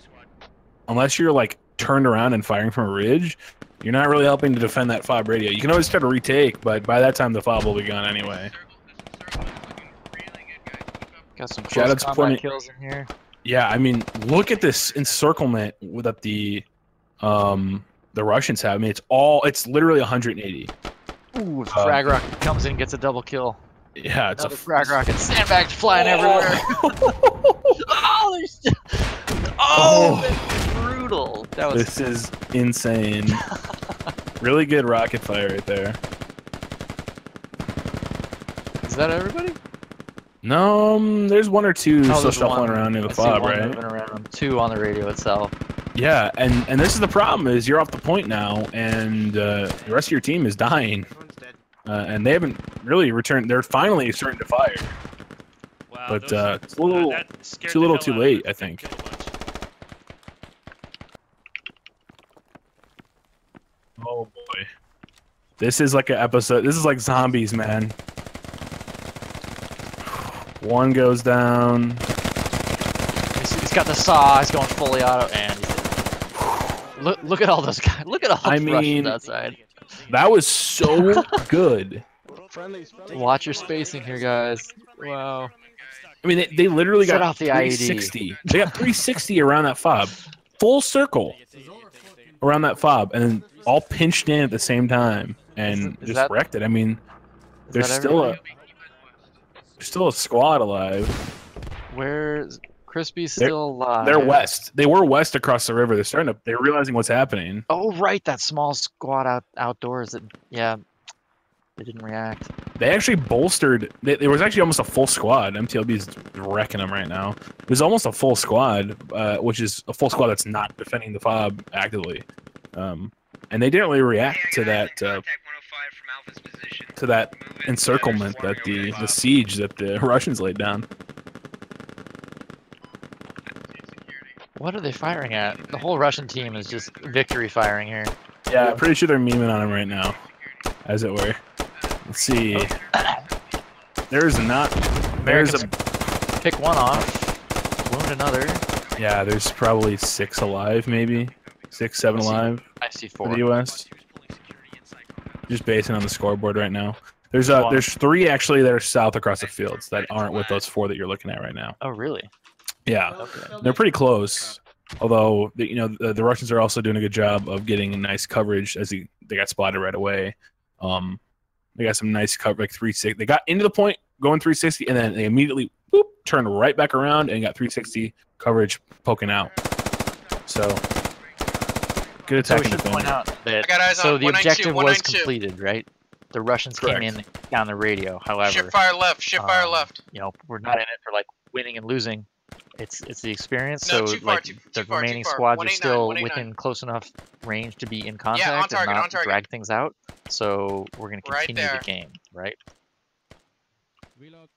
unless you're, like, turned around and firing from a ridge, you're not really helping to defend that F O B radio. You can always try to retake, but by that time the F O B will be gone anyway. Got some close combat kills in here. Yeah, I mean, look at this encirclement that the um, the Russians have. I mean, it's all, it's literally one hundred eighty. Ooh, uh, frag rocket comes in, gets a double kill. Yeah, it's Another a frag rocket. Sandbags flying oh. everywhere. oh, there's. Oh, oh. brutal. That was. This is insane. Really good rocket fire right there. Is that everybody? No, um, there's one or two oh, still shuffling around in the F O B, right? Around, two on the radio itself. Yeah, and, and this is the problem, is you're off the point now, and uh, the rest of your team is dying. Uh, and they haven't really returned. They're finally starting to fire. Wow, but uh, it's a little, uh, too little too late, I think. Oh, boy. This is like an episode. This is like zombies, man. One goes down. He's, he's got the saw. He's going fully auto, and look, look at all those guys. Look at all those Russians outside. That was so good. Watch your spacing here, guys. Wow. I mean, they, they literally Set got off the three sixty. They got three sixty around that F O B, full circle around that F O B, and all pinched in at the same time, and is, is just that, wrecked it. I mean, there's still everybody? a. There's still a squad alive. Where's Crispy's still alive. They're west. They were west across the river. They're starting to. They're realizing what's happening. Oh right, that small squad out outdoors. That, yeah, they didn't react. They actually bolstered. They, there was actually almost a full squad. M T L B's wrecking them right now. It was almost a full squad, uh, which is a full squad that's not defending the fob actively, um, and they didn't really react hey, to that. Uh, from Alpha's position. To that Movement encirclement that the the, the siege that the Russians laid down. What are they firing at? The whole Russian team is just victory firing here. Yeah, I'm pretty sure they're memeing on him right now, as it were. Let's see. There's not... There's a... Pick one off. Wound another. Yeah, there's probably six alive, maybe. Six, seven alive. I see four. For the U S. Just basing on the scoreboard right now. There's uh, there's three, actually, that are south across the fields that aren't with those four that you're looking at right now. Oh, really? Yeah, okay. They're pretty close. Although, you know, the, the Russians are also doing a good job of getting nice coverage as he, they got spotted right away. Um, they got some nice cover, like three sixty. They got into the point, going three sixty, and then they immediately whoop, turned right back around and got three sixty coverage poking out. So, good attack. So, point out that, so the objective was completed, right? The Russians Correct. Came in down the radio, however. Shift fire left, shift um, fire left. You know, we're not in it for, like, winning and losing. It's it's the experience, no, so far, like too, the too remaining far, squads are still within close enough range to be in contact yeah, target, and not drag things out. So we're gonna continue right the game, right? Reload.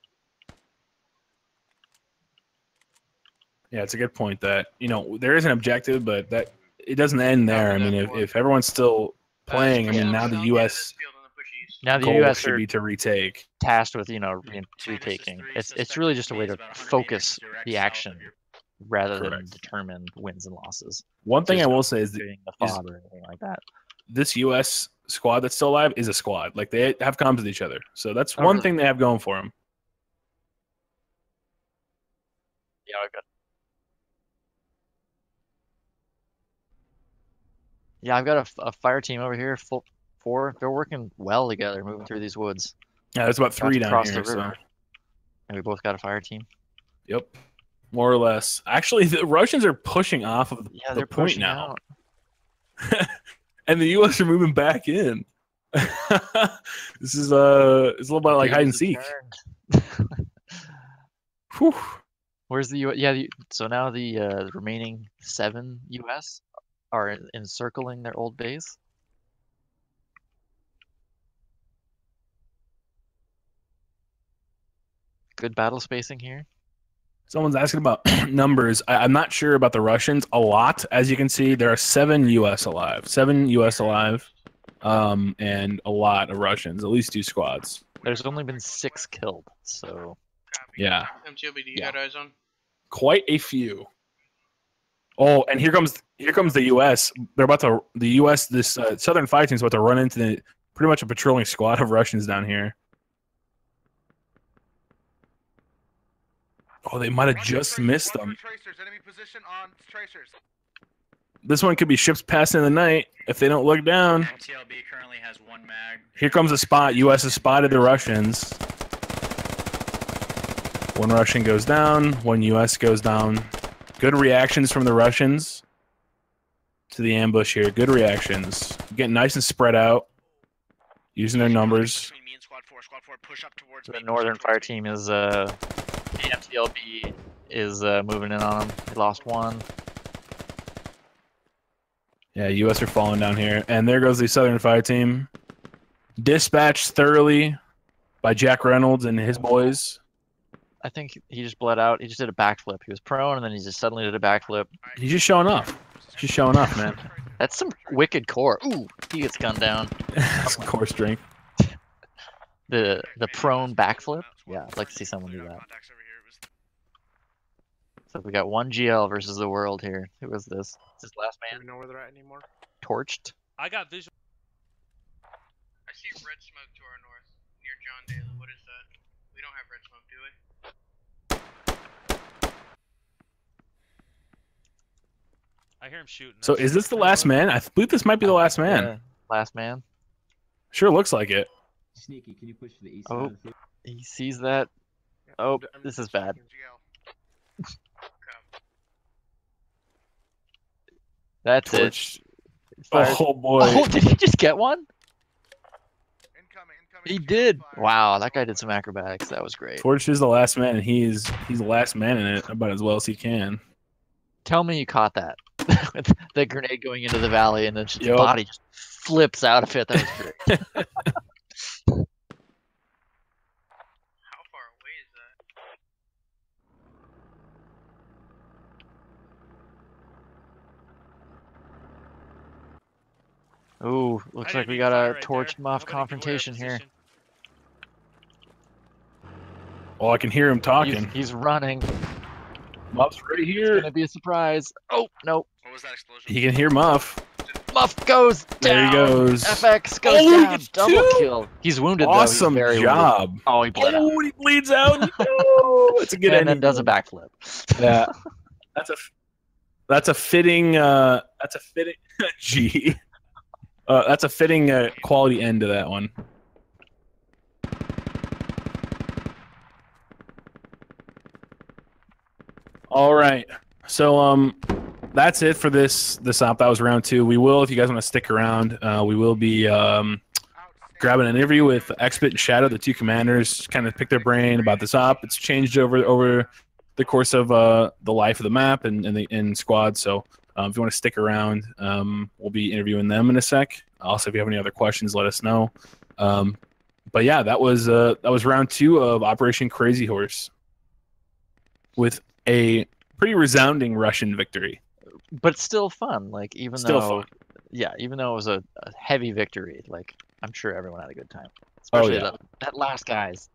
Yeah, it's a good point that you know there is an objective, but that it doesn't end there. I mean, if, if everyone's still playing, I mean, now the U S Now the U S should be to retake. Tasked with you know retaking. It's it's really just a way to focus the action rather Correct. Than determine wins and losses. One thing There's I will say is, doing the is or anything like that. This U S squad that's still alive is a squad. Like they have comms with each other, so that's oh, one really? Thing they have going for them. Yeah, I've got. Yeah, I've got a, a fire team over here. Full. Four. They're working well together, moving through these woods. Yeah, there's about three down here. The river, so. And we both got a fire team. Yep, more or less. Actually, the Russians are pushing off of the, yeah, the point now, and the U S are moving back in. This is uh, it's a little bit like hide and seek. Where's the U S? Yeah, the, so now the, uh, the remaining seven U S are encircling their old base. Good battle spacing here. Someone's asking about numbers. I, I'm not sure about the Russians a lot. As you can see, there are seven U S alive. Seven U S alive, um, and a lot of Russians, at least two squads. There's only been six killed, so... Yeah. M T L B, do you got eyes on? Quite a few. Oh, and here comes here comes the U S. They're about to... The U S, this uh, Southern Fire Team's about to run into the, pretty much a patrolling squad of Russians down here. Oh, they might have just missed them. This one could be ships passing in the night if they don't look down. M T L B currently has one mag. Here comes a spot. U S has spotted the Russians. One Russian goes down. One U S goes down. Good reactions from the Russians to the ambush here. Good reactions. Getting nice and spread out. Using their numbers. The Northern Fire Team is... uh. The M T L B is uh, moving in on them. They lost one. Yeah, U S are falling down here. And there goes the Southern Fire Team. Dispatched thoroughly by Jack Reynolds and his boys. I think he just bled out. He just did a backflip. He was prone, and then he just suddenly did a backflip. He's just showing up. He's just showing up, man. That's some wicked core. Ooh, he gets gunned down. That's core strength. The, the prone backflip? Yeah, I'd like to see someone do that. So we got one G L versus the world here. Who was this? Is this last man? Do we know where they're at anymore? Torched. I got visual. I see red smoke to our north, near John Daly. What is that? We don't have red smoke, do we? I hear him shooting. So is this the last man? I believe this might be the last man. Uh, last man. Sure looks like it. Sneaky, can you push to the east? Oh, he sees that. Oh, this is bad. That's torched. It. Oh boy. Oh, did he just get one? Incoming, incoming, he did. Fire. Wow, that guy did some acrobatics. That was great. Torch is the last man, and he's he's the last man in it about as well as he can. Tell me you caught that. With the grenade going into the valley, and then just yep. the body just flips out of it. That was great. How far away is that? Ooh, looks like we got a right torched Muff confrontation here. Oh, I can hear him talking. He's, he's running. Muff's right here. It's gonna be a surprise. Oh no! What was that explosion? He can hear Muff. Muff goes down. There he goes. F X goes oh, down. Double two? Kill. He's wounded. Awesome though. Awesome job. Wounded. Oh, he bled oh, out. He bleeds out. Oh, that's a good. And ending. Then does a backflip. Yeah, that's a that's a fitting uh, that's a fitting gee, uh, that's a fitting uh, quality end to that one. All right, so um, that's it for this this op. That was round two. We will, if you guys want to stick around, uh, we will be um, grabbing an interview with Xbit and Shadow, the two commanders, kind of pick their brain about this op. It's changed over over the course of uh, the life of the map and and the in squad. So um, if you want to stick around, um, we'll be interviewing them in a sec. Also, if you have any other questions, let us know. Um, but yeah, that was uh, that was round two of Operation Crazy Horse. With a pretty resounding Russian victory, but still fun. Like even still though, fun. yeah, even though it was a, a heavy victory, like I'm sure everyone had a good time. Especially oh yeah, the, that last guy's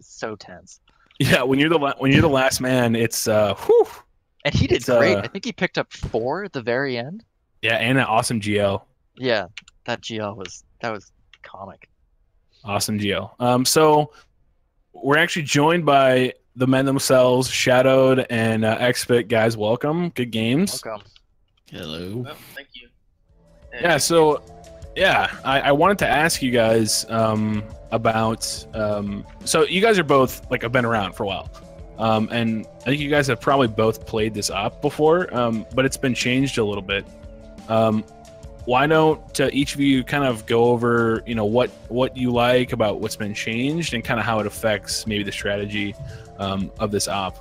so tense. Yeah, when you're the when you're the last man, it's uh, whew, and he did great. Uh, I think he picked up four at the very end. Yeah, and an awesome G L. Yeah, that G L was that was comic. Awesome G L. Um, so we're actually joined by the men themselves, Shadowed and uh, Xbit. Guys, welcome. Good games. Welcome. Hello. Oh, thank you. Hey. Yeah, so, yeah, I, I wanted to ask you guys um, about, um, so you guys are both, like, have been around for a while, um, and I think you guys have probably both played this op before, um, but it's been changed a little bit. Um, why don't uh, each of you kind of go over, you know, what, what you like about what's been changed and kind of how it affects maybe the strategy Um, of this op.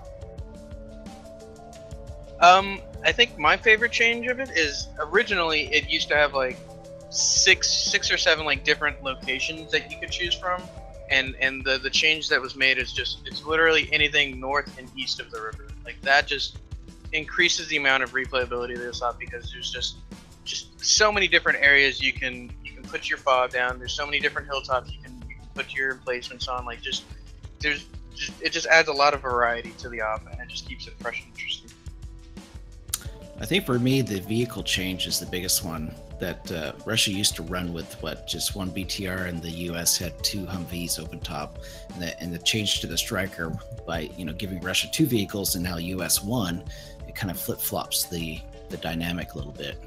Um, I think my favorite change of it is originally it used to have like six, six or seven like different locations that you could choose from, and and the the change that was made is just it's literally anything north and east of the river. Like that just increases the amount of replayability of this op because there's just just so many different areas you can you can put your fob down. There's so many different hilltops you can, you can put your emplacements on. Like just there's. Just, it just adds a lot of variety to the op, and it just keeps it fresh and interesting. I think for me, the vehicle change is the biggest one. That uh, Russia used to run with what just one B T R, and the U S had two Humvees open top, and the, and the change to the Stryker by you know giving Russia two vehicles and now U S one, it kind of flip flops the the dynamic a little bit.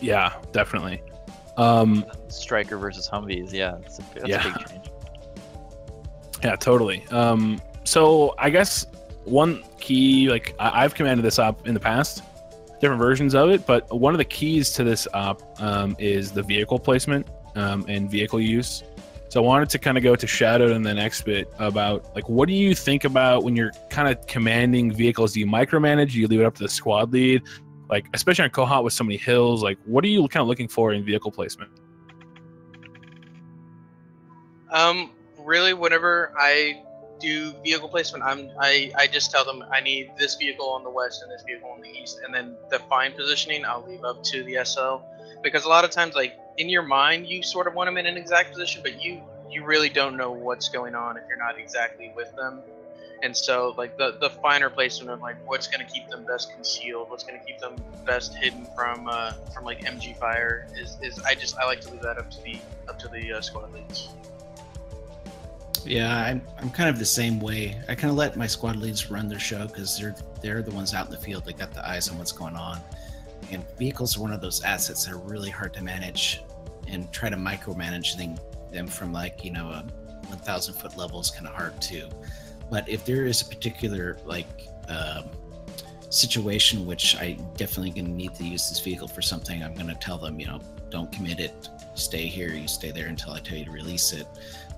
Yeah, definitely. Um, Stryker versus Humvees, yeah, it's a, that's yeah. a big change. Yeah, totally. Um, so I guess one key, like I I've commanded this op in the past, different versions of it, but one of the keys to this op um, is the vehicle placement um, and vehicle use. So I wanted to kind of go to Shadow and then Xbit about like, what do you think about when you're kind of commanding vehicles? Do you micromanage? Do you leave it up to the squad lead? Like, especially on Kohat with so many hills, like what are you kind of looking for in vehicle placement? Um. Really, whenever I do vehicle placement, I'm I, I just tell them I need this vehicle on the west and this vehicle on the east, and then the fine positioning I'll leave up to the S L, because a lot of times, like in your mind, you sort of want them in an exact position, but you you really don't know what's going on if you're not exactly with them, and so like the the finer placement of like what's going to keep them best concealed, what's going to keep them best hidden from uh, from like M G fire is is I just I like to leave that up to the up to the uh, squad leads. Yeah, I'm, I'm kind of the same way. I kind of let my squad leads run their show because they're they're the ones out in the field. They got the eyes on what's going on. And vehicles are one of those assets that are really hard to manage and try to micromanage them from like, you know, a one thousand foot level is kind of hard too. But if there is a particular like um, situation, which I definitely gonna need to use this vehicle for something, I'm gonna tell them, you know, don't commit it, stay here, you stay there until I tell you to release it.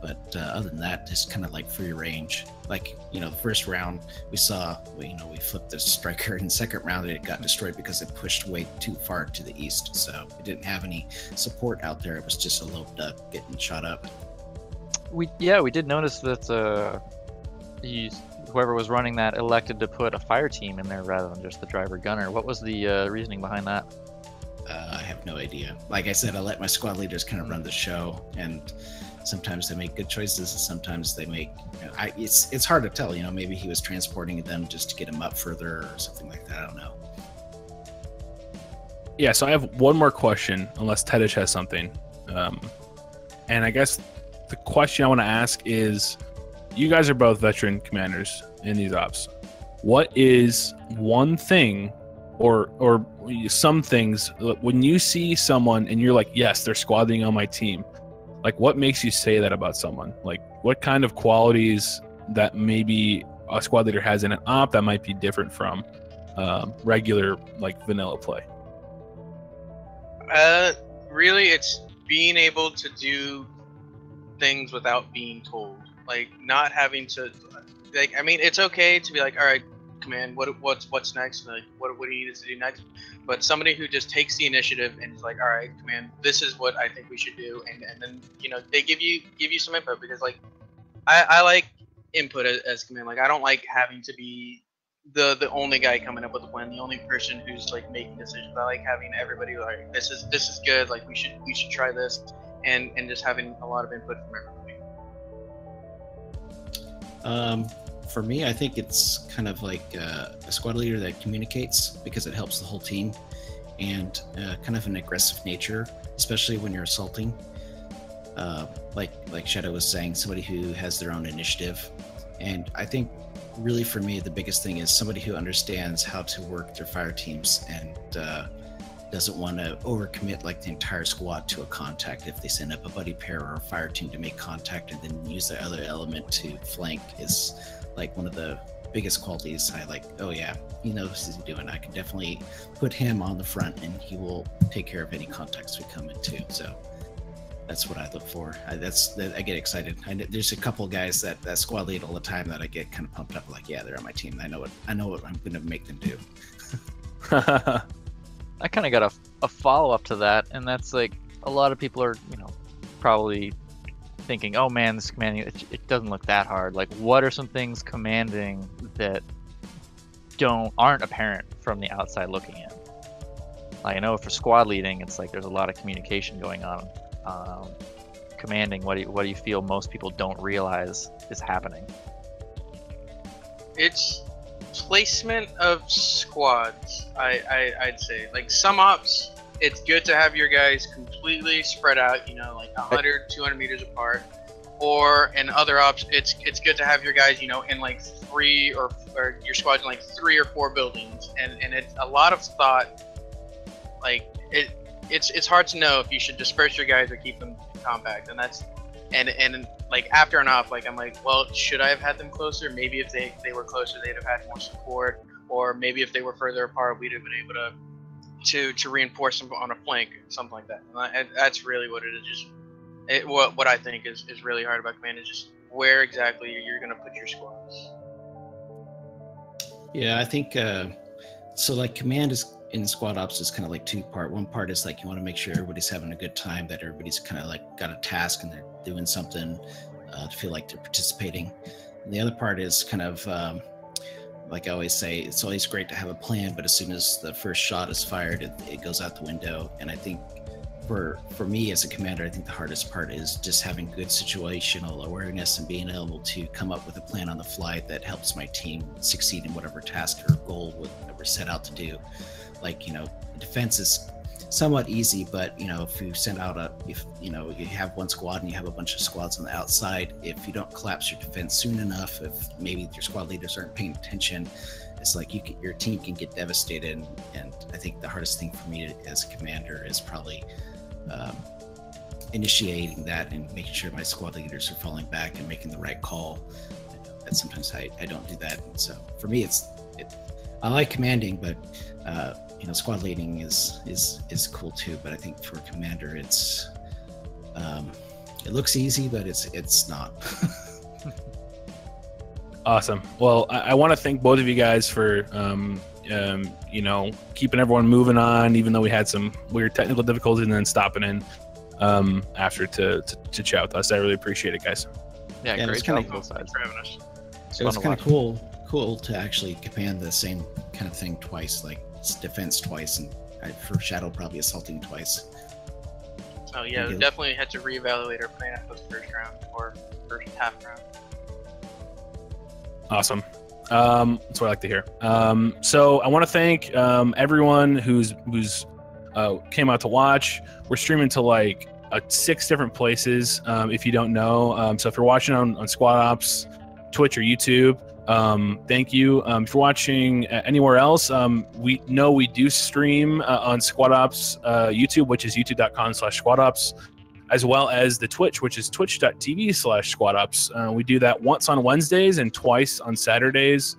But uh, other than that, just kind of like free range. Like, you know, the first round we saw, we, you know, we flipped the Stryker, and the second round it got destroyed because it pushed way too far to the east. So it didn't have any support out there. It was just a lone duck getting shot up. We, yeah, we did notice that uh, you, whoever was running that elected to put a fire team in there rather than just the driver gunner. What was the uh, reasoning behind that? Uh, I have no idea. Like I said, I let my squad leaders kind of run the show, and sometimes they make good choices, and sometimes they make, you know, I, it's it's hard to tell, you know, maybe he was transporting them just to get him up further or something like that, I don't know. Yeah, so I have one more question, unless Tedish has something. Um, and I guess the question I want to ask is, you guys are both veteran commanders in these ops. What is one thing or or some things when you see someone and you're like, yes, they're squadding on my team? Like, what makes you say that about someone? Like, what kind of qualities that maybe a squad leader has in an op that might be different from um, regular, like, vanilla play? Uh, really, it's being able to do things without being told. Like, not having to, like, I mean, it's okay to be like, all right, command, what what's what's next? Like, what what do you need us to do next? But somebody who just takes the initiative and is like, all right, command, this is what I think we should do, and, and then, you know, they give you give you some input, because like I, I like input as, as command. Like, I don't like having to be the the only guy coming up with a plan, the only person who's like making decisions. I like having everybody like, this is this is good, like we should we should try this, and and just having a lot of input from everybody. Um. For me, I think it's kind of like uh, a squad leader that communicates, because it helps the whole team, and uh, kind of an aggressive nature, especially when you're assaulting. Uh, like like Shadow was saying, somebody who has their own initiative. And I think really for me, the biggest thing is somebody who understands how to work their fire teams, and uh, doesn't want to overcommit like the entire squad to a contact. If they send up a buddy pair or a fire team to make contact and then use the other element to flank, is like one of the biggest qualities. I like, oh yeah, he knows what he's doing. I can definitely put him on the front and he will take care of any contacts we come into. So that's what I look for. I, that's, that, I get excited. I, there's a couple guys that, that squad lead all the time that I get kind of pumped up. Like, yeah, they're on my team. I know what, I know what I'm going to make them do. I kind of got a, a follow up to that. And that's like, a lot of people are, you know, probably thinking, oh man, this commanding, it, it doesn't look that hard. Like, what are some things commanding that don't aren't apparent from the outside looking in? Like, I know for squad leading, it's like there's a lot of communication going on. Um, commanding, what do you, what do you feel most people don't realize is happening? It's placement of squads. I, I I'd say, like, some ops, it's good to have your guys completely spread out, you know, like one hundred, two hundred meters apart. Or in other ops, it's it's good to have your guys, you know, in like three or, or your squad in like three or four buildings. And, and it's a lot of thought. Like, it it's it's hard to know if you should disperse your guys or keep them compact. And that's, and, and like after an op, like I'm like, well, should I have had them closer? Maybe if they, they were closer, they'd have had more support. Or maybe if they were further apart, we'd have been able to to to reinforce them on a flank, something like that. And that's really what it is. Just it, what what I think is is really hard about command is just where exactly you're going to put your squads. Yeah, I think uh so like command is in squad ops is kind of like two part. One part is like you want to make sure everybody's having a good time, that everybody's kind of like got a task and they're doing something uh, to feel like they're participating. And the other part is kind of um like I always say, it's always great to have a plan, but as soon as the first shot is fired, it, it goes out the window. And I think for for me as a commander, I think the hardest part is just having good situational awareness and being able to come up with a plan on the fly that helps my team succeed in whatever task or goal that we're set out to do. Like, you know, defense is somewhat easy, but, you know, if you send out a, if, you know, you have one squad and you have a bunch of squads on the outside, if you don't collapse your defense soon enough, if maybe your squad leaders aren't paying attention, it's like you can, your team can get devastated. And, and I think the hardest thing for me to, as a commander is probably um, initiating that and making sure my squad leaders are falling back and making the right call. And sometimes I, I don't do that. And so for me, it's, it, I like commanding, but uh, you know, squad leading is is is cool too. But I think for commander, it's um, it looks easy, but it's it's not. Awesome. Well, I, I want to thank both of you guys for um, um, you know, keeping everyone moving on, even though we had some weird technical difficulties, and then stopping in um, after to, to to chat with us. I really appreciate it, guys. Yeah, and great job. Cool. Thanks for having us. It's it was kind of cool. Cool to actually command the same kind of thing twice, like defense twice, and for Shadow probably assaulting twice. Oh yeah, we definitely had to reevaluate our plan after the first round or first half round. Awesome, um, that's what I like to hear. Um, so I want to thank um, everyone who's who's uh, came out to watch. We're streaming to like uh, six different places. Um, if you don't know, um, so if you're watching on, on Squad Ops, Twitch, or YouTube. Um, thank you. Um, if you're watching anywhere else, um, we know we do stream uh, on Squad Ops uh, YouTube, which is youtube dot com slash squad ops, as well as the Twitch, which is twitch dot t v slash squad ops. Uh, we do that once on Wednesdays and twice on Saturdays.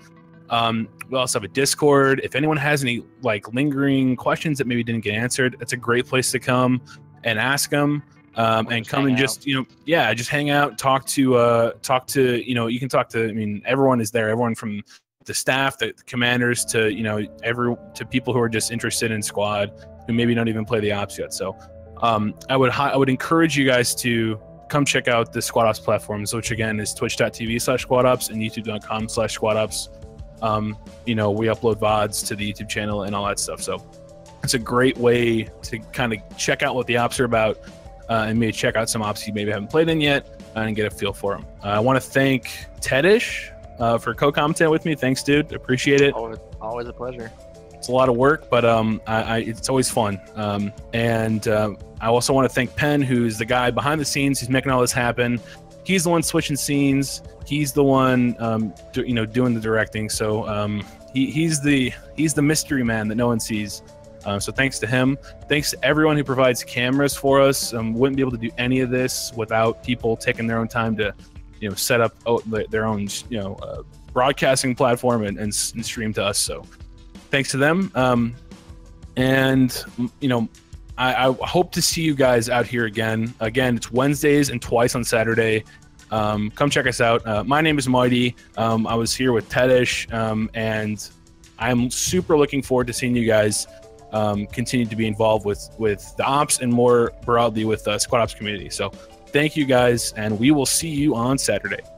Um, we also have a Discord. If anyone has any like lingering questions that maybe didn't get answered, it's a great place to come and ask them. Um, and come and just, you know, yeah, just hang out, talk to, uh, talk to, you know, you can talk to, I mean, everyone is there, everyone from the staff, the, the commanders to, you know, every, to people who are just interested in squad who maybe don't even play the ops yet. So, um, I would, I would encourage you guys to come check out the Squad Ops platforms, which again is twitch dot t v slash squad ops and youtube dot com slash squad ops. Um, you know, we upload V O Ds to the YouTube channel and all that stuff. So it's a great way to kind of check out what the ops are about. Uh, and maybe check out some ops you maybe haven't played in yet uh, and get a feel for them. Uh, I want to thank Tedish uh, for co-commenting with me. Thanks, dude. Appreciate it. Always, always a pleasure. It's a lot of work, but um, I, I, it's always fun. Um, and uh, I also want to thank Penn, who's the guy behind the scenes. He's making all this happen. He's the one switching scenes. He's the one, um, do, you know, doing the directing. So um, he, he's the he's the mystery man that no one sees. Uh, so thanks to him. Thanks to everyone who provides cameras for us. Um, wouldn't be able to do any of this without people taking their own time to, you know, set up their own, you know, uh, broadcasting platform and, and stream to us. So thanks to them. Um, and, you know, I, I hope to see you guys out here again. Again, it's Wednesdays and twice on Saturday. Um, come check us out. Uh, my name is Mighty. Um, I was here with Tedish, um, and I'm super looking forward to seeing you guys Um, continue to be involved with with the ops and more broadly with the Squad Ops community. So thank you guys, and we will see you on Saturday.